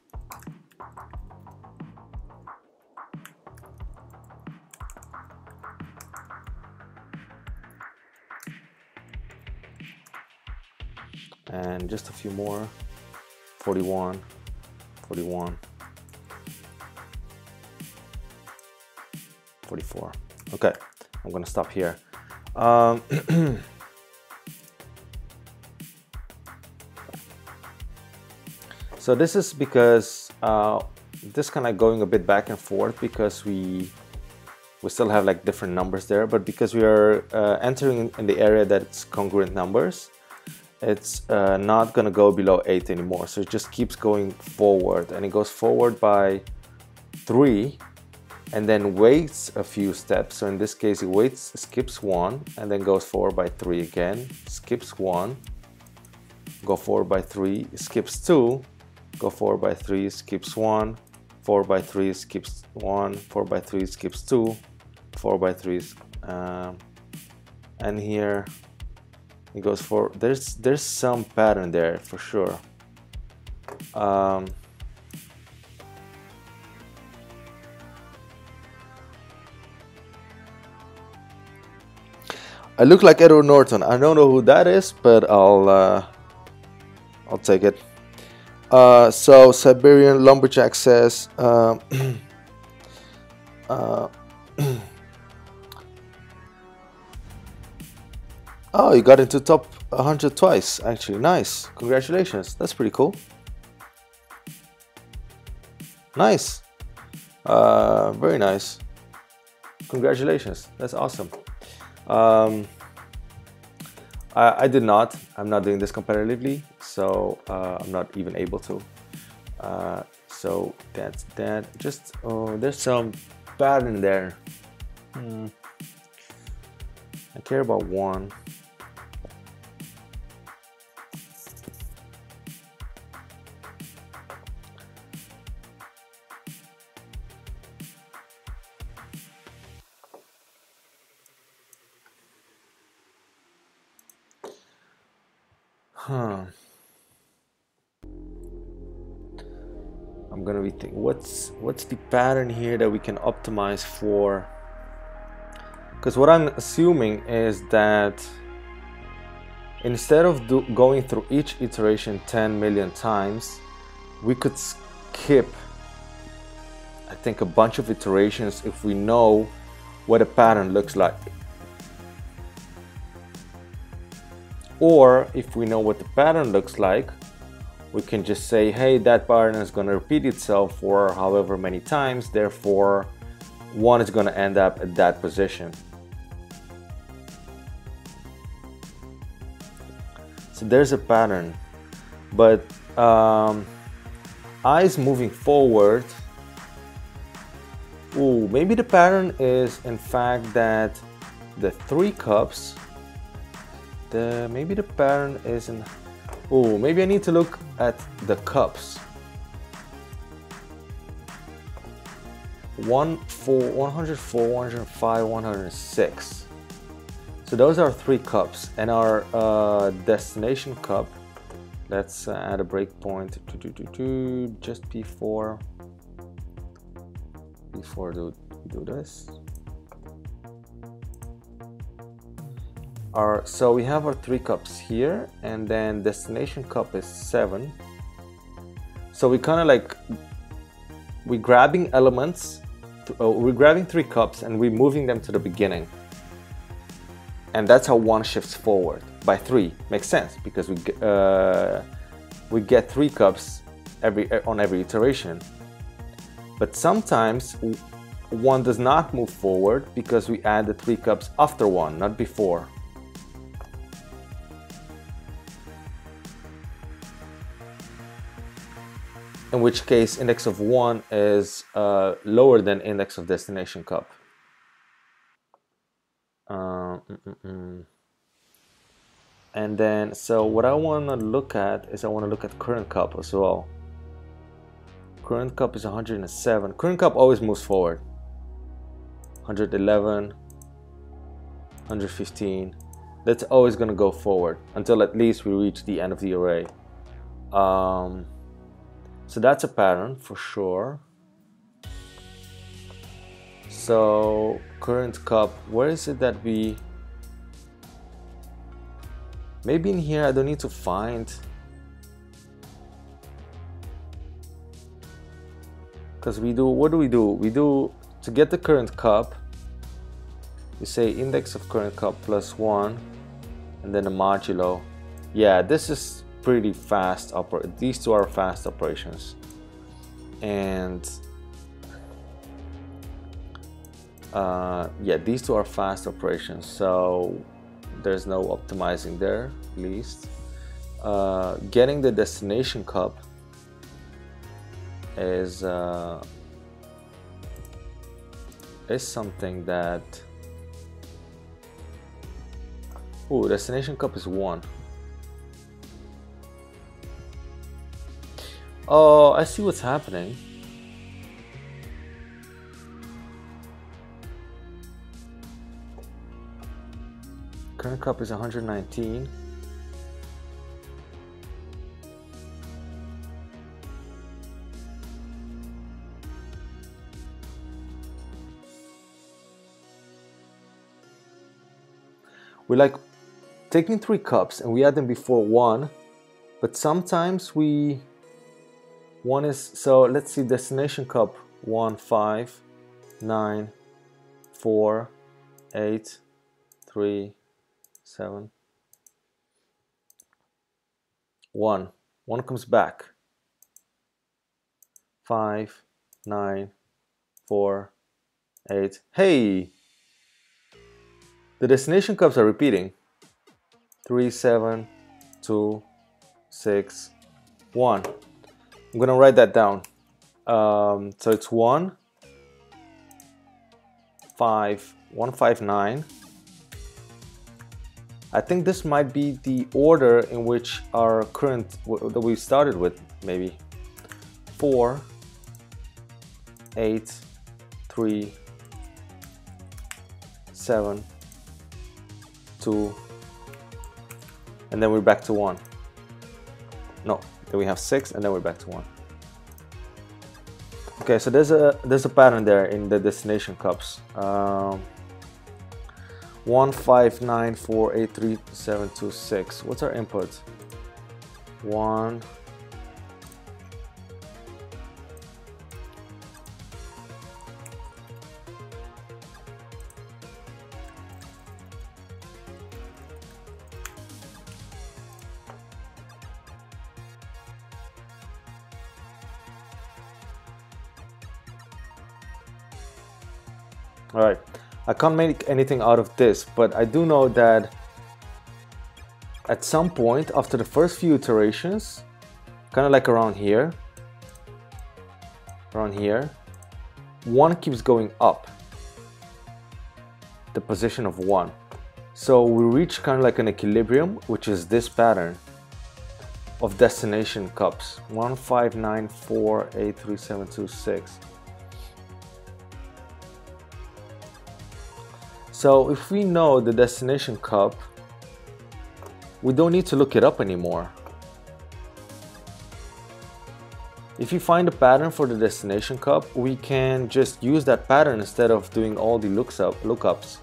And just a few more, forty-one, forty-one, forty-four. Okay, I'm gonna stop here. Um, so this is because, uh, this kind of going a bit back and forth because we, we still have like different numbers there, but because we are uh, entering in the area that's congruent numbers, it's uh, not gonna go below eight anymore. So it just keeps going forward, and it goes forward by three and then waits a few steps. So in this case, he waits, skips one, and then goes forward by three again, skips one, go forward by three, skips two, go forward by three, skips one, four by three, skips one, four by three, skips two, four by three, um, and here it goes for, there's, there's some pattern there for sure. Um, I look like Edward Norton. I don't know who that is, but I'll uh, I'll take it. Uh, so Siberian Lumberjack says, uh, uh, oh, you got into top one hundred twice, actually. Nice, congratulations. That's pretty cool. Nice, uh, very nice. Congratulations. That's awesome. Um, I, I did not. I'm not doing this competitively, so uh, I'm not even able to. Uh, so that's that. Just oh, there's some pattern there. Hmm. I care about one. Huh. I'm gonna be thinking, what's what's the pattern here that we can optimize for? Because what I'm assuming is that instead of do, going through each iteration ten million times, we could skip, I think, a bunch of iterations if we know what a pattern looks like. Or if we know what the pattern looks like, we can just say, hey, that pattern is going to repeat itself for however many times, therefore one is going to end up at that position. So there's a pattern, but um, eyes moving forward. Ooh, maybe the pattern is in fact that the three cups, The, maybe the pattern isn't. Oh, maybe I need to look at the cups. one, four, one hundred four, one hundred five, one hundred six. So those are three cups, and our uh, destination cup. Let's uh, add a breakpoint to just before before do do this. Our, so we have our three cups here, and then destination cup is seven. So we kind of like, we're grabbing elements, to, oh, we're grabbing three cups and we're moving them to the beginning. And that's how one shifts forward by three. Makes sense, because we, uh, we get three cups every, on every iteration. But sometimes one does not move forward because we add the three cups after one, not before. In which case index of one is uh, lower than index of destination cup. Uh, mm -mm. And then, so what I want to look at is I want to look at current cup as well. Current cup is one hundred seven. Current cup always moves forward. one hundred eleven, one hundred fifteen. That's always going to go forward until at least we reach the end of the array. Um, So that's a pattern for sure. So current cup, where is it that we, maybe in here I don't need to find, because we do, what do we do? We do, to get the current cup, we say index of current cup plus one, and then a modulo. Yeah, this is pretty fast oper- these two are fast operations, and uh, yeah, these two are fast operations, so there's no optimizing there, at least. Uh, getting the destination cup is uh, is something that... Ooh, destination cup is one. Oh, I see what's happening. Current cup is one hundred nineteen. We like taking three cups and we add them before one, but sometimes we one is so let's see destination cup one five nine four eight three seven one one comes back five nine four eight hey. The destination cups are repeating. Three, seven, two, six, one. I'm gonna write that down. Um, so it's one, five, one, five, nine. I think this might be the order in which our current that we started with, maybe. Four, eight, three, seven. Two, and then we're back to one. No, then we have six, and then we're back to one. Okay, so there's a there's a pattern there in the destination cups. Um, one, five, nine, four, eight, three, seven, two, six. What's our input? One. Alright, I can't make anything out of this, but I do know that at some point after the first few iterations, kind of like around here, around here, one keeps going up, the position of one. So we reach kind of like an equilibrium, which is this pattern of destination cups. One, five, nine, four, eight, three, seven, two, six. So if we know the destination cup, we don't need to look it up anymore. If you find a pattern for the destination cup, we can just use that pattern instead of doing all the looks up, lookups.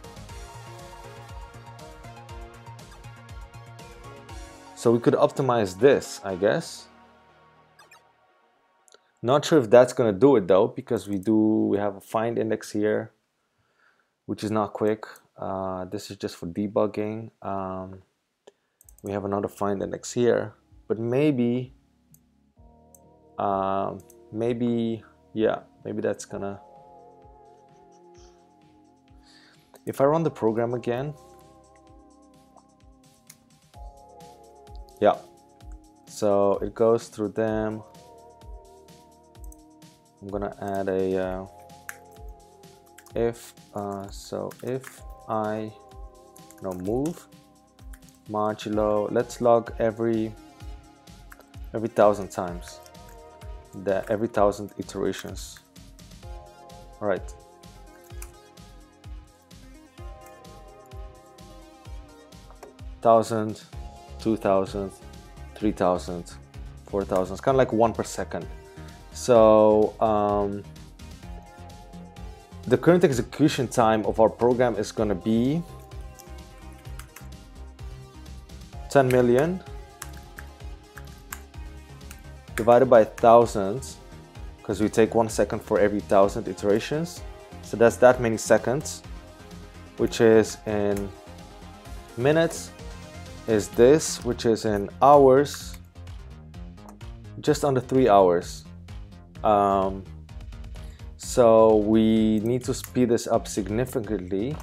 So we could optimize this, I guess. Not sure if that's gonna do it though, because we do we have a find index here, which is not quick. Uh, this is just for debugging. Um, we have another find index here, but maybe, uh, maybe, yeah, maybe that's gonna. If I run the program again, yeah. So it goes through them. I'm gonna add a. Uh, if uh, so if I you know, move modulo, let's log every every thousand times, the every thousand iterations. All right, thousand, two thousand, three thousand, four thousand. It's kind of like one per second. So um, the current execution time of our program is going to be ten million divided by thousands, because we take one second for every thousand iterations. So that's that many seconds, which is in minutes, is this, which is in hours, just under three hours. Um, So we need to speed this up significantly.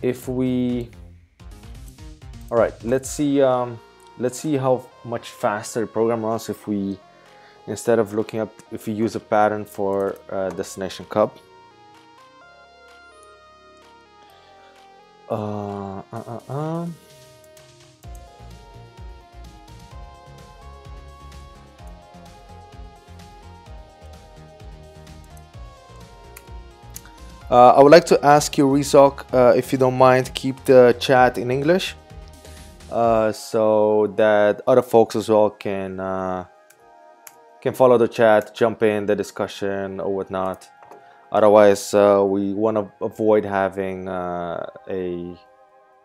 If we, all right, let's see. Um, let's see how much faster the program runs if we, instead of looking up, if we use a pattern for uh, destination cup. Uh, uh, uh, uh. Uh, I would like to ask you, Rizok, uh, if you don't mind, keep the chat in English, uh, so that other folks as well can uh, can follow the chat, jump in the discussion or whatnot. Otherwise, uh, we want to avoid having uh, a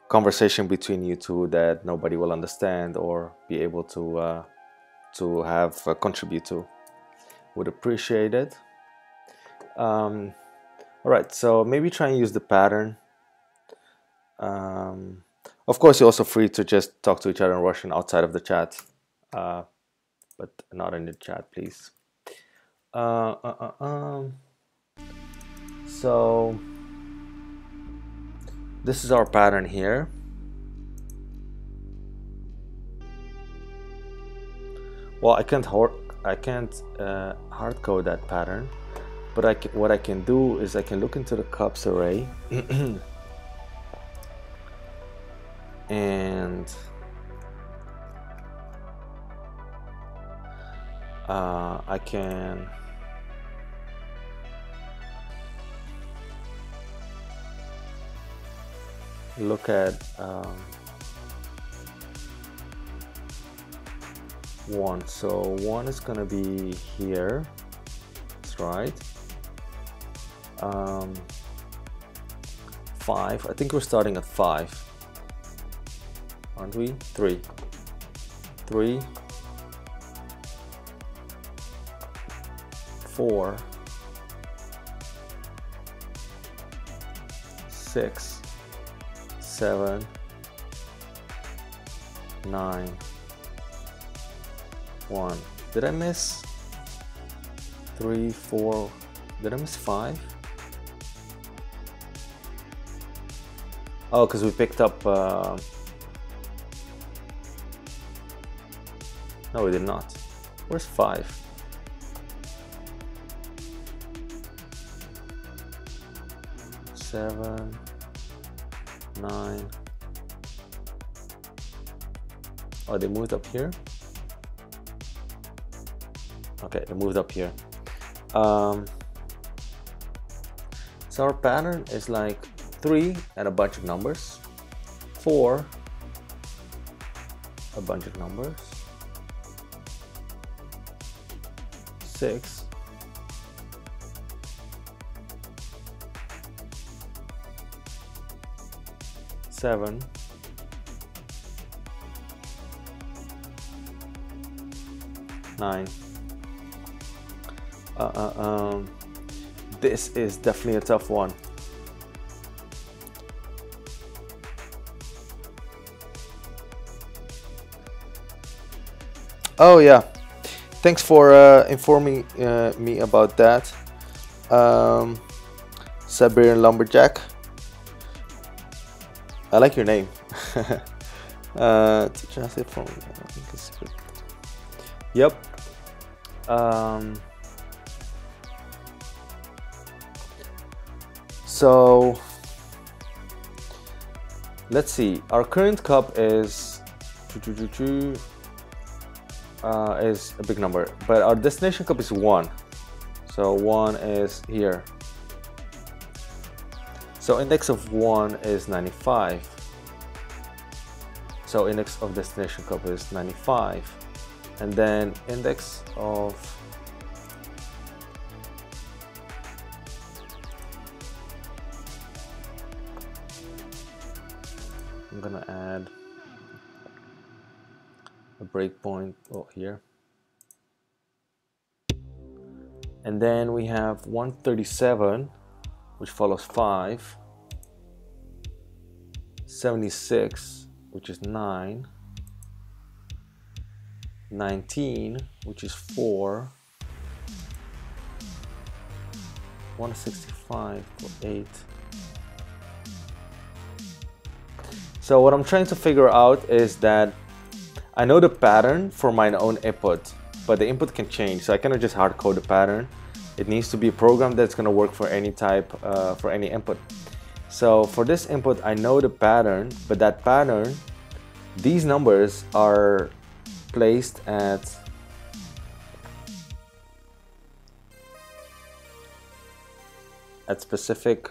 conversation between you two that nobody will understand or be able to uh, to have uh, contribute to. Would appreciate it. Um, Alright, so maybe try and use the pattern. Um, of course, you're also free to just talk to each other in Russian outside of the chat, uh, but not in the chat, please. Uh, uh, uh, um. So, this is our pattern here. Well, I can't, hard, I can't uh, hard code that pattern. But I can, what I can do is I can look into the cups array and uh, I can look at um, one. So one is going to be here, right? Um, five. I think we're starting at five, aren't we? Three. Three. Four. Six. Seven. Nine. One. Did I miss three, four? Did I miss five? Oh, because we picked up. Uh... No, we did not. Where's five? Seven, nine. Oh, they moved up here. Okay, they moved up here. Um, so our pattern is like three and a bunch of numbers, four, a bunch of numbers, six, seven, nine. Uh, uh, um, this is definitely a tough one. Oh yeah, thanks for uh, informing uh, me about that, um, Siberian Lumberjack. I like your name. uh, to translate from, I think it's good. Yep. Um, So let's see. Our current cup is uh, is a big number, but our destination cup is one. So one is here. So index of one is ninety-five. So index of destination cup is ninety-five, and then index of gonna add a breakpoint oh, here, and then we have one thirty-seven, which follows five, seventy-six, which is nine, nineteen, which is four, one sixty-five for eight. So what I'm trying to figure out is that I know the pattern for my own input, but the input can change. So I cannot just hard code the pattern. It needs to be a program that's going to work for any type, uh, for any input. So for this input, I know the pattern, but that pattern, these numbers are placed at at specific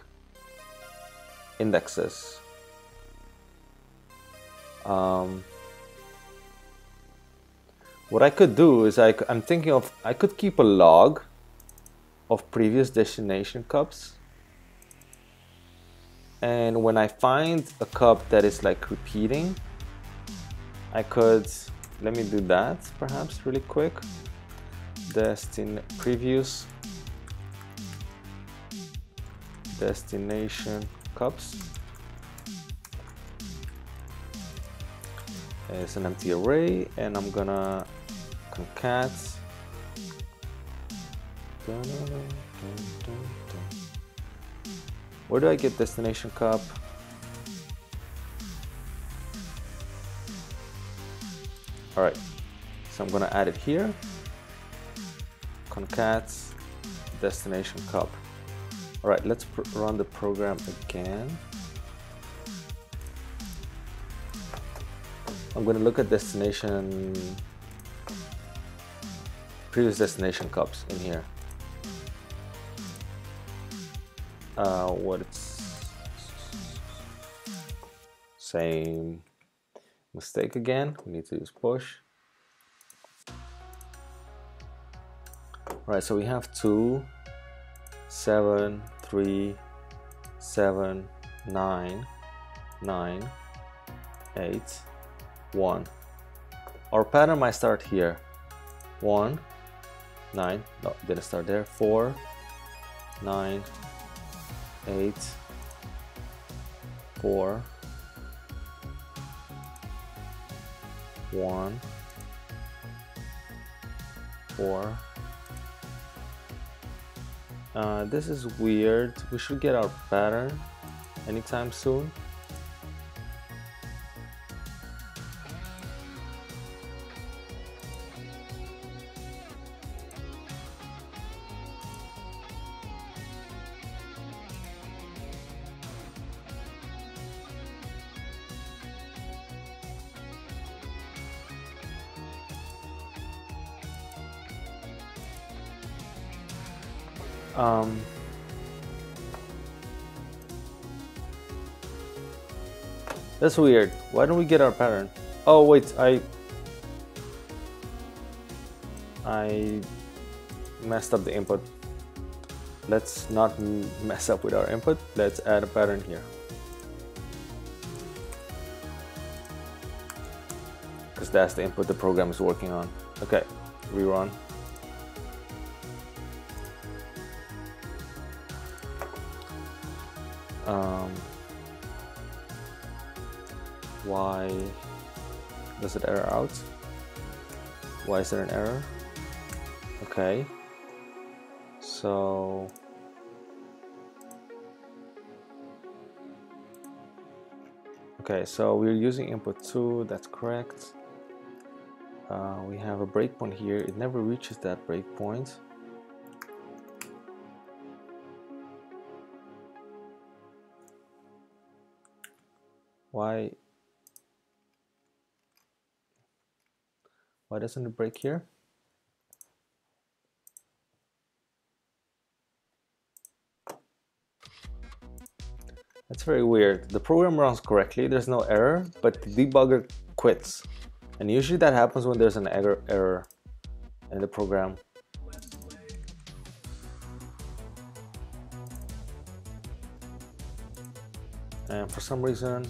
indexes. Um, what I could do is I, I'm thinking of, I could keep a log of previous destination cups, and when I find a cup that is like repeating, I could, let me do that perhaps really quick. Destin previous destination cups is an empty array, and I'm gonna concat. Where do I get destination cup? All right, so I'm gonna add it here. Concat destination cup. All right, let's pr run the program again. I'm gonna look at destination, previous destination cups in here. Uh, what it's same mistake again. We need to use push. All right, so we have two, seven, three, seven, nine, nine, eight, one. Our pattern might start here. One, nine. No, didn't start there. Four, nine, eight, four, one, four. Uh, this is weird. We should get our pattern anytime soon. Um, that's weird. Why don't we get our pattern? Oh wait, I I messed up the input. Let's not mess up with our input. Let's add a pattern here, because that's the input the program is working on. Okay, rerun. Um, why does it error out? Why is there an error? Okay, so okay, so we're using input two, that's correct. Uh, we have a breakpoint here. It never reaches that breakpoint. Why, why doesn't it break here? That's very weird. The program runs correctly, there's no error, but the debugger quits. And usually that happens when there's an error, error in the program. And for some reason,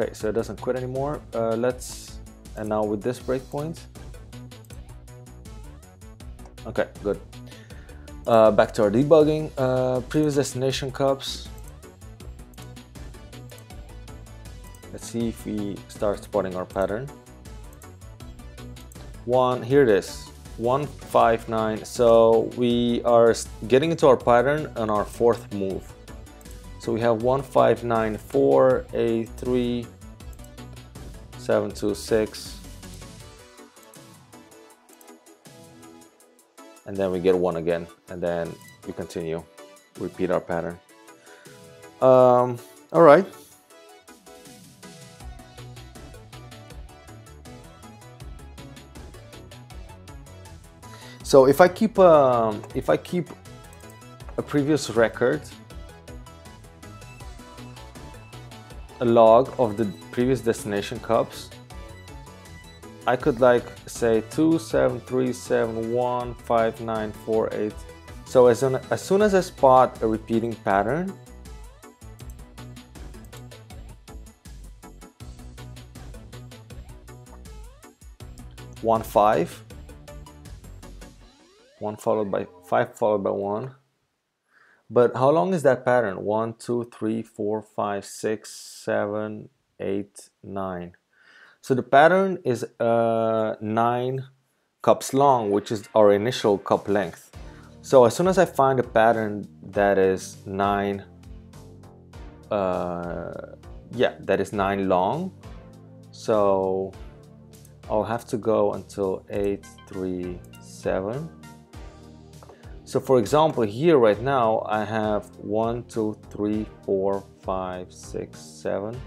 okay, so it doesn't quit anymore. Uh, let's, and now with this breakpoint. Okay, good. Uh, back to our debugging. Uh, previous destination cups. Let's see if we start spotting our pattern. One, here it is. One, five, nine. So we are getting into our pattern on our fourth move. So we have one, five, nine, four, eight, three, seven, two, six, and then we get one again, and then we continue, repeat our pattern. Um, all right. So if I keep um, if I keep a previous record, a log of the previous destination cups, I could like say two, seven, three, seven, one, five, nine, four, eight. So as soon as soon as I spot a repeating pattern, one five. One followed by five followed by one. But how long is that pattern? One, two, three, four, five, six, seven, eight, nine. So the pattern is uh, nine cups long, which is our initial cup length. So as soon as I find a pattern that is nine, uh, yeah, that is nine long. So I'll have to go until eight, three, seven. So for example, here right now, I have one, two, three, four, five, six, seven.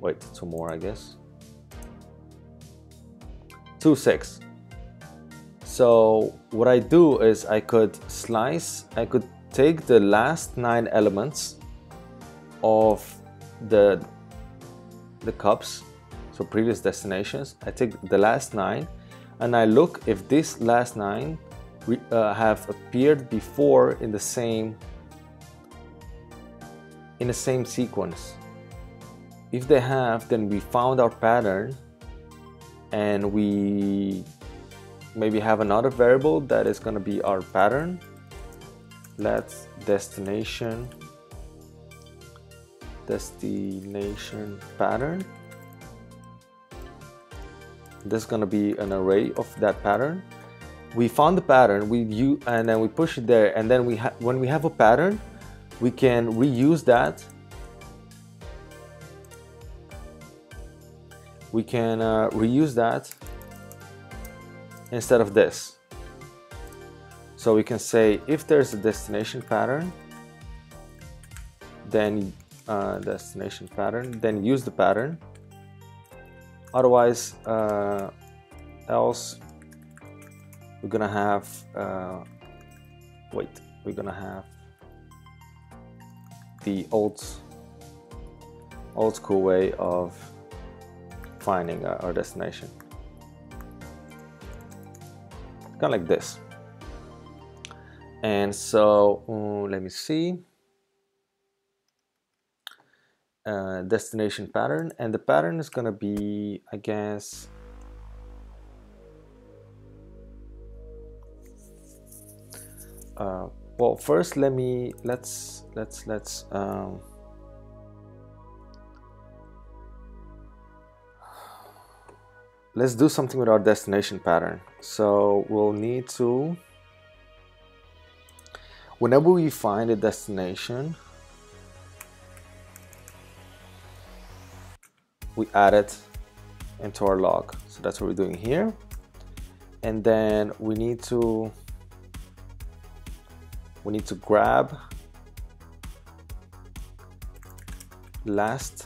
Wait, two more, I guess. Two, six. So what I do is I could slice, I could take the last nine elements of the, the cups, so previous destinations. I take the last nine and I look if this last nine We, uh, have appeared before in the same in the same sequence. If they have, then we found our pattern, and we maybe have another variable that is going to be our pattern. Let's destination destination pattern. This is going to be an array of that pattern. We found the pattern, we view, and then we push it there, and then we ha when we have a pattern, we can reuse that. We can uh, reuse that instead of this. So we can say if there's a destination pattern, then uh, destination pattern, then use the pattern. Otherwise, uh, else. We're gonna have uh, wait. We're gonna have the old old school way of finding our destination, kind of like this. And so um, let me see uh, destination pattern, and the pattern is gonna be, I guess, Uh, well, first let me let's let's let's um, let's do something with our destination pattern. So we'll need to, whenever we find a destination, we add it into our log. So that's what we're doing here, and then we need to. We need to grab last,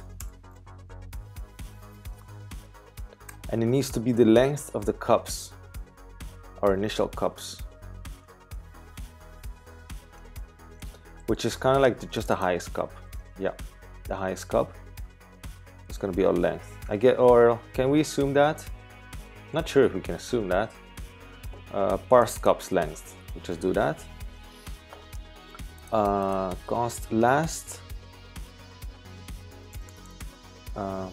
and it needs to be the length of the cups, our initial cups, which is kind of like the, just the highest cup. Yeah, the highest cup is going to be our length. I get, or can we assume that? Not sure if we can assume that. Uh, parse cups length. We just do that. Uh, const last uh,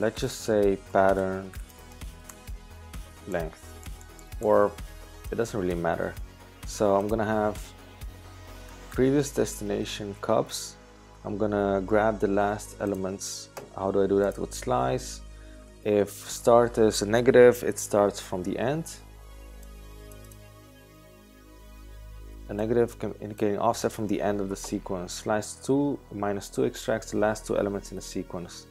let's just say pattern length, or it doesn't really matter. So I'm gonna have previous destination cups. I'm gonna grab the last elements. How do I do that? With slice. If start is a negative, it starts from the end. A negative can indicate an offset from the end of the sequence. Slice two minus two extracts the last two elements in the sequence.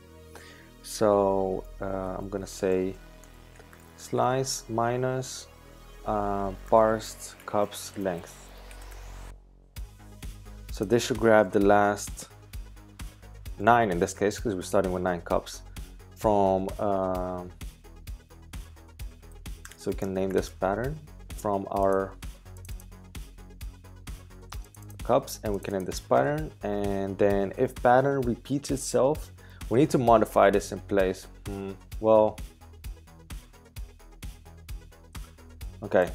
So uh, I'm gonna say slice minus uh, parsed cups length. So this should grab the last nine in this case, because we're starting with nine cups from uh, so we can name this pattern from our cups, and we can end this pattern, and then if pattern repeats itself, we need to modify this in place. Mm, well, okay,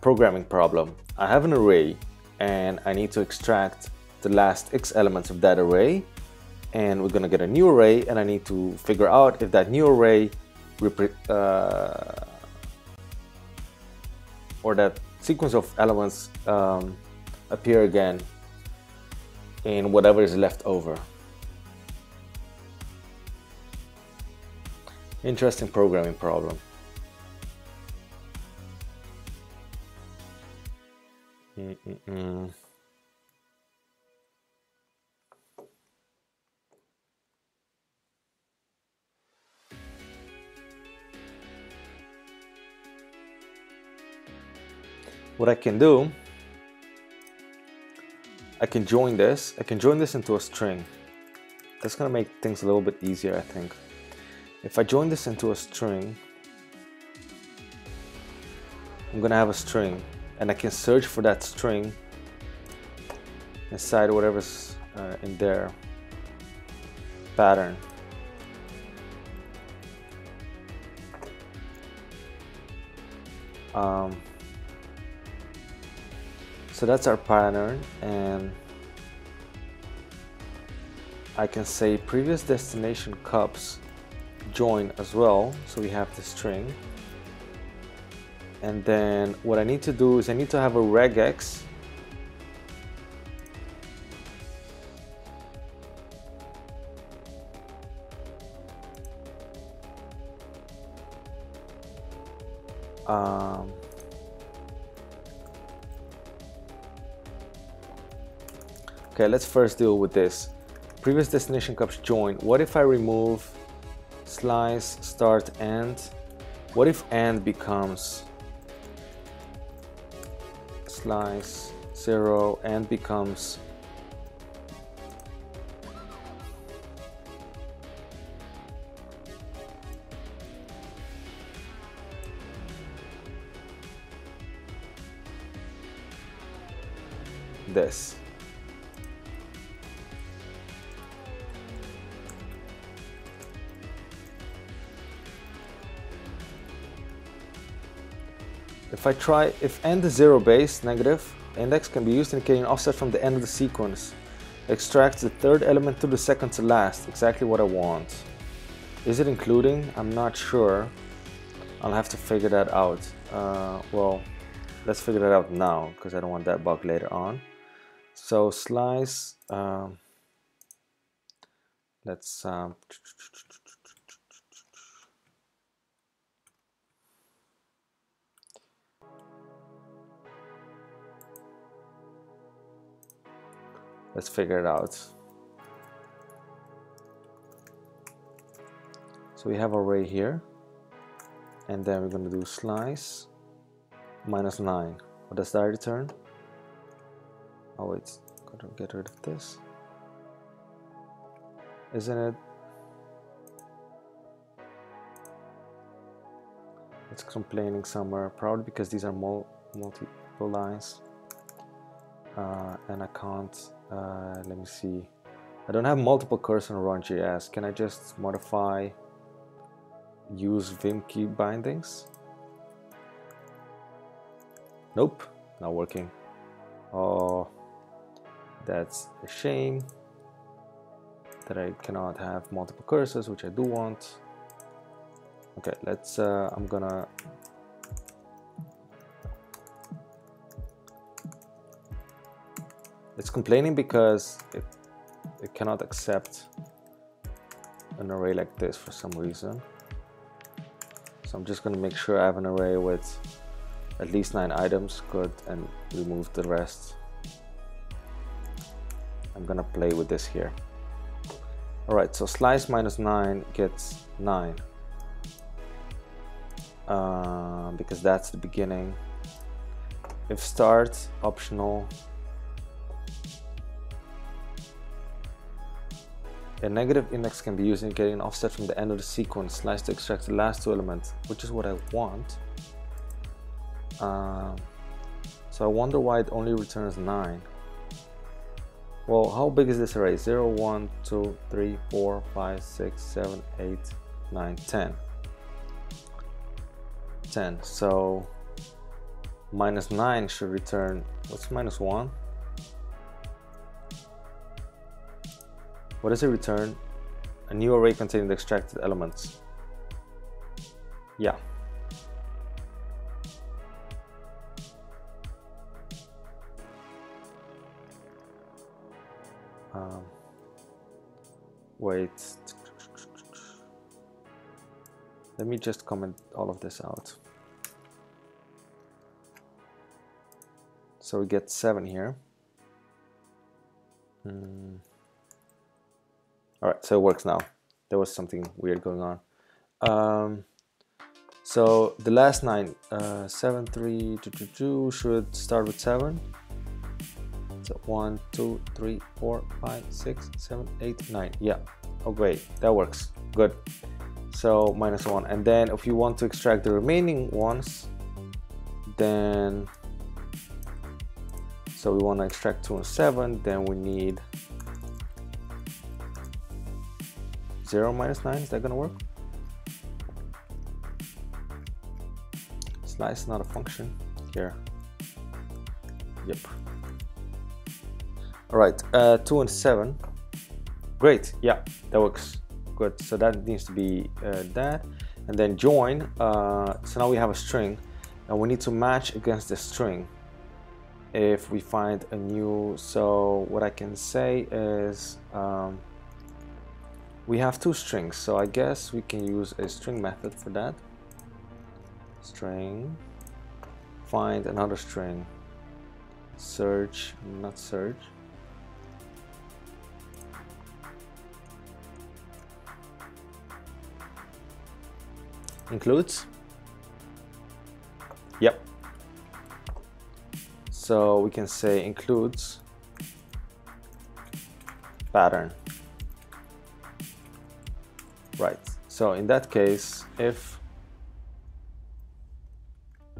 programming problem. I have an array and I need to extract the last X elements of that array, and we're gonna get a new array, and I need to figure out if that new array uh, or that sequence of elements um, appear again in whatever is left over. Interesting programming problem. Mm-mm-mm. What I can do, I can join this. I can join this into a string. That's gonna make things a little bit easier, I think. If I join this into a string, I'm gonna have a string, and I can search for that string inside whatever's uh, in their pattern. Um, so that's our pattern, and I can say previous destination cups join as well, so we have the string. And then what I need to do is I need to have a regex um, okay, let's first deal with this. Previous destination cups join. What if I remove slice start and? What if and becomes slice zero and becomes this. If I try, if and is zero base negative, index can be used to indicate an offset from the end of the sequence. Extract the third element to the second to last, exactly what I want. Is it including? I'm not sure. I'll have to figure that out. Uh, well, let's figure that out now, because I don't want that bug later on. So slice, um, let's, um, let's figure it out. So we have array here, and then we're going to do slice minus nine. What does that return? Oh wait, gotta get rid of this. Isn't it? It's complaining somewhere, probably because these are mul multiple lines, uh, and I can't. Uh, let me see. I don't have multiple cursor on run.js. Can I just modify use Vim key bindings? Nope, not working. Oh, that's a shame that I cannot have multiple cursors, which I do want. Okay, let's. Uh, I'm gonna. It's complaining because it, it cannot accept an array like this for some reason. So I'm just gonna make sure I have an array with at least nine items, good, and remove the rest. I'm gonna play with this here. All right, so slice minus nine gets nine, uh, because that's the beginning. If starts optional, a negative index can be used indicating an offset from the end of the sequence. Slice to extract the last two elements, which is what I want. Uh, so I wonder why it only returns nine. Well, how big is this array? zero, one, two, three, four, five, six, seven, eight, nine, ten. ten. So minus nine should return, what's minus one? What does it return? A new array containing the extracted elements. Yeah. Um, wait. Let me just comment all of this out. So we get seven here. Mm. All right, so it works now. There was something weird going on. Um, so the last nine, uh, seven, three, two, two, two, should start with seven. So one, two, three, four, five, six, seven, eight, nine. Yeah. Oh, great. That works. Good. So minus one. And then if you want to extract the remaining ones, then. So we want to extract two and seven. Then we need. zero minus nine, is that gonna work? Slice is not a function here. Yep. All right, uh, two and seven. Great, yeah, that works. Good, so that needs to be uh, that. And then join, uh, so now we have a string and we need to match against the string if we find a new, so what I can say is, um, we have two strings, so I guess we can use a string method for that. String, find another string, search, not search. Includes? Yep. So we can say includes pattern. Right, so in that case, if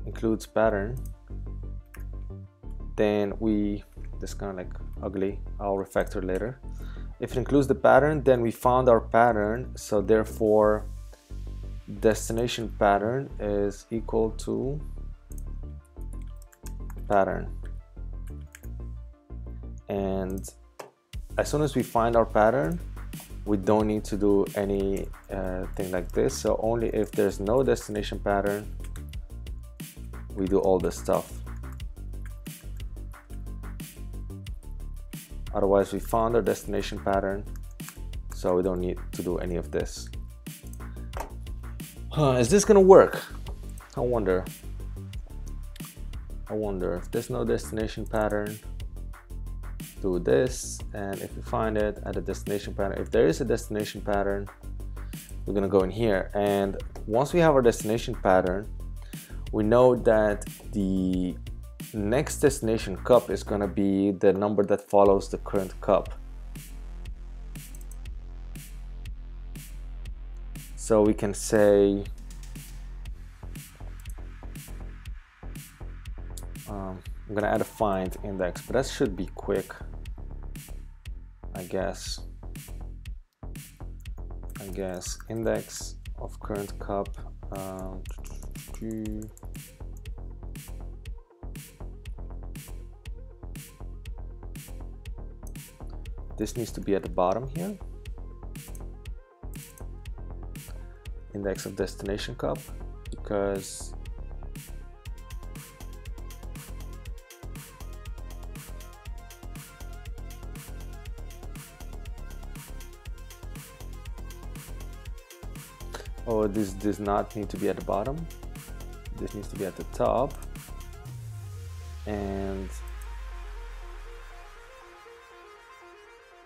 includes pattern, then we, this is kind of like ugly, I'll refactor later. If it includes the pattern, then we found our pattern, so therefore destination pattern is equal to pattern. And as soon as we find our pattern, we don't need to do any uh, thing like this. So only if there's no destination pattern, we do all this stuff. Otherwise we found our destination pattern, so we don't need to do any of this. Huh, is this gonna work? I wonder. I wonder if there's no destination pattern, do this, and if we find it at a destination pattern, if there is a destination pattern, we're gonna go in here, and once we have our destination pattern, we know that the next destination cup is gonna be the number that follows the current cup. So we can say um, I'm gonna add a find index, but that should be quick, I guess. I guess index of current cup. Um, this needs to be at the bottom here. Index of destination cup, because oh, this does not need to be at the bottom. This needs to be at the top. And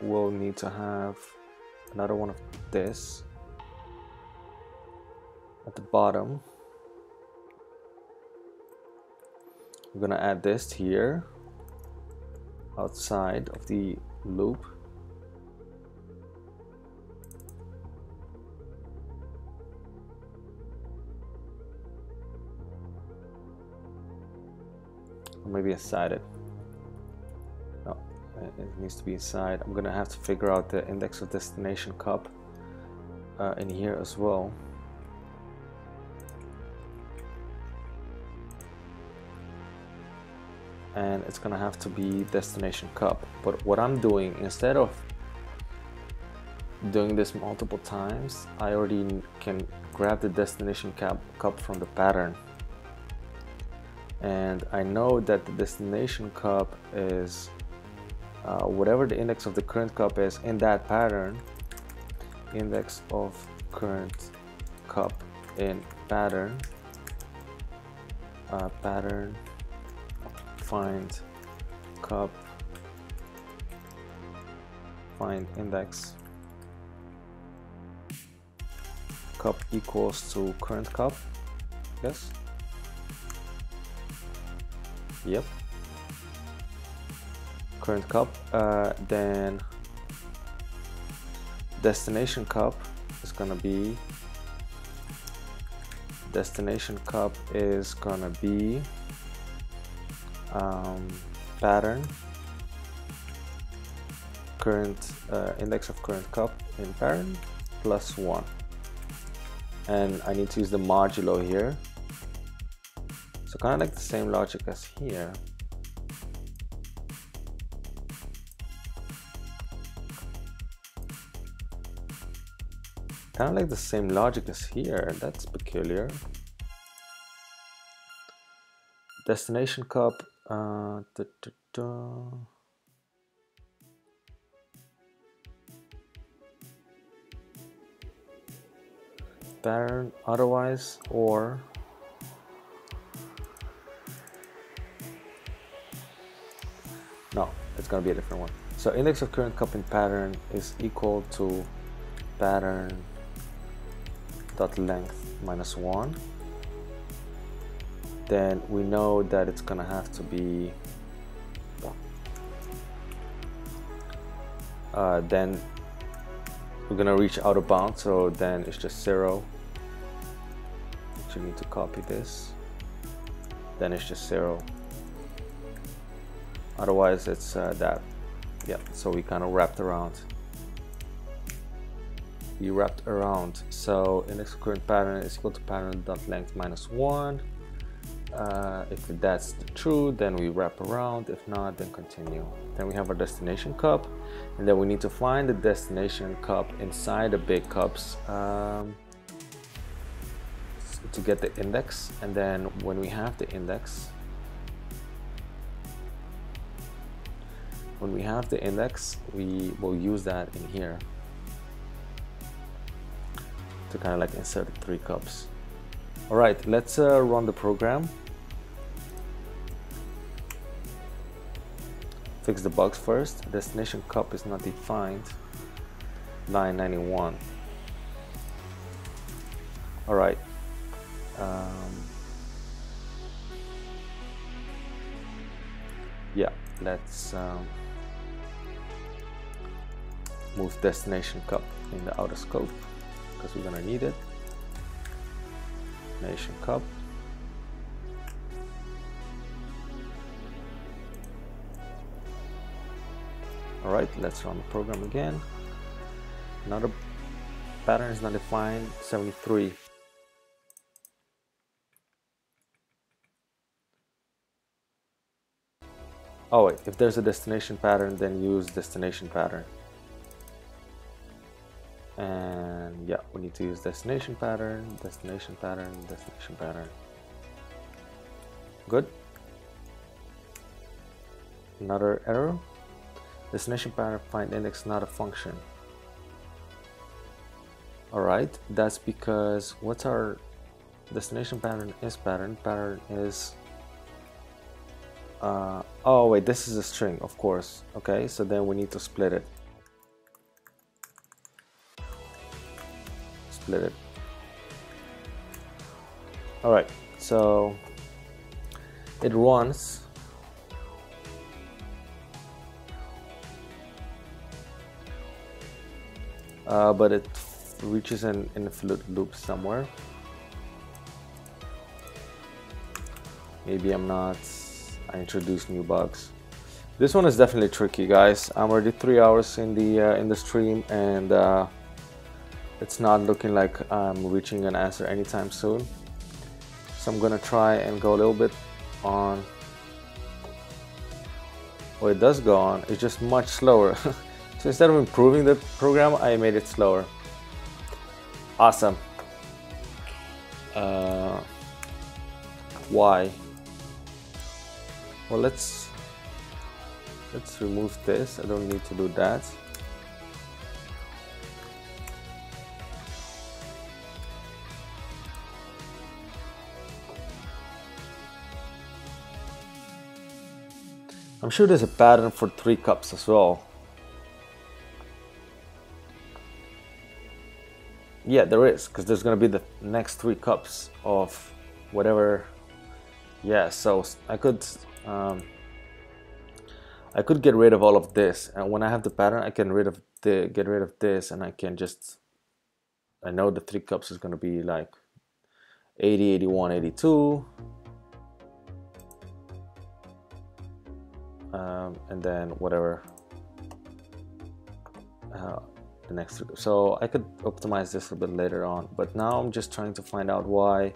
we'll need to have another one of this at the bottom. I'm gonna add this here outside of the loop. Or maybe inside it. No, it needs to be inside. I'm gonna have to figure out the index of destination cup uh, in here as well. And it's gonna have to be destination cup. But what I'm doing, instead of doing this multiple times, I already can grab the destination cap, cup from the pattern. And I know that the destination cup is uh, whatever the index of the current cup is in that pattern, index of current cup in pattern, uh, pattern, find cup, find index, cup equals to current cup, yes, yep, current cup, uh, then destination cup is gonna be, destination cup is gonna be Um, pattern current uh, index of current cup in pattern plus one, and I need to use the modulo here, so kind of like the same logic as here. Kind of like the same logic as here. That's peculiar. Destination cup. Uh, da, da, da. Pattern otherwise or no, it's gonna be a different one. So index of current cup in pattern is equal to pattern dot length minus one. Then we know that it's gonna have to be uh, then we're gonna reach out of bounds, so then it's just zero. Actually need to copy this, then it's just zero, otherwise it's uh, that. Yeah, so we kind of wrapped around, we wrapped around so index current pattern is equal to pattern dot length minus one. Uh, if that's true, then we wrap around. If not, then continue. Then we have our destination cup, and then we need to find the destination cup inside the big cups um, to get the index. And then when we have the index, when we have the index, we will use that in here to kind of like insert the three cups. All right, let's uh, run the program. Fix the bugs first. Destination cup is not defined. nine ninety-one. All right. Um, yeah, let's um, move destination cup in the outer scope because we're gonna need it. Destination cup. All right, let's run the program again. Another pattern is not defined. seventy-three. Oh wait, if there's a destination pattern, then use destination pattern. And yeah, we need to use destination pattern, destination pattern, destination pattern. Good. Another error. Destination pattern find index not a function. All right, that's because what's our destination pattern is pattern. Pattern is. Uh, oh wait, this is a string, of course. Okay, so then we need to split it. split it. All right, so it wants uh, but it reaches an infinite loop somewhere. Maybe I'm not, I introduced new bugs. This one is definitely tricky, guys. I'm already three hours in the uh, in the stream, and uh, it's not looking like I'm reaching an answer anytime soon. So I'm gonna try and go a little bit on. Oh, it does go on. It's just much slower. So instead of improving the program, I made it slower. Awesome. Uh, why? Well, let's. Let's remove this. I don't need to do that. I'm sure there's a pattern for three cups as well. Yeah, there is, because there's gonna be the next three cups of whatever. Yeah, so I could um, I could get rid of all of this, and when I have the pattern, I can rid of the, get rid of this, and I can just, I know the three cups is going to be like eighty, eighty-one, eighty-two, um, and then whatever uh, the next three. So I could optimize this a bit later on, but now I'm just trying to find out why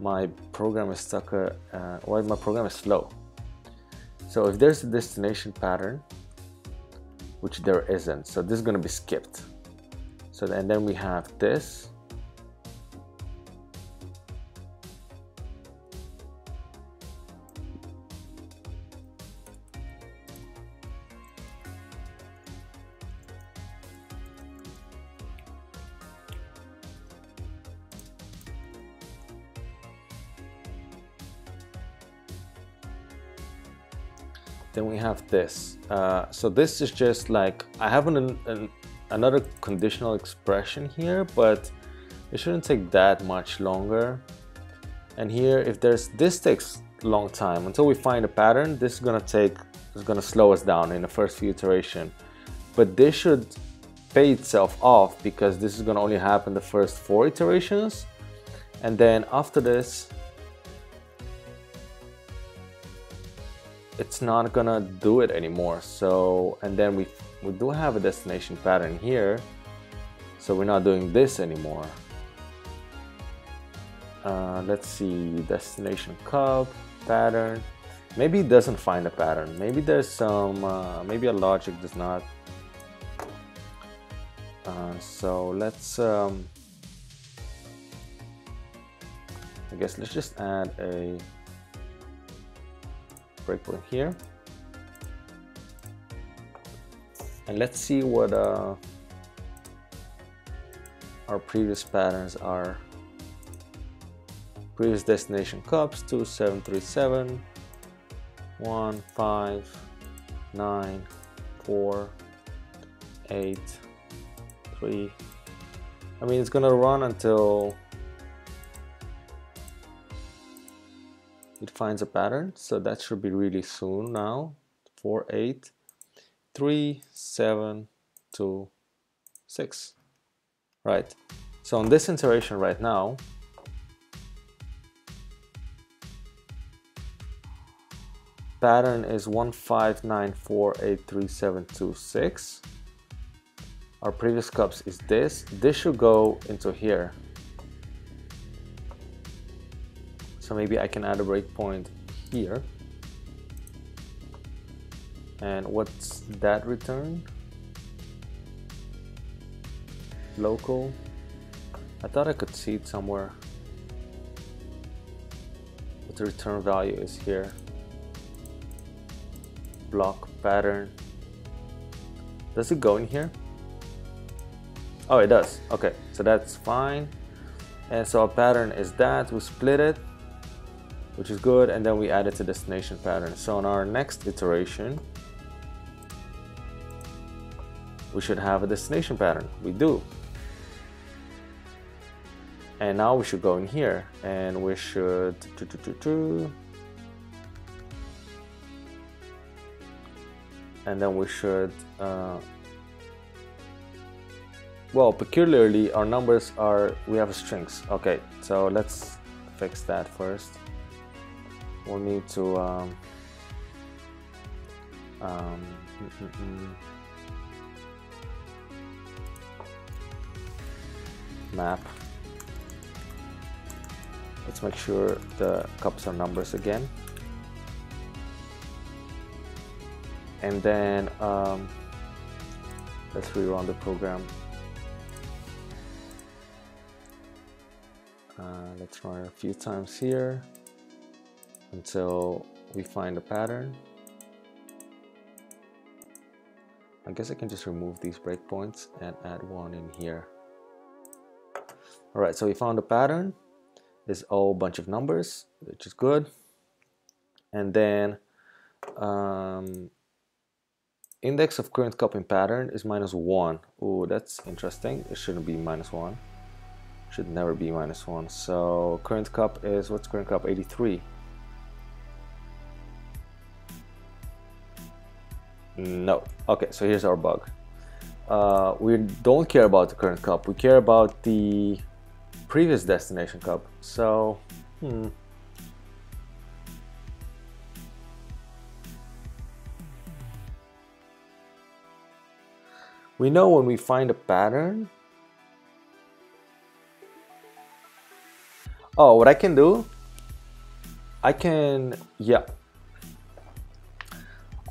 my program is stuck, uh, why my program is slow. So if there's a destination pattern, which there isn't, so this is going to be skipped. So and then we have this. Then we have this. Uh, so this is just like, I have an, an, another conditional expression here, but it shouldn't take that much longer. And here, if there's, this takes a long time. Until we find a pattern, this is gonna take, is gonna slow us down in the first few iteration. But this should pay itself off, because this is gonna only happen the first four iterations. And then after this, it's not gonna do it anymore. So, and then we we do have a destination pattern here, so we're not doing this anymore. Uh, let's see, destination cup pattern. Maybe it doesn't find a pattern. Maybe there's some. Uh, maybe our logic does not. Uh, so let's. Um, I guess let's just add a breakpoint here, and let's see what uh, our previous patterns are. Previous destination cups: two, seven, three, seven, one, five, nine, four, eight, three. I mean, it's gonna run until it finds a pattern, so that should be really soon now. Four, eight, three, seven, two, six. Right, so on this iteration right now, pattern is one, five, nine, four, eight, three, seven, two, six. Our previous cups is this. This should go into here. So maybe I can add a breakpoint here. And what's that return? Local. I thought I could see it somewhere. But the return value is here. Block pattern. Does it go in here? Oh, it does. Okay, so that's fine. And so our pattern is that. We split it, which is good, and then we add it to destination pattern. So in our next iteration, we should have a destination pattern. We do. And now we should go in here and we should do, do, do, do. And then we should uh, well, peculiarly our numbers are, we have strings. Okay, so let's fix that first. We'll need to um, um, mm -mm -mm. map. Let's make sure the cups are numbers again. And then um, let's rerun the program. Uh, let's run it a few times here until we find a pattern. I guess I can just remove these breakpoints and add one in here. All right, so we found a pattern. There's a whole bunch of numbers, which is good. And then um, index of current cup in pattern is minus one. Oh, that's interesting. It shouldn't be minus one. Should never be minus one. So current cup is, what's current cup? eighty-three. No. Okay, so here's our bug. Uh, we don't care about the current cup. We care about the previous destination cup. So, hmm. We know when we find a pattern. Oh, what I can do, I can, yeah,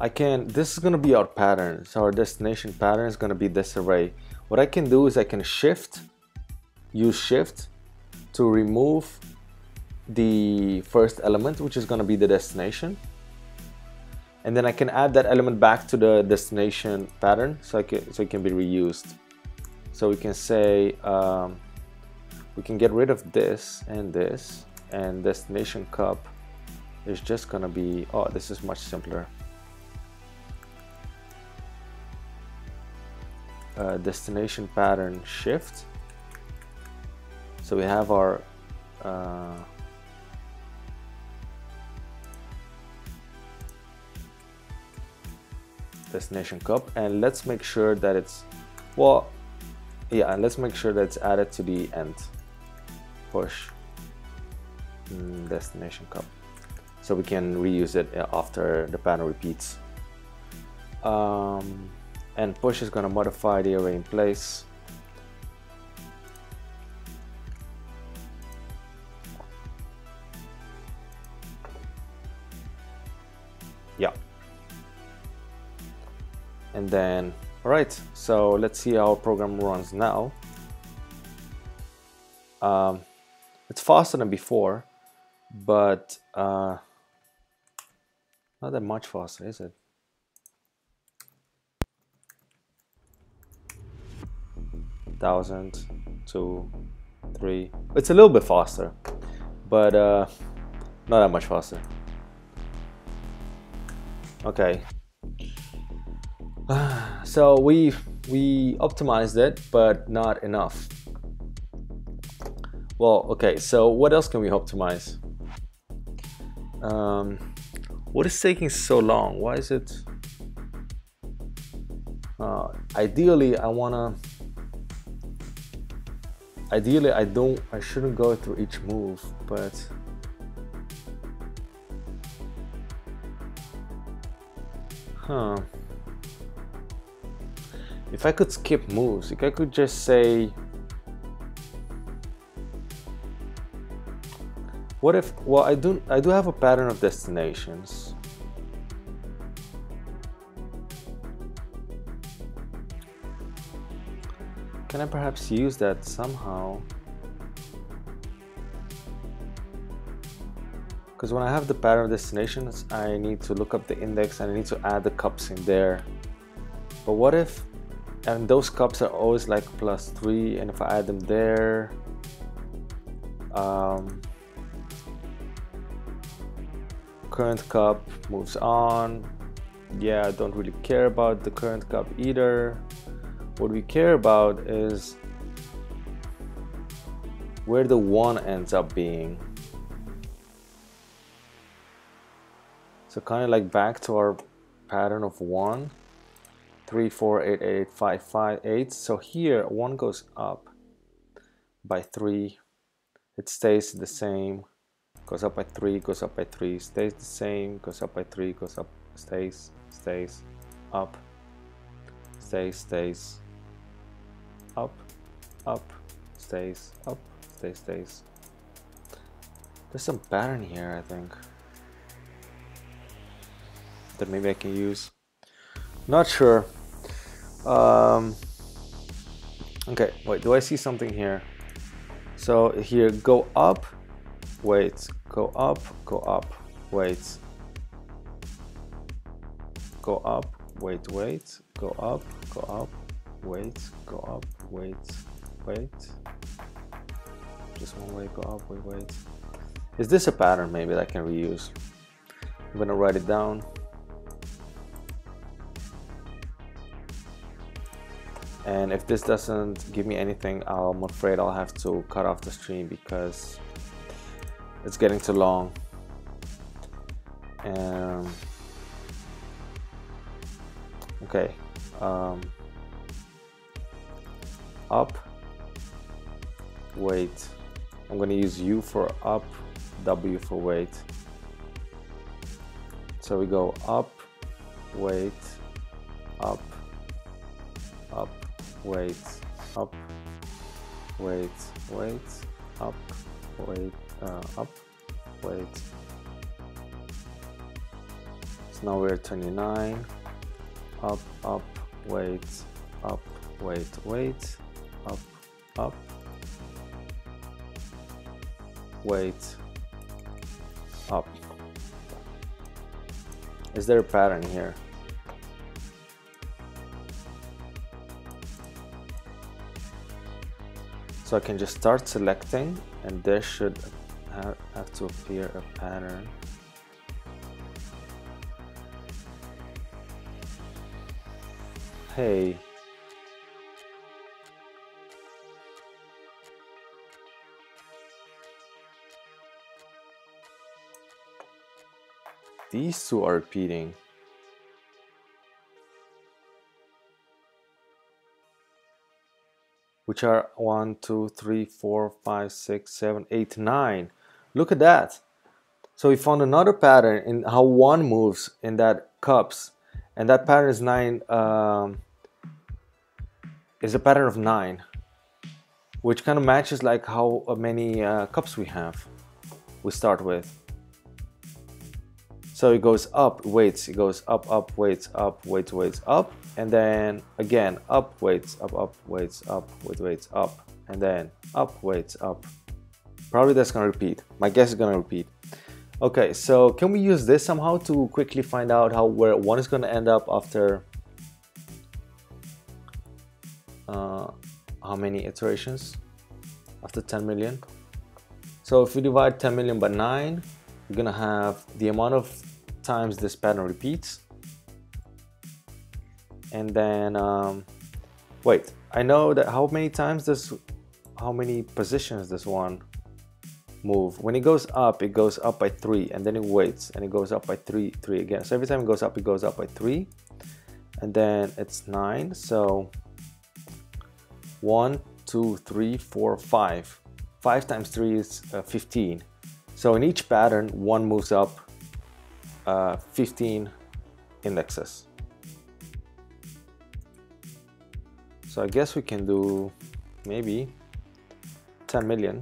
I can, this is going to be our pattern. So our destination pattern is going to be this array. What I can do is I can shift, use shift to remove the first element, which is going to be the destination. And then I can add that element back to the destination pattern so, I can, so it can be reused. So we can say, um, we can get rid of this and this, and destination cup is just gonna be, oh, this is much simpler. Uh, destination pattern shift. So we have our uh, destination cup, and let's make sure that it's, well, yeah, and let's make sure that it's added to the end. Push destination cup so we can reuse it after the pattern repeats. Um, and push is going to modify the array in place. Yeah. And then, all right, so let's see how our program runs now. Um, It's faster than before, but uh, not that much faster, is it? Thousand, two, three. It's a little bit faster, but uh, not that much faster. Okay. So we we optimized it, but not enough. Well, okay, so what else can we optimize? Um, what is taking so long? Why is it? Uh, ideally, I wanna. Ideally, I don't. I shouldn't go through each move, but huh? If I could skip moves, if I could just say. What if, well, I do, I do have a pattern of destinations. Can I perhaps use that somehow? Because when I have the pattern of destinations, I need to look up the index and I need to add the cups in there. But what if, and those cups are always like plus three, and if I add them there, um, current cup moves on. Yeah, I don't really care about the current cup either. What we care about is where the one ends up being. So kind of like back to our pattern of one, three, four, eight, eight, five, five, eight. So here one goes up by three, it stays the same, goes up by three, goes up by three, stays the same, goes up by three, goes up, stays, stays, up, stays, stays, up, up, stays, up, stays, stays. There's some pattern here, I think, that maybe I can use. Not sure. Um, okay, wait, do I see something here? So here, go up, wait, go up, go up, wait, go up, wait, wait, go up, go up, wait, go up, wait, wait, just one way, go up, wait, wait. Is this a pattern maybe that I can reuse? I'm gonna write it down. And if this doesn't give me anything, I'm afraid I'll have to cut off the stream because it's getting too long. Um, okay. Um, up. Wait. I'm going to use U for up, W for wait. So we go up, wait, up, up, wait, up, wait, wait, up, wait, uh, up, wait. So now we're twenty-nine, up, up, wait, up, wait, wait, up, up, wait, up. Is there a pattern here? So I can just start selecting, and there should have to appear a pattern. Hey. These two are repeating. Which are one, two, three, four, five, six, seven, eight, nine. Look at that. So we found another pattern in how one moves in that cups, and that pattern is nine. Um, is a pattern of nine, which kind of matches like how many uh, cups we have. We start with. So it goes up, waits. It goes up, up, waits, up, waits, waits, up. And then again, up, waits, up, up, waits, up, wait, waits, up. And then up, waits, up. Probably that's gonna repeat. My guess is gonna repeat. Okay, so can we use this somehow to quickly find out how where one is gonna end up after uh, how many iterations? After ten million. So if we divide ten million by nine, we're gonna have the amount of times this pattern repeats. And then, um, wait, I know that how many times this, how many positions this one move. When it goes up, it goes up by three, and then it waits, and it goes up by three, three again. So every time it goes up, it goes up by three, and then it's nine. So one, two, three, four, five. Five times three is uh, fifteen. So in each pattern, one moves up uh, fifteen indexes. So I guess we can do maybe ten million.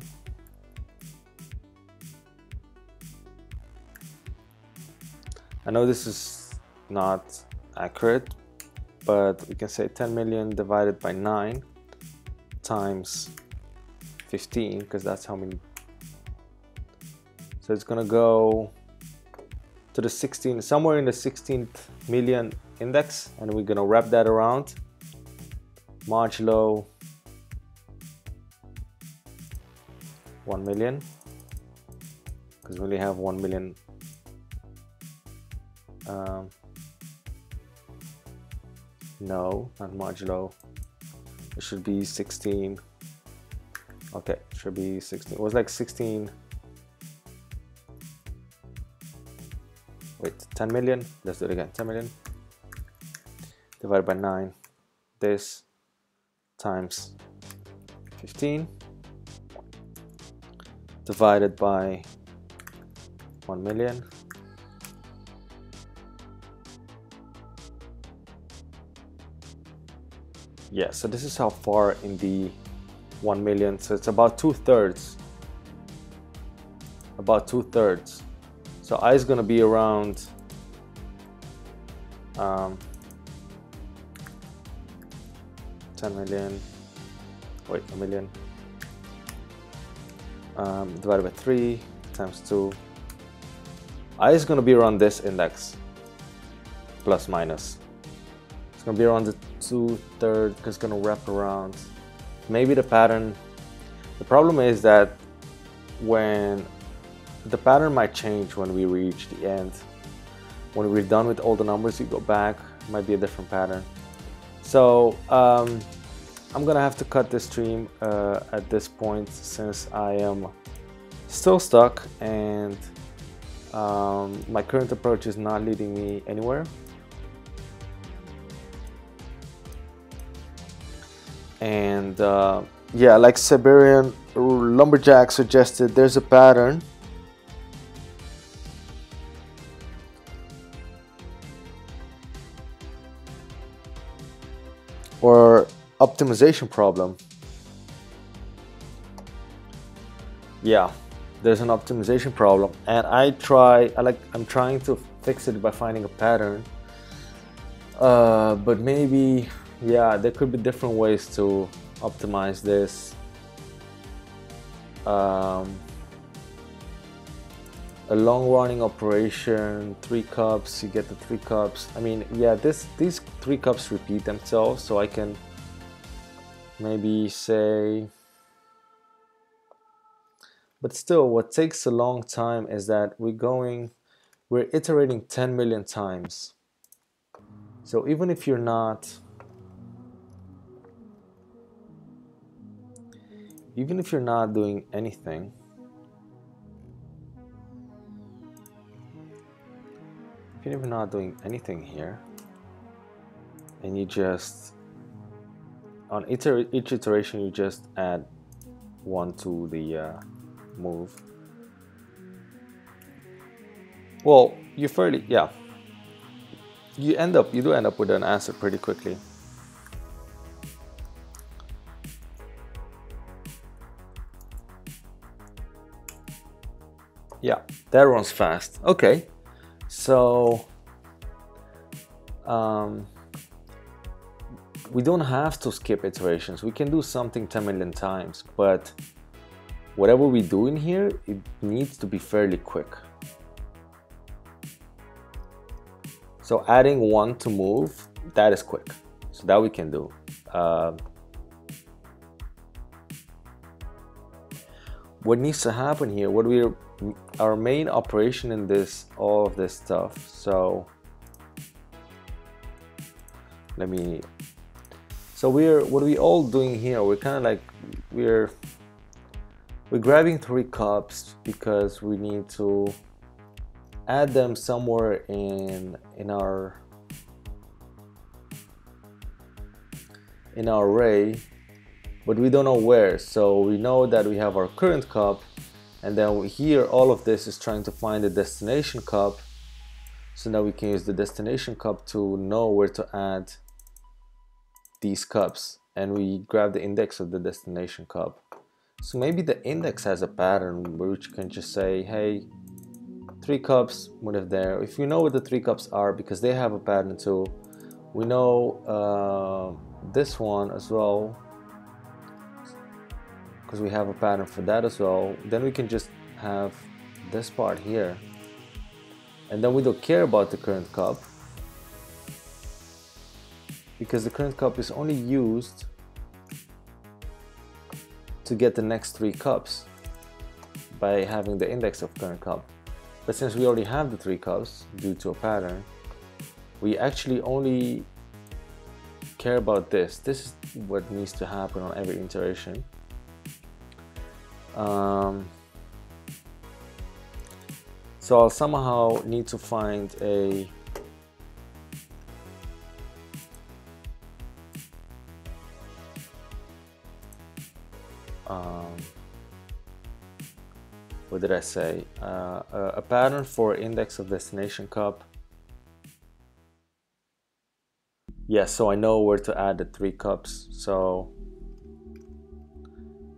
I know this is not accurate, but we can say ten million divided by nine times fifteen, because that's how many. So it's gonna go to the sixteen, somewhere in the sixteenth million index, and we're gonna wrap that around. Modulo one million, because we only have one million um, no, not modulo, it should be sixteen Okay, should be sixteen. It was like sixteen. Wait, ten million. Let's do it again. ten million divided by nine. This times fifteen divided by one million. Yeah, so this is how far in the one million. So it's about two-thirds. About two-thirds. So I is going to be around um, ten million. Wait, a million. Um, divided by three times two. I is going to be around this index. Plus minus. It's going to be around the two-thirds because it's going to wrap around. Maybe the pattern. The problem is that when the pattern might change when we reach the end. When we're done with all the numbers, you go back, it might be a different pattern. So um, I'm gonna have to cut this stream uh, at this point since I am still stuck and um, my current approach is not leading me anywhere. And uh, yeah, like Siberian Lumberjack suggested, there's a pattern. Or optimization problem. Yeah, there's an optimization problem. And I try, I like, I'm trying to fix it by finding a pattern. Uh, but maybe, yeah, there could be different ways to optimize this. Um, a long-running operation, three cups, you get the three cups. I mean, yeah, this these three cups repeat themselves, so I can maybe say... But still, what takes a long time is that we're going, we're iterating ten million times. So even if you're not... Even if you're not doing anything, even if you're not doing anything here, and you just, on iter each iteration, you just add one to the uh, move. Well, you fairly, yeah. You end up, you do end up with an answer pretty quickly. Yeah, that runs fast. Okay, so um, we don't have to skip iterations. We can do something ten million times, but whatever we do in here, it needs to be fairly quick. So adding one to move, that is quick. So that we can do. Uh, what needs to happen here, what we're our main operation in this, all of this stuff. So let me, so we're, what are we all doing here? We're kind of like, we're, we're grabbing three cups because we need to add them somewhere in, in our, in our array, but we don't know where. So we know that we have our current cup. And then here, all of this is trying to find the destination cup. So now we can use the destination cup to know where to add these cups. And we grab the index of the destination cup. So maybe the index has a pattern which can just say, hey, three cups, what if there? If we know what the three cups are, because they have a pattern too, we know uh, this one as well. We have a pattern for that as well. Then we can just have this part here, and then we don't care about the current cup because the current cup is only used to get the next three cups by having the index of current cup. But since we already have the three cups due to a pattern, we actually only care about this. This is what needs to happen on every iteration. Um, so I'll somehow need to find a um, what did I say? Uh, a pattern for index of destination cup. Yes, yeah, so I know where to add the three cups. So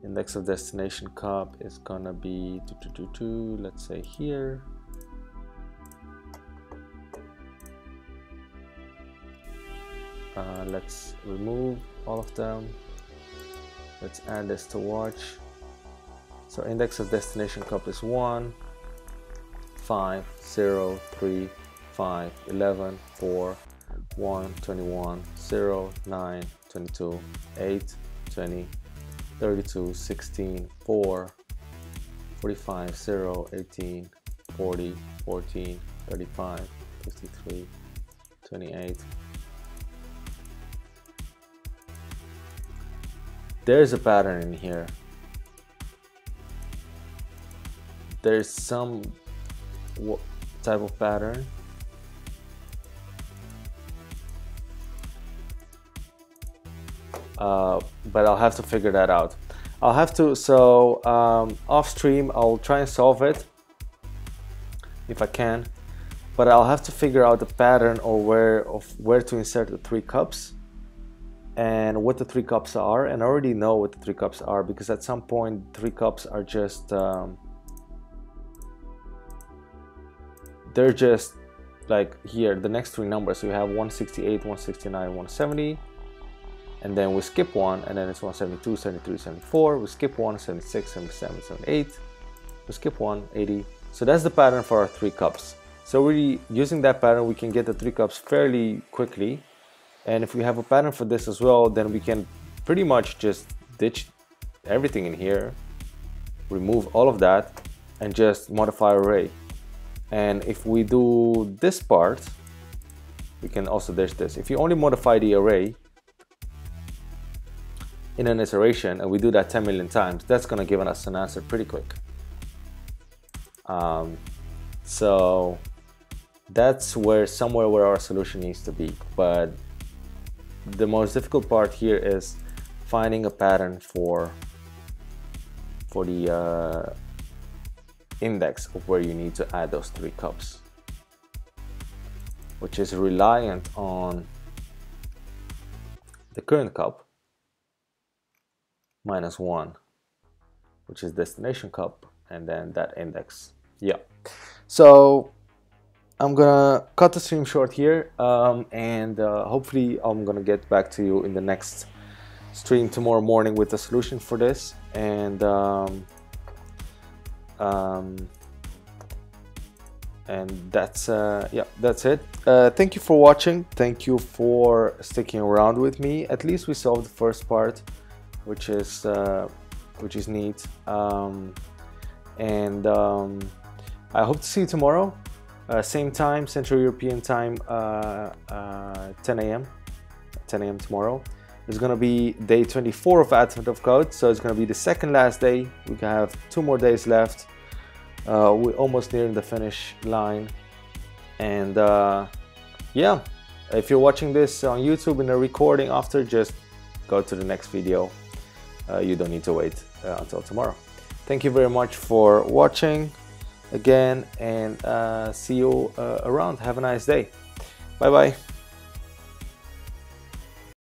index of destination cup is gonna be two, two, two, two, let's say here. Uh, let's remove all of them. Let's add this to watch. So index of destination cup is one, five, zero, three, five, eleven, four, one, twenty-one, zero, nine, twenty-two, eight, twenty, thirty-two, sixteen, four, forty-five, zero, eighteen, forty, fourteen, thirty-five, fifty-three, twenty-eight. There's a pattern in here. There's some type of pattern. Uh, but I'll have to figure that out. I'll have to, so um, off stream, I'll try and solve it if I can, but I'll have to figure out the pattern or where, of where to insert the three cups and what the three cups are. And I already know what the three cups are because at some point, three cups are just, um, they're just like here, the next three numbers. So you have one sixty-eight, one sixty-nine, one seventy. And then we skip one, and then it's one seventy-two, seventy-three, seventy-four. We skip one, seventy-six, seventy-seven, seventy-eight. We skip one, eighty. So that's the pattern for our three cups. So really, using that pattern, we can get the three cups fairly quickly. And if we have a pattern for this as well, then we can pretty much just ditch everything in here, remove all of that, and just modify array. And if we do this part, we can also ditch this. If you only modify the array in an iteration, and we do that ten million times, that's gonna give us an answer pretty quick. Um, so that's where somewhere where our solution needs to be. But the most difficult part here is finding a pattern for for the uh, index of where you need to add those three cups, which is reliant on the current cup minus one, which is destination cup, and then that index. Yeah, so I'm gonna cut the stream short here, um, and uh, hopefully I'm gonna get back to you in the next stream tomorrow morning with the solution for this. And um, um, and that's uh, yeah, that's it. Uh, thank you for watching. Thank you for sticking around with me. At least we solved the first part, which is uh, which is neat, um, and um, I hope to see you tomorrow, uh, same time, Central European time, uh, uh, ten A M ten A M tomorrow. It's gonna be day twenty-four of Advent of Code, so it's gonna be the second last day. We can have two more days left. Uh, we're almost nearing the finish line, and uh, yeah, if you're watching this on YouTube in a recording after, just go to the next video. Uh, you don't need to wait uh, until tomorrow. Thank you very much for watching again, and uh, see you uh, around. Have a nice day. Bye bye.